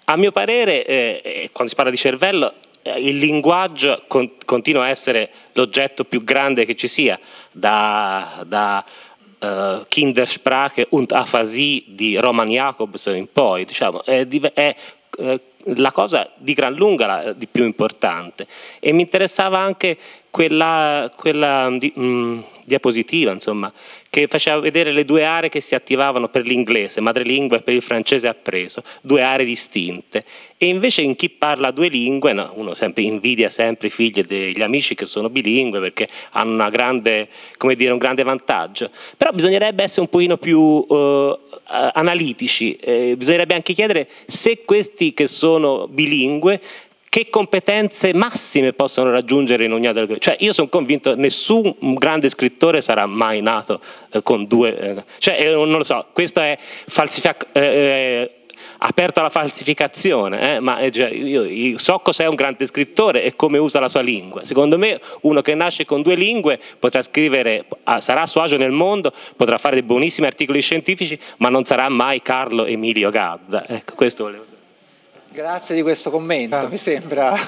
a mio parere quando si parla di cervello il linguaggio continua a essere l'oggetto più grande che ci sia, da Kindersprache und Aphasie di Roman Jacobs in poi, è la cosa di gran lunga di più importante. E mi interessava anche quella diapositiva, insomma, che faceva vedere le due aree che si attivavano per l'inglese madrelingua e per il francese appreso, due aree distinte. E invece in chi parla due lingue, no, uno sempre invidia sempre i figli degli amici che sono bilingue perché hanno una grande, un grande vantaggio. Però bisognerebbe essere un pochino più analitici, bisognerebbe anche chiedere se questi che sono bilingue che competenze massime possono raggiungere in ognuna delle due. Cioè io sono convinto che nessun grande scrittore sarà mai nato con due... non lo so, questo è aperto alla falsificazione, ma io so cos'è un grande scrittore e come usa la sua lingua. Secondo me uno che nasce con due lingue potrà scrivere, sarà a suo agio nel mondo, potrà fare dei buonissimi articoli scientifici, ma non sarà mai Carlo Emilio Gadda. Ecco, questo volevo dire. Grazie di questo commento, mi sembra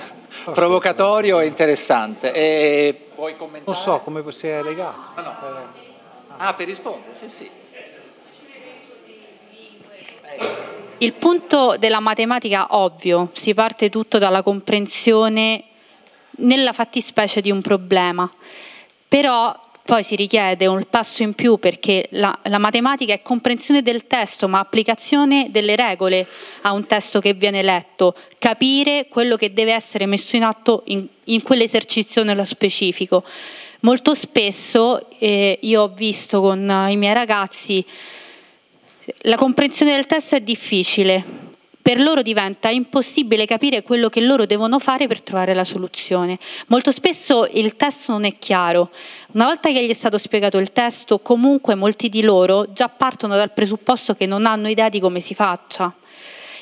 provocatorio e interessante. E puoi commentare? Non so come si è legato. Ah, no. Per rispondere, sì. Il punto della matematica, ovvio, si parte tutto dalla comprensione nella fattispecie di un problema, però poi si richiede un passo in più perché la matematica è comprensione del testo, ma applicazione delle regole a un testo che viene letto, capire quello che deve essere messo in atto in quell'esercizio nello specifico. Molto spesso io ho visto con i miei ragazzi la comprensione del testo è difficile, per loro diventa impossibile capire quello che loro devono fare per trovare la soluzione. Molto spesso il testo non è chiaro, una volta che gli è stato spiegato il testo comunque molti di loro già partono dal presupposto che non hanno idea di come si faccia,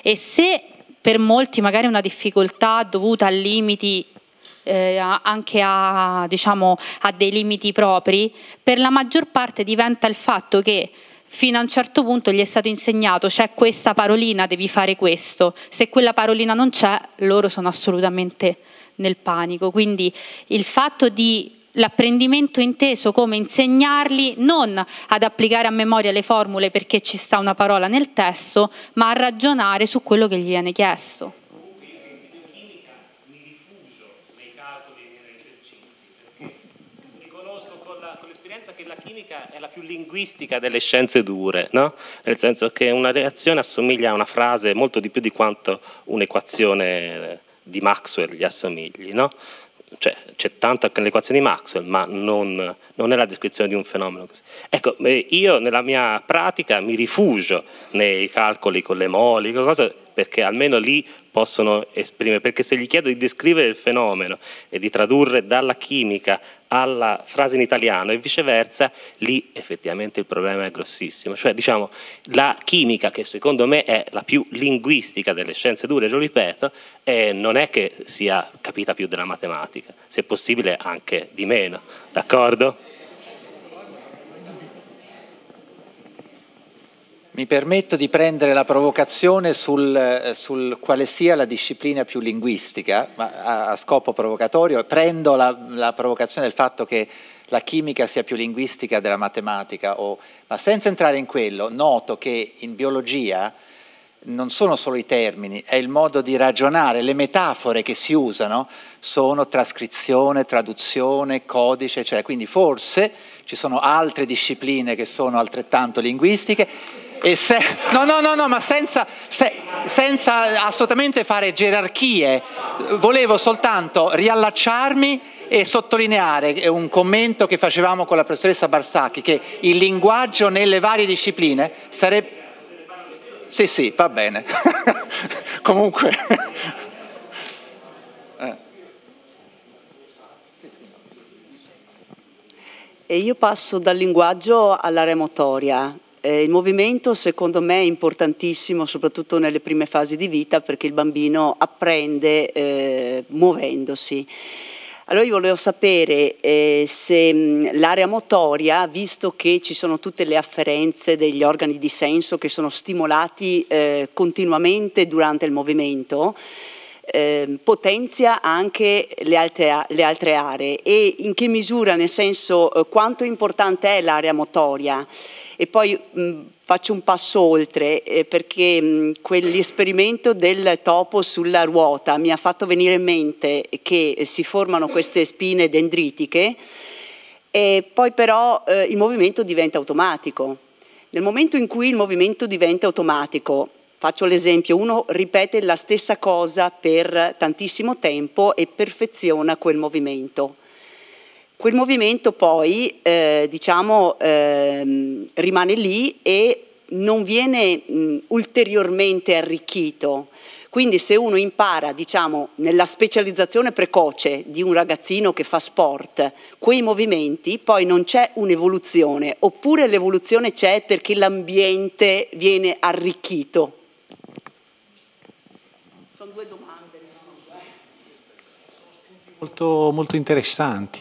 e se per molti magari è una difficoltà dovuta a limiti anche a, diciamo, a dei limiti propri, per la maggior parte diventa il fatto che fino a un certo punto gli è stato insegnato c'è questa parolina, devi fare questo, se quella parolina non c'è loro sono assolutamente nel panico. Quindi il fatto di l'apprendimento inteso come insegnarli non ad applicare a memoria le formule perché ci sta una parola nel testo, ma a ragionare su quello che gli viene chiesto. È la più linguistica delle scienze dure, no? Nel senso che una reazione assomiglia a una frase molto di più di quanto un'equazione di Maxwell gli assomigli, no? Cioè, c'è tanto anche nell'equazione di Maxwell, ma non è la descrizione di un fenomeno così. Ecco, io nella mia pratica mi rifugio nei calcoli con le moli, perché almeno lì possono esprimere, perché se gli chiedo di descrivere il fenomeno e di tradurre dalla chimica alla frase in italiano e viceversa, lì effettivamente il problema è grossissimo. Cioè, diciamo, la chimica, che secondo me è la più linguistica delle scienze dure, lo ripeto, non è che sia capita più della matematica, se possibile anche di meno, d'accordo? Mi permetto di prendere la provocazione sul quale sia la disciplina più linguistica, ma a scopo provocatorio, e prendo la provocazione del fatto che la chimica sia più linguistica della matematica, ma senza entrare in quello, noto che in biologia non sono solo i termini, è il modo di ragionare, le metafore che si usano sono trascrizione, traduzione, codice, eccetera. Quindi forse ci sono altre discipline che sono altrettanto linguistiche. Ma senza assolutamente fare gerarchie, volevo soltanto riallacciarmi e sottolineare un commento che facevamo con la professoressa Barsacchi, che il linguaggio nelle varie discipline sarebbe... Sì, sì, va bene. Comunque... E io passo dal linguaggio all'area motoria. Il movimento secondo me è importantissimo soprattutto nelle prime fasi di vita, perché il bambino apprende muovendosi. Allora io volevo sapere se l'area motoria, visto che ci sono tutte le afferenze degli organi di senso che sono stimolati continuamente durante il movimento, potenzia anche le altre aree, e in che misura, nel senso quanto importante è l'area motoria. E poi faccio un passo oltre, perché quell'esperimento del topo sulla ruota mi ha fatto venire in mente che si formano queste spine dendritiche e poi però il movimento diventa automatico. Nel momento in cui il movimento diventa automatico, faccio l'esempio, uno ripete la stessa cosa per tantissimo tempo e perfeziona quel movimento. Quel movimento poi rimane lì e non viene ulteriormente arricchito. Quindi se uno impara, diciamo, nella specializzazione precoce di un ragazzino che fa sport, quei movimenti, poi non c'è un'evoluzione, oppure l'evoluzione c'è perché l'ambiente viene arricchito. Sono due domande. Molto, molto interessanti.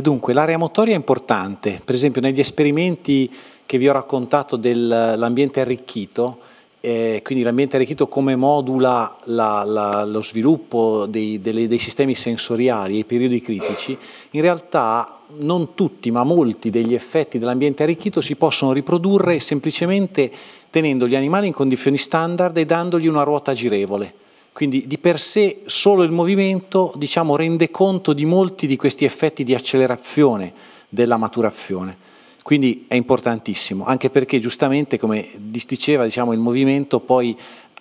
Dunque, l'area motoria è importante, per esempio negli esperimenti che vi ho raccontato dell'ambiente arricchito, quindi l'ambiente arricchito come modula lo sviluppo dei sistemi sensoriali ai periodi critici, in realtà non tutti ma molti degli effetti dell'ambiente arricchito si possono riprodurre semplicemente tenendo gli animali in condizioni standard e dandogli una ruota girevole. Quindi di per sé solo il movimento, diciamo, rende conto di molti di questi effetti di accelerazione della maturazione, quindi è importantissimo, anche perché giustamente, come diceva, diciamo, il movimento poi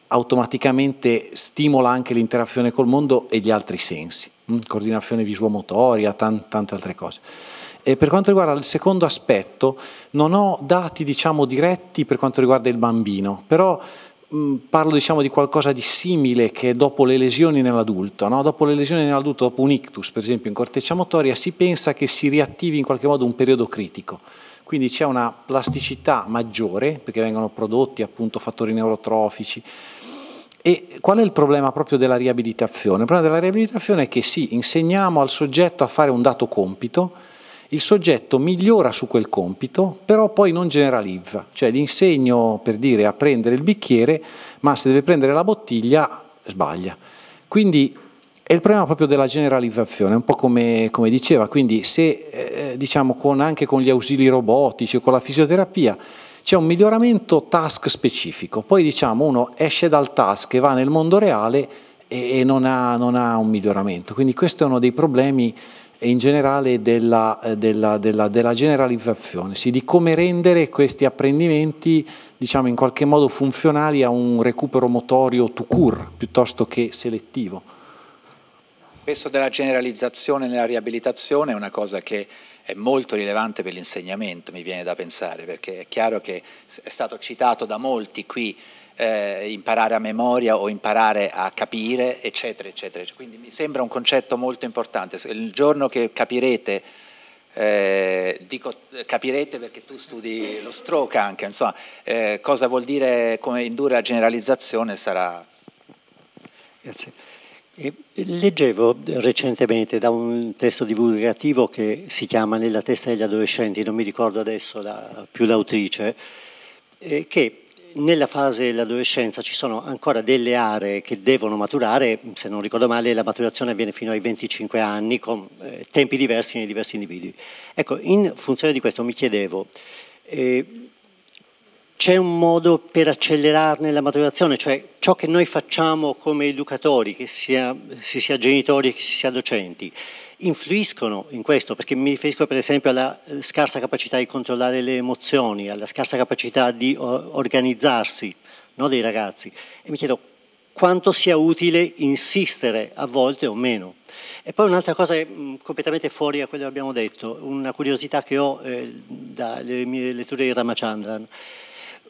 automaticamente stimola anche l'interazione col mondo e gli altri sensi. coordinazione visuomotoria, tante altre cose. E per quanto riguarda il secondo aspetto, non ho dati diretti per quanto riguarda il bambino, però parlo di qualcosa di simile che dopo le lesioni nell'adulto, no? Dopo le lesioni nell'adulto, dopo un ictus per esempio in corteccia motoria, si pensa che si riattivi in qualche modo un periodo critico. Quindi c'è una plasticità maggiore perché vengono prodotti appunto fattori neurotrofici. E qual è il problema proprio della riabilitazione? Il problema della riabilitazione è che sì, insegniamo al soggetto a fare un dato compito, il soggetto migliora su quel compito, però poi non generalizza. Cioè gli insegno, per dire, a prendere il bicchiere, ma se deve prendere la bottiglia sbaglia. Quindi è il problema proprio della generalizzazione, un po' come diceva. Quindi se diciamo anche con gli ausili robotici o con la fisioterapia c'è un miglioramento task specifico, poi diciamo uno esce dal task e va nel mondo reale e non ha un miglioramento. Quindi questo è uno dei problemi in generale della generalizzazione, sì, di come rendere questi apprendimenti in qualche modo funzionali a un recupero motorio tout court piuttosto che selettivo. Questo della generalizzazione nella riabilitazione è una cosa che è molto rilevante per l'insegnamento, mi viene da pensare, perché è chiaro che è stato citato da molti qui, imparare a memoria o imparare a capire, eccetera, eccetera. Quindi mi sembra un concetto molto importante. Il giorno che capirete, dico capirete perché tu studi lo stroke anche, insomma, cosa vuol dire, come indurre la generalizzazione sarà... Grazie. Leggevo recentemente da un testo divulgativo che si chiama Nella testa degli adolescenti, non mi ricordo adesso più l'autrice, che nella fase dell'adolescenza ci sono ancora delle aree che devono maturare, se non ricordo male la maturazione avviene fino ai 25 anni con tempi diversi nei diversi individui. Ecco, in funzione di questo mi chiedevo... c'è un modo per accelerarne la maturazione, cioè ciò che noi facciamo come educatori, che si sia genitori, che si sia docenti, influiscono in questo? Perché mi riferisco per esempio alla scarsa capacità di controllare le emozioni, alla scarsa capacità di organizzarsi, no, dei ragazzi. E mi chiedo quanto sia utile insistere a volte o meno. E poi un'altra cosa completamente fuori da quello che abbiamo detto, una curiosità che ho dalle mie letture di Ramachandran.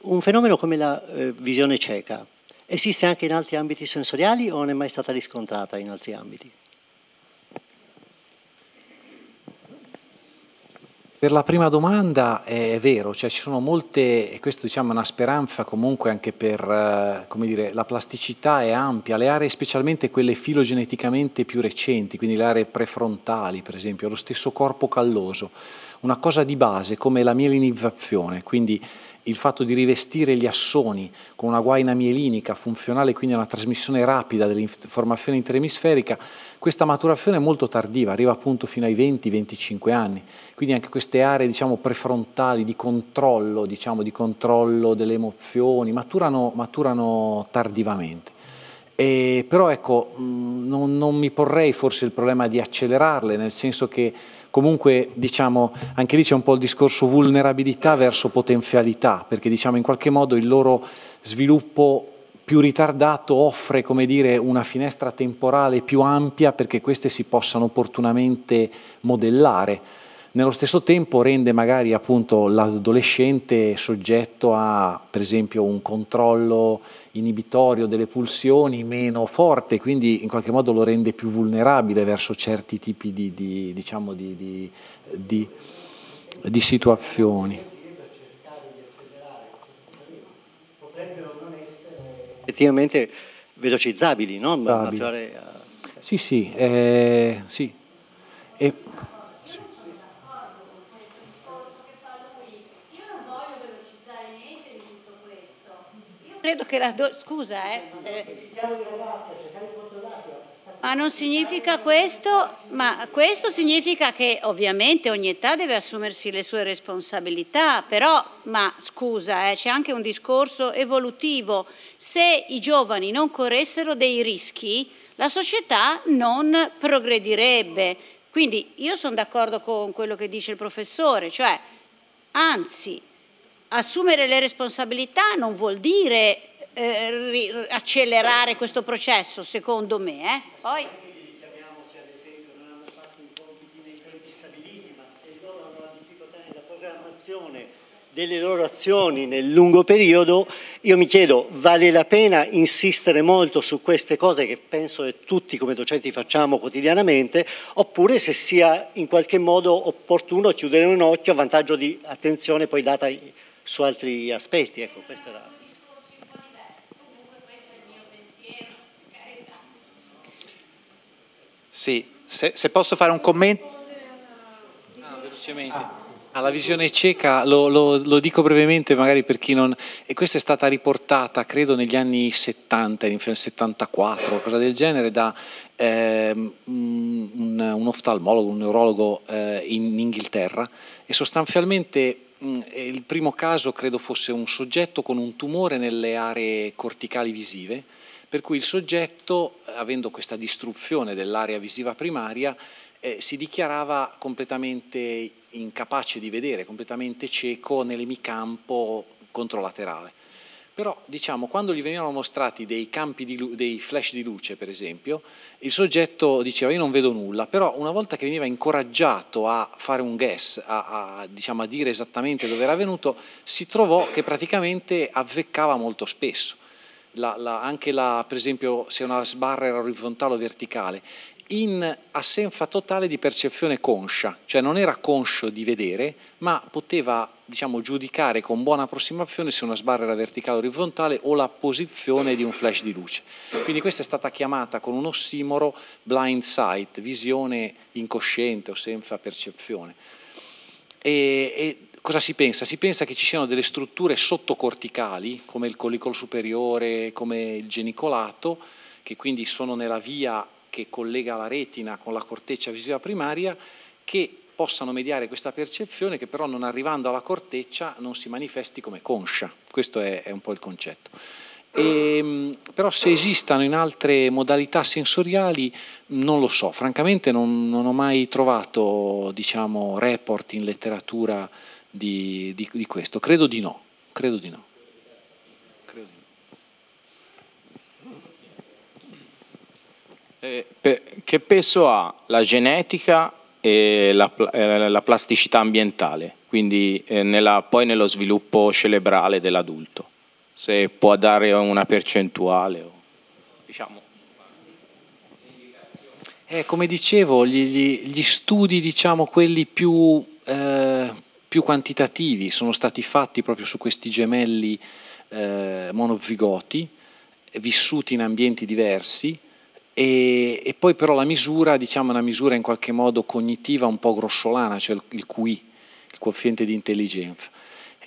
Un fenomeno come la visione cieca esiste anche in altri ambiti sensoriali o non è mai stata riscontrata in altri ambiti? Per la prima domanda è vero, cioè ci sono molte, e questo è una speranza comunque anche per come dire, la plasticità è ampia, le aree specialmente quelle filogeneticamente più recenti, quindi le aree prefrontali per esempio, lo stesso corpo calloso, una cosa di base come la mielinizzazione, quindi il fatto di rivestire gli assoni con una guaina mielinica funzionale, quindi una trasmissione rapida dell'informazione interemisferica, questa maturazione è molto tardiva, arriva appunto fino ai 20-25 anni. Quindi anche queste aree prefrontali di controllo, delle emozioni, maturano tardivamente. Però ecco, non mi porrei forse il problema di accelerarle, nel senso che comunque anche lì c'è un po' il discorso vulnerabilità verso potenzialità, perché in qualche modo il loro sviluppo più ritardato offre una finestra temporale più ampia perché queste si possano opportunamente modellare. Nello stesso tempo rende magari appunto l'adolescente soggetto a per esempio un controllo inibitorio delle pulsioni meno forte, quindi in qualche modo lo rende più vulnerabile verso certi tipi di situazioni. Potrebbero non essere effettivamente velocizzabili, no? Maturare... Sì, sì. Sì. Credo che la ma non significa questo, ma questo significa che ovviamente ogni età deve assumersi le sue responsabilità, però, ma scusa, c'è anche un discorso evolutivo, se i giovani non corressero dei rischi, la società non progredirebbe, quindi io sono d'accordo con quello che dice il professore, cioè, anzi, assumere le responsabilità non vuol dire accelerare questo processo, secondo me. Poi... valutazione delle loro azioni nel lungo periodo, io mi chiedo, vale la pena insistere molto su queste cose che penso che tutti come docenti facciamo quotidianamente, oppure se sia in qualche modo opportuno chiudere un occhio a vantaggio di attenzione poi data su altri aspetti. Ecco, questo era... Sì, se posso fare un commento... No, velocemente... Alla visione cieca lo dico brevemente magari per chi non... E questa è stata riportata credo negli anni 70, inizio del 74, cosa del genere, da un oftalmologo, un neurologo in Inghilterra, e sostanzialmente il primo caso credo fosse un soggetto con un tumore nelle aree corticali visive, per cui il soggetto, avendo questa distruzione dell'area visiva primaria, si dichiarava completamente incapace di vedere, completamente cieco nell'emicampo controlaterale. Però diciamo, quando gli venivano mostrati dei campi dei flash di luce, per esempio, il soggetto diceva: io non vedo nulla, però una volta che veniva incoraggiato a fare un guess, diciamo, a dire esattamente dove era venuto, si trovò che praticamente azzeccava molto spesso. Per esempio, se una sbarra era orizzontale o verticale, in assenza totale di percezione conscia, cioè non era conscio di vedere, ma poteva, diciamo, giudicare con buona approssimazione se una sbarra era verticale o orizzontale o la posizione di un flash di luce. Quindi questa è stata chiamata con un ossimoro blind sight, visione incosciente o senza percezione. E cosa si pensa? Si pensa che ci siano delle strutture sottocorticali, come il collicolo superiore, come il genicolato, che quindi sono nella via che collega la retina con la corteccia visiva primaria, che possano mediare questa percezione, che però non arrivando alla corteccia non si manifesti come conscia. Questo è un po' il concetto. Però se esistano in altre modalità sensoriali non lo so, francamente non ho mai trovato, diciamo, report in letteratura di questo. Credo di no, credo di no. Che peso ha la genetica e la plasticità ambientale, quindi poi nello sviluppo cerebrale dell'adulto, se può dare una percentuale o, diciamo. Come dicevo, gli studi, diciamo, quelli più quantitativi sono stati fatti proprio su questi gemelli monozigoti vissuti in ambienti diversi. E poi però la misura, diciamo, è una misura in qualche modo cognitiva un po' grossolana, cioè il QI, il quoziente di intelligenza.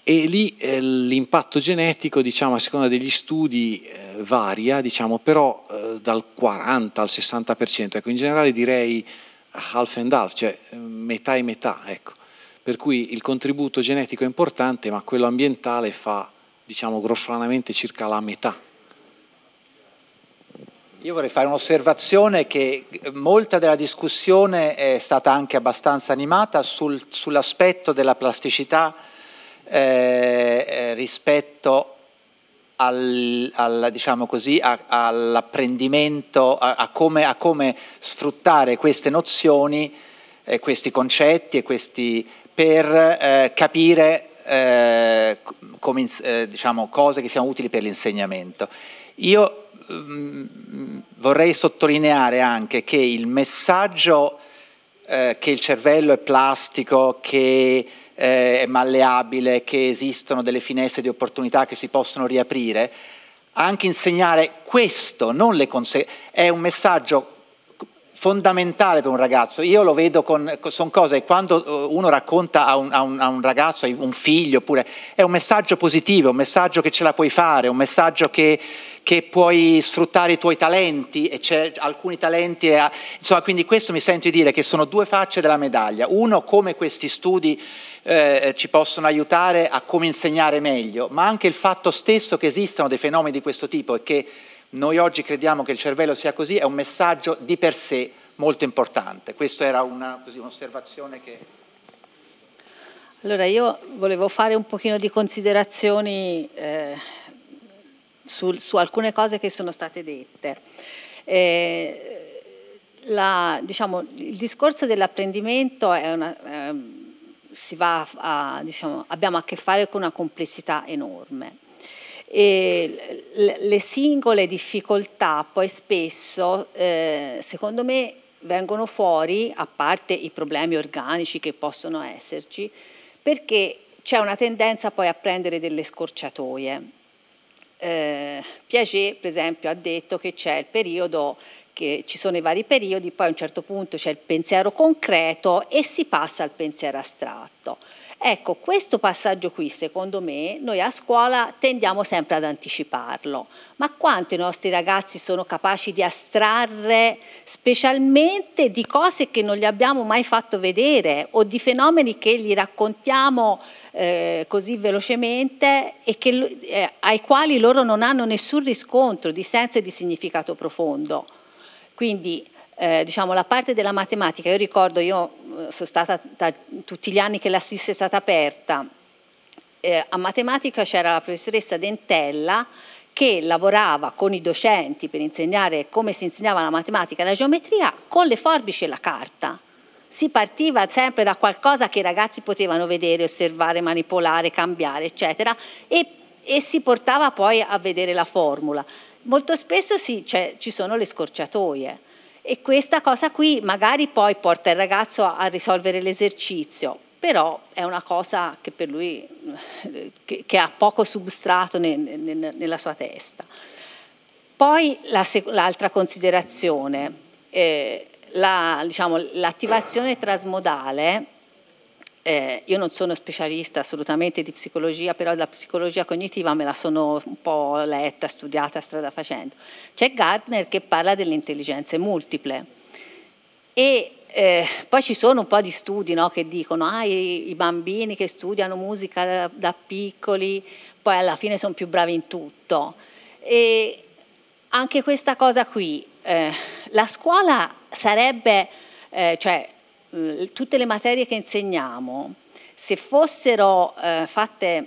E lì l'impatto genetico, diciamo, a seconda degli studi varia, diciamo, però dal 40 al 60%. Ecco, in generale direi half and half, cioè metà e metà. Ecco. Per cui il contributo genetico è importante, ma quello ambientale fa, diciamo, grossolanamente circa la metà. Io vorrei fare un'osservazione, che molta della discussione è stata anche abbastanza animata sull'aspetto della plasticità rispetto diciamo così, all'apprendimento, a come sfruttare queste nozioni, questi concetti e questi, per capire come, diciamo, cose che siano utili per l'insegnamento. Io vorrei sottolineare anche che il messaggio che il cervello è plastico, che è malleabile, che esistono delle finestre di opportunità che si possono riaprire, anche insegnare questo, non le conseguenze, è un messaggio fondamentale per un ragazzo. Io lo vedo sono cose, quando uno racconta a un ragazzo, un figlio, oppure è un messaggio positivo, un messaggio che ce la puoi fare, un messaggio che puoi sfruttare i tuoi talenti, e c'è alcuni talenti, insomma, quindi questo mi sento di dire che sono due facce della medaglia. Uno, come questi studi ci possono aiutare a come insegnare meglio, ma anche il fatto stesso che esistano dei fenomeni di questo tipo, e che noi oggi crediamo che il cervello sia così, è un messaggio di per sé molto importante. Questa era un'osservazione che... Allora, io volevo fare un pochino di considerazioni su alcune cose che sono state dette. Diciamo, il discorso dell'apprendimento si va a, diciamo, abbiamo a che fare con una complessità enorme. E le singole difficoltà poi spesso, secondo me, vengono fuori, a parte i problemi organici che possono esserci, perché c'è una tendenza poi a prendere delle scorciatoie. Piaget, per esempio, ha detto che c'è il periodo, che ci sono i vari periodi, poi a un certo punto c'è il pensiero concreto e si passa al pensiero astratto. Ecco, questo passaggio qui, secondo me, noi a scuola tendiamo sempre ad anticiparlo, ma quanto i nostri ragazzi sono capaci di astrarre, specialmente di cose che non gli abbiamo mai fatto vedere o di fenomeni che gli raccontiamo così velocemente e che, ai quali loro non hanno nessun riscontro di senso e di significato profondo. Quindi, diciamo, la parte della matematica, io ricordo, io sono stata tutti gli anni che la SIS è stata aperta, a matematica c'era la professoressa Dentella che lavorava con i docenti per insegnare come si insegnava la matematica e la geometria con le forbici e la carta. Si partiva sempre da qualcosa che i ragazzi potevano vedere, osservare, manipolare, cambiare, eccetera, e si portava poi a vedere la formula. Molto spesso ci sono le scorciatoie. E questa cosa qui magari poi porta il ragazzo a risolvere l'esercizio, però è una cosa che per lui che ha poco substrato nella sua testa. Poi l'altra considerazione, l'attivazione trasmodale. Io non sono specialista assolutamente di psicologia, però la psicologia cognitiva me la sono un po' letta, studiata strada facendo. C'è Gardner che parla delle intelligenze multiple e poi ci sono un po' di studi, no, che dicono i bambini che studiano musica da piccoli poi alla fine sono più bravi in tutto. E anche questa cosa qui, la scuola sarebbe, tutte le materie che insegniamo, se fossero fatte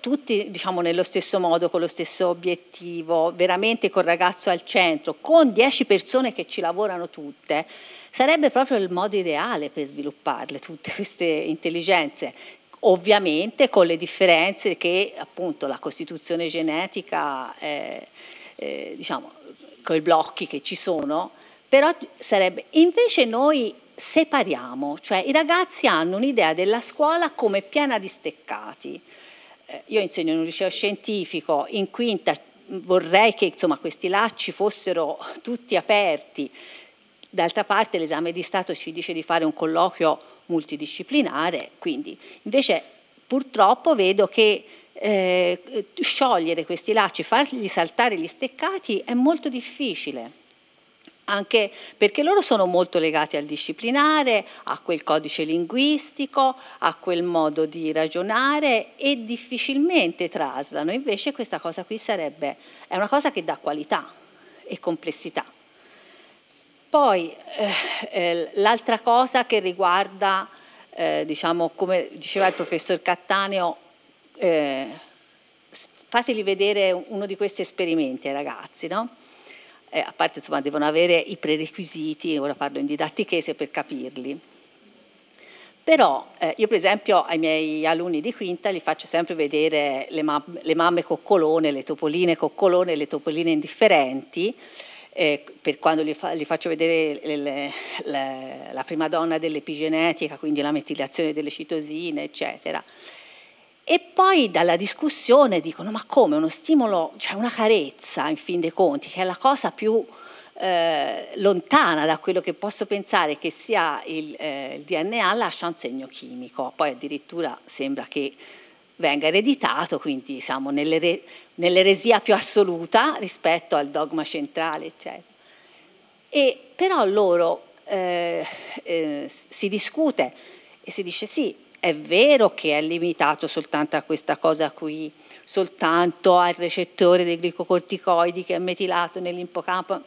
tutti, diciamo, nello stesso modo, con lo stesso obiettivo, veramente col ragazzo al centro, con 10 persone che ci lavorano tutte, sarebbe proprio il modo ideale per svilupparle tutte queste intelligenze, ovviamente con le differenze che appunto la costituzione genetica, diciamo, con i blocchi che ci sono, però sarebbe, invece noi separiamo, cioè i ragazzi hanno un'idea della scuola come piena di steccati. Io insegno in un liceo scientifico, in quinta vorrei che, insomma, questi lacci fossero tutti aperti. D'altra parte l'esame di Stato ci dice di fare un colloquio multidisciplinare, quindi invece purtroppo vedo che sciogliere questi lacci, fargli saltare gli steccati è molto difficile. Anche perché loro sono molto legati al disciplinare, a quel codice linguistico, a quel modo di ragionare e difficilmente traslano. Invece questa cosa qui è una cosa che dà qualità e complessità. Poi l'altra cosa che riguarda, diciamo, come diceva il professor Cattaneo, fateli vedere uno di questi esperimenti ai ragazzi, no? A parte, insomma, devono avere i prerequisiti, ora parlo in didattichese per capirli. Però io per esempio ai miei alunni di quinta li faccio sempre vedere le mamme coccolone, le topoline coccolone, le topoline indifferenti, per quando li faccio vedere la prima donna dell'epigenetica, quindi la metilazione delle citosine, eccetera. E poi dalla discussione dicono, ma come uno stimolo, cioè una carezza in fin dei conti, che è la cosa più lontana da quello che posso pensare che sia il DNA, lascia un segno chimico. Poi addirittura sembra che venga ereditato, quindi siamo nell'eresia più assoluta rispetto al dogma centrale, eccetera. E però loro si discute e si dice sì, è vero che è limitato soltanto a questa cosa qui, soltanto al recettore dei glicocorticoidi che è metilato nell'ippocampo,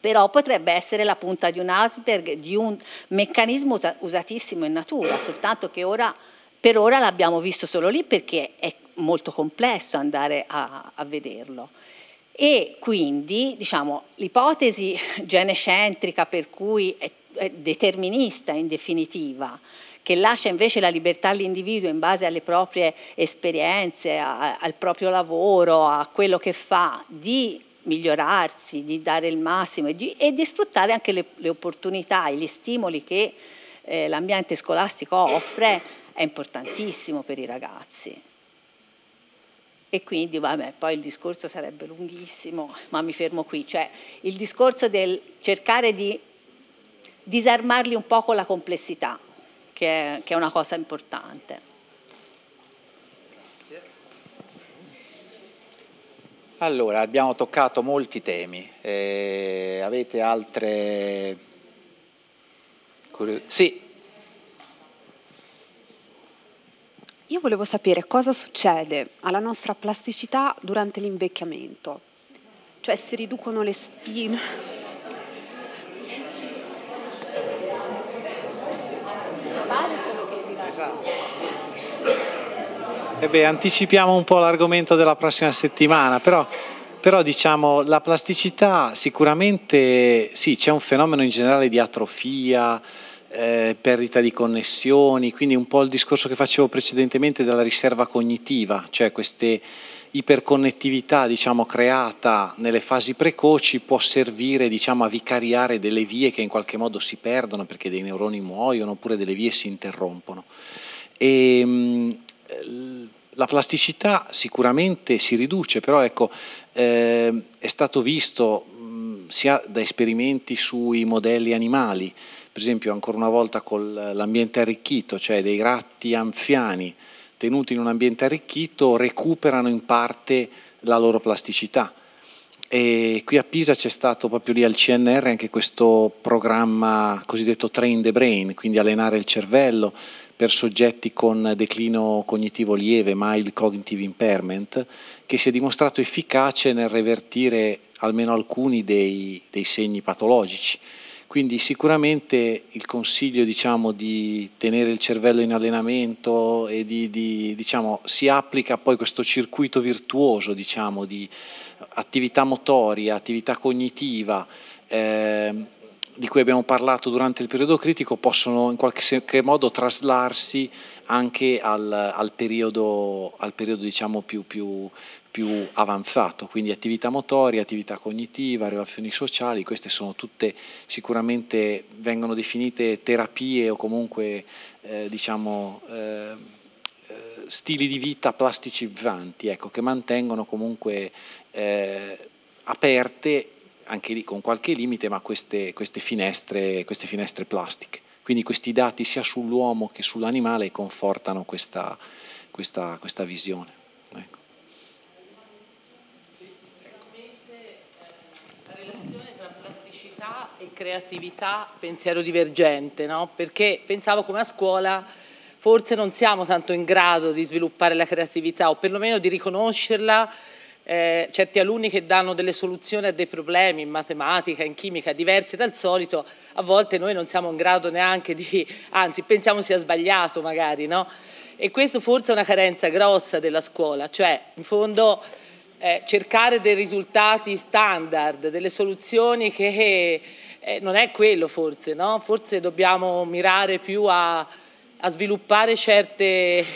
però potrebbe essere la punta di un iceberg, di un meccanismo usatissimo in natura, soltanto che per ora l'abbiamo visto solo lì perché è molto complesso andare a vederlo. E quindi, diciamo, l'ipotesi genecentrica per cui è determinista in definitiva, che lascia invece la libertà all'individuo in base alle proprie esperienze, al proprio lavoro, a quello che fa, di migliorarsi, di dare il massimo e di sfruttare anche le opportunità e gli stimoli che l'ambiente scolastico offre, è importantissimo per i ragazzi. E quindi, vabbè, poi il discorso sarebbe lunghissimo, ma mi fermo qui. Cioè, il discorso del cercare di disarmarli un po' con la complessità, che è una cosa importante. Grazie. Allora, abbiamo toccato molti temi. Avete altre curiosità? Sì. Io volevo sapere cosa succede alla nostra plasticità durante l'invecchiamento, cioè si riducono le spine. Esatto. E beh, anticipiamo un po' l'argomento della prossima settimana, però diciamo la plasticità sicuramente sì, c'è un fenomeno in generale di atrofia, perdita di connessioni, quindi un po' il discorso che facevo precedentemente della riserva cognitiva, cioè queste iperconnettività, diciamo, creata nelle fasi precoci può servire, diciamo, a vicariare delle vie che in qualche modo si perdono perché dei neuroni muoiono oppure delle vie si interrompono. E la plasticità sicuramente si riduce, però ecco, è stato visto sia da esperimenti sui modelli animali, per esempio ancora una volta con l'ambiente arricchito, cioè dei ratti anziani tenuti in un ambiente arricchito recuperano in parte la loro plasticità. E qui a Pisa c'è stato proprio lì al CNR anche questo programma cosiddetto Train the Brain, quindi allenare il cervello per soggetti con declino cognitivo lieve, mild cognitive impairment, che si è dimostrato efficace nel revertire almeno alcuni dei segni patologici. Quindi sicuramente il consiglio, diciamo, di tenere il cervello in allenamento e diciamo, si applica poi questo circuito virtuoso, diciamo, di attività motoria, attività cognitiva, di cui abbiamo parlato durante il periodo critico, possono in qualche modo traslarsi anche al periodo diciamo, più avanzato, quindi attività motoria, attività cognitiva, relazioni sociali, queste sono tutte sicuramente, vengono definite terapie o comunque diciamo, stili di vita plasticizzanti, ecco, che mantengono comunque aperte, anche lì con qualche limite, ma queste finestre plastiche. Quindi questi dati sia sull'uomo che sull'animale confortano questa visione. Creatività, pensiero divergente, no? Perché pensavo come a scuola forse non siamo tanto in grado di sviluppare la creatività o perlomeno di riconoscerla, certi alunni che danno delle soluzioni a dei problemi in matematica, in chimica diversi dal solito, a volte noi non siamo in grado neanche di, anzi pensiamo sia sbagliato magari, no? E questo forse è una carenza grossa della scuola, cioè in fondo cercare dei risultati standard, delle soluzioni che non è quello forse, no? Forse dobbiamo mirare più a sviluppare certe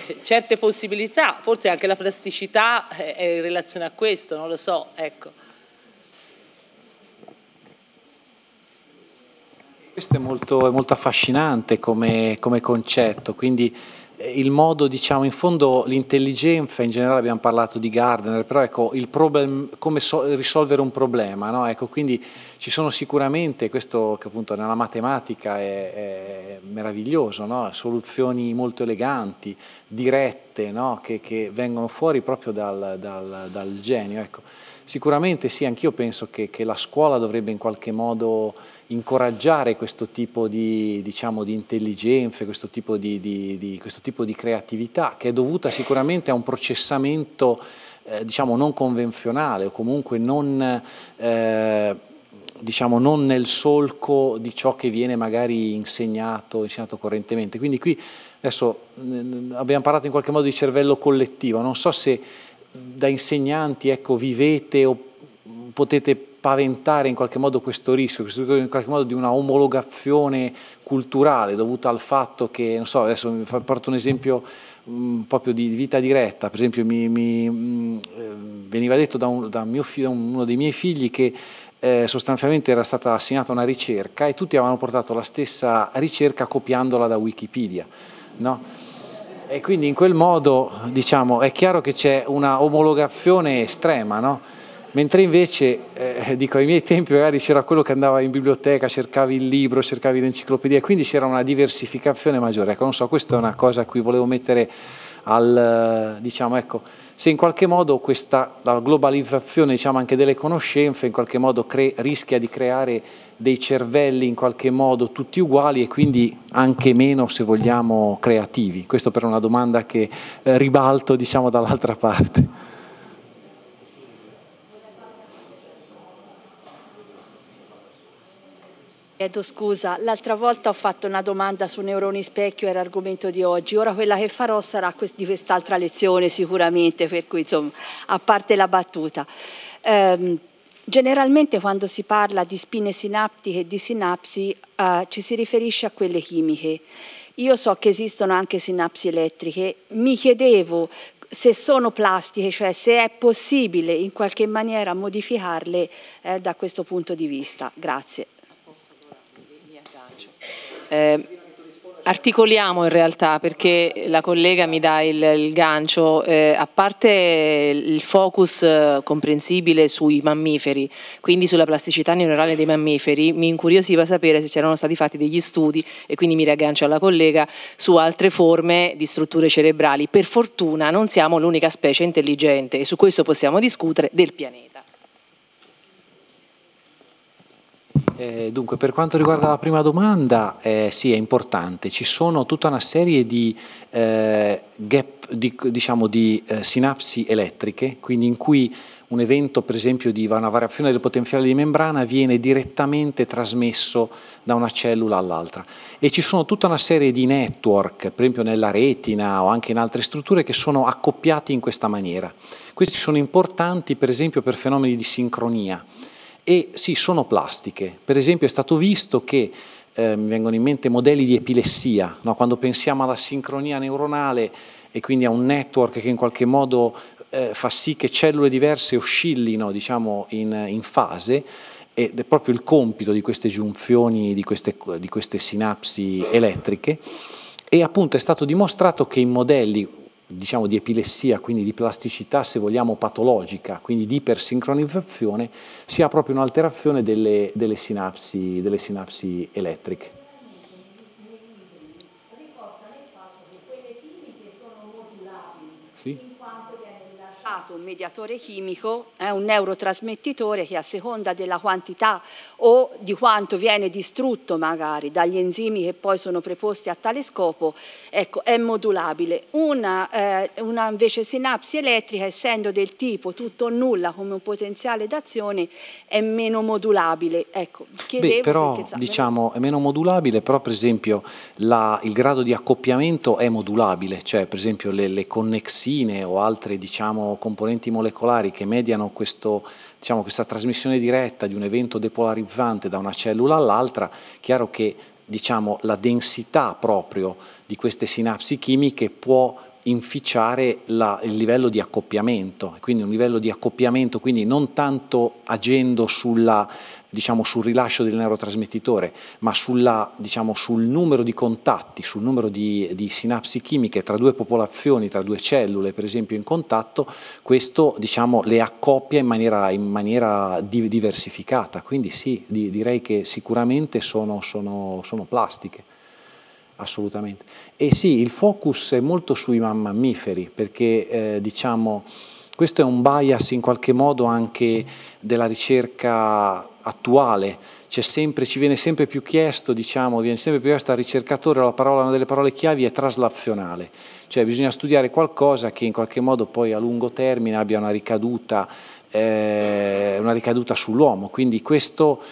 possibilità, forse anche la plasticità è in relazione a questo, non lo so, ecco. Questo è molto affascinante come concetto, quindi il modo, diciamo, in fondo l'intelligenza, in generale abbiamo parlato di Gardner, però ecco, come risolvere un problema, no? Ecco, quindi ci sono sicuramente, questo che appunto nella matematica è meraviglioso, no? Soluzioni molto eleganti, dirette, no? che vengono fuori proprio dal genio. Ecco. Sicuramente sì, anch'io penso che la scuola dovrebbe in qualche modo incoraggiare questo tipo di, diciamo, di intelligenze, questo tipo di creatività, che è dovuta sicuramente a un processamento diciamo, non convenzionale o comunque non... diciamo non nel solco di ciò che viene magari insegnato correntemente. Quindi qui adesso abbiamo parlato in qualche modo di cervello collettivo, non so se da insegnanti, ecco, vivete o potete spaventare in qualche modo questo rischio in qualche modo di una omologazione culturale dovuta al fatto che, non so, adesso mi porto un esempio proprio di vita diretta, per esempio veniva detto da uno dei miei figli che sostanzialmente era stata assegnata una ricerca e tutti avevano portato la stessa ricerca copiandola da Wikipedia, no? E quindi in quel modo, diciamo, è chiaro che c'è una omologazione estrema, no? Mentre invece, dico, ai miei tempi magari c'era quello che andava in biblioteca, cercavi il libro, cercavi l'enciclopedia, quindi c'era una diversificazione maggiore. Ecco, non so, questa è una cosa a cui volevo mettere al, diciamo, ecco, se in qualche modo questa la globalizzazione, diciamo, anche delle conoscenze in qualche modo rischia di creare dei cervelli in qualche modo tutti uguali e quindi anche meno, se vogliamo, creativi. Questo per una domanda che ribalto, diciamo, dall'altra parte. Chiedo scusa, l'altra volta ho fatto una domanda su neuroni specchio, era argomento di oggi, ora quella che farò sarà di quest'altra lezione sicuramente, per cui insomma, a parte la battuta. Generalmente quando si parla di spine sinaptiche e di sinapsi ci si riferisce a quelle chimiche. Io so che esistono anche sinapsi elettriche, mi chiedevo se sono plastiche, cioè se è possibile in qualche maniera modificarle da questo punto di vista. Grazie. Articoliamo in realtà, perché la collega mi dà il gancio, a parte il focus comprensibile sui mammiferi, quindi sulla plasticità neurale dei mammiferi, mi incuriosiva sapere se c'erano stati fatti degli studi, e quindi mi riaggancio alla collega, su altre forme di strutture cerebrali. Per fortuna non siamo l'unica specie intelligente e su questo possiamo discutere del pianeta. Dunque, per quanto riguarda la prima domanda, sì, è importante, ci sono tutta una serie di gap, diciamo, di sinapsi elettriche, quindi in cui un evento, per esempio, di una variazione del potenziale di membrana viene direttamente trasmesso da una cellula all'altra. E ci sono tutta una serie di network, per esempio nella retina o anche in altre strutture, che sono accoppiati in questa maniera. Questi sono importanti, per esempio, per fenomeni di sincronia. E sì, sono plastiche. Per esempio è stato visto che, mi vengono in mente modelli di epilessia, no? Quando pensiamo alla sincronia neuronale e quindi a un network che in qualche modo fa sì che cellule diverse oscillino, diciamo, in fase, ed è proprio il compito di queste giunzioni, di queste sinapsi elettriche, e appunto è stato dimostrato che in modelli, diciamo, di epilessia, quindi di plasticità, se vogliamo, patologica, quindi di ipersincronizzazione, si ha proprio un'alterazione delle sinapsi elettriche. Riportano il fatto che quelle chimiche sono modulabili, sì, in quanto viene rilasciato un mediatore chimico, un neurotrasmettitore che a seconda della quantità o di quanto viene distrutto magari dagli enzimi che poi sono preposti a tale scopo, ecco, è modulabile. Una invece sinapsi elettrica, essendo del tipo tutto o nulla come un potenziale d'azione, è meno modulabile. Ecco, beh, però, perché, diciamo, è meno modulabile, però per esempio il grado di accoppiamento è modulabile, cioè per esempio le connexine o altre, diciamo, componenti molecolari che mediano questo, diciamo, questa trasmissione diretta di un evento depolarizzante da una cellula all'altra, chiaro che, diciamo, la densità proprio di queste sinapsi chimiche può inficiare il livello di accoppiamento, quindi un livello di accoppiamento, quindi non tanto agendo diciamo, sul rilascio del neurotrasmettitore, ma diciamo, sul numero di contatti, sul numero di sinapsi chimiche tra due popolazioni, tra due cellule per esempio in contatto, questo, diciamo, le accoppia in maniera diversificata, quindi sì, direi che sicuramente sono plastiche. Assolutamente. E sì, il focus è molto sui mammiferi, perché diciamo, questo è un bias in qualche modo anche della ricerca attuale. Ci viene sempre più chiesto, diciamo, viene sempre più chiesto al ricercatore, una delle parole chiavi è traslazionale, cioè bisogna studiare qualcosa che in qualche modo poi a lungo termine abbia una ricaduta sull'uomo, quindi questo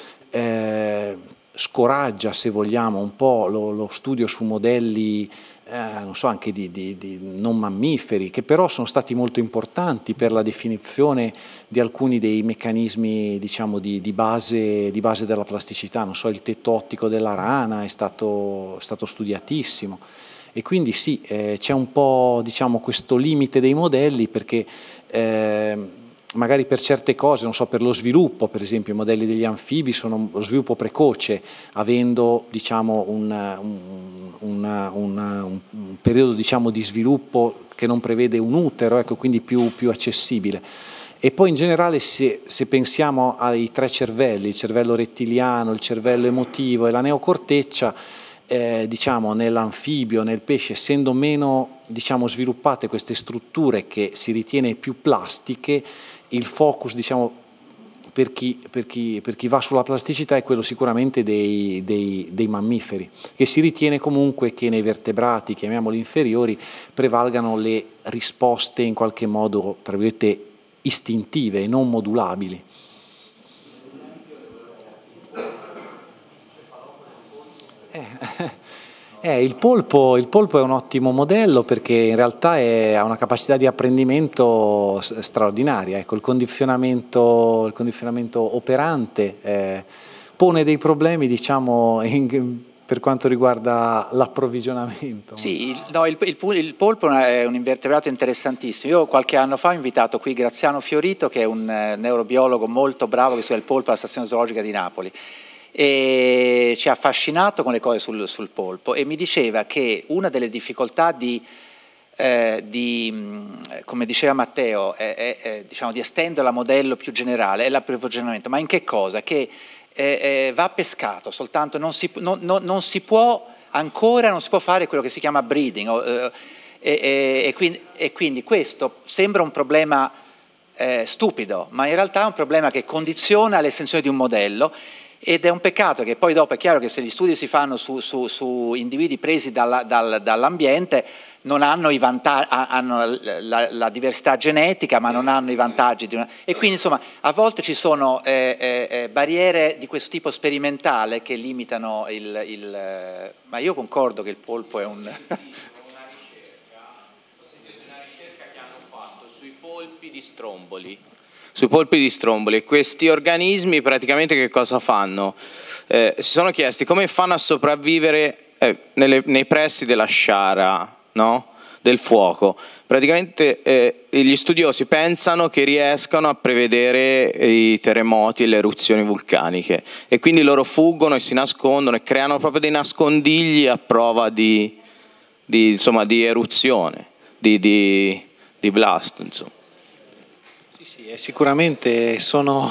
scoraggia, se vogliamo, un po' lo studio su modelli non so, anche di non mammiferi, che però sono stati molto importanti per la definizione di alcuni dei meccanismi, diciamo, di base della plasticità. Non so, il tetto ottico della rana è stato studiatissimo. E quindi sì, c'è un po', diciamo, questo limite dei modelli, perché magari per certe cose, non so, per lo sviluppo, per esempio i modelli degli anfibi sono lo sviluppo precoce, avendo, diciamo, un periodo, diciamo, di sviluppo che non prevede un utero, ecco, quindi più accessibile. E poi in generale, se pensiamo ai tre cervelli, il cervello rettiliano, il cervello emotivo e la neocorteccia, diciamo, nell'anfibio, nel pesce, essendo meno, diciamo, sviluppate queste strutture che si ritiene più plastiche, il focus, diciamo, per chi va sulla plasticità è quello sicuramente dei mammiferi, che si ritiene comunque che nei vertebrati, chiamiamoli inferiori, prevalgano le risposte in qualche modo, tra virgolette, istintive e non modulabili. Il polpo è un ottimo modello, perché in realtà ha una capacità di apprendimento straordinaria. Ecco, il condizionamento operante pone dei problemi, diciamo, per quanto riguarda l'approvvigionamento. Sì, no, il polpo è un invertebrato interessantissimo. Io qualche anno fa ho invitato qui Graziano Fiorito, che è un neurobiologo molto bravo che studia il polpo alla Stazione Zoologica di Napoli, e ci ha affascinato con le cose sul polpo, e mi diceva che una delle difficoltà come diceva Matteo, diciamo, di estenderla a modello più generale è l'approvvigionamento. Ma in che cosa? Che va pescato, soltanto non si può fare quello che si chiama breeding, e quindi questo sembra un problema stupido, ma in realtà è un problema che condiziona l'estensione di un modello. Ed è un peccato che poi dopo è chiaro che se gli studi si fanno su individui presi dall'ambiente, non hanno i vantaggi, hanno la diversità genetica, ma non hanno i vantaggi e quindi, insomma, a volte ci sono barriere di questo tipo sperimentale che limitano il... Ma io concordo che il polpo è un... Ho sentito di una ricerca che hanno fatto sui polpi di stromboli. Questi organismi praticamente che cosa fanno? Si sono chiesti come fanno a sopravvivere nei pressi della sciara, no? Del fuoco. Praticamente gli studiosi pensano che riescano a prevedere i terremoti e le eruzioni vulcaniche, e quindi loro fuggono e si nascondono e creano proprio dei nascondigli a prova insomma, di eruzione, di blast, insomma. Sicuramente sono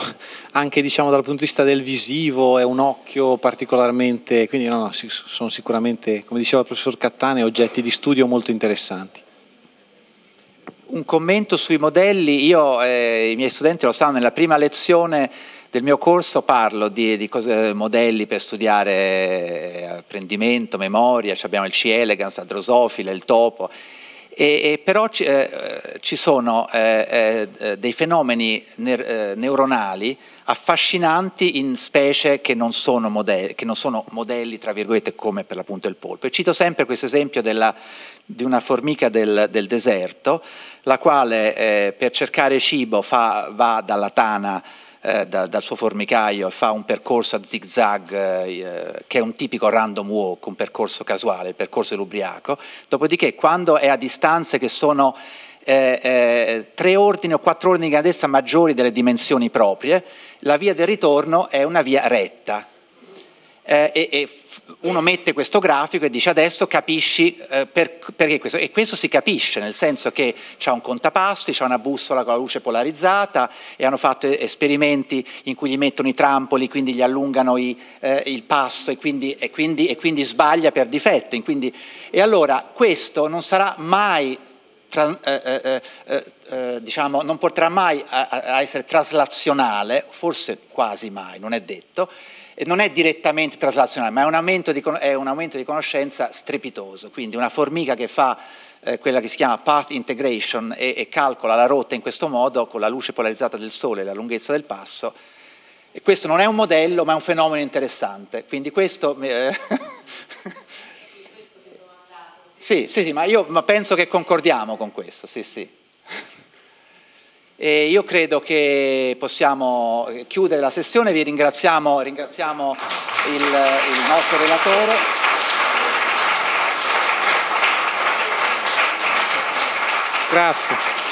anche, diciamo, dal punto di vista del visivo, è un occhio particolarmente, quindi no, sono sicuramente, come diceva il professor Cattaneo, oggetti di studio molto interessanti. Un commento sui modelli: io i miei studenti lo sanno, nella prima lezione del mio corso parlo di modelli per studiare apprendimento, memoria, abbiamo il C. elegans, la drosofila, il topo. Però ci sono dei fenomeni neuronali affascinanti in specie che non sono modelli, tra virgolette, come per l'appunto il polpo. E cito sempre questo esempio di una formica del deserto, la quale per cercare cibo va dalla tana, dal suo formicaio, e fa un percorso a zigzag, che è un tipico random walk, un percorso casuale, il percorso dell'ubriaco. Dopodiché, quando è a distanze che sono 3 ordini o 4 ordini di grandezza maggiori delle dimensioni proprie, la via del ritorno è una via retta. Uno mette questo grafico e dice: adesso capisci perché questo. E questo si capisce, nel senso che c'è un contapasti, c'è una bussola con la luce polarizzata, e hanno fatto esperimenti in cui gli mettono i trampoli, quindi gli allungano il passo, e quindi sbaglia per difetto. E allora questo non sarà mai, diciamo, non potrà mai a essere traslazionale, forse quasi mai, non è detto. Non è direttamente traslazionale, ma è un aumento di conoscenza strepitoso. Quindi una formica che fa quella che si chiama path integration e calcola la rotta in questo modo, con la luce polarizzata del sole e la lunghezza del passo. E questo non è un modello, ma è un fenomeno interessante. Quindi questo... Sì, ma penso che concordiamo con questo, sì. E io credo che possiamo chiudere la sessione, vi ringraziamo il nostro relatore. Grazie.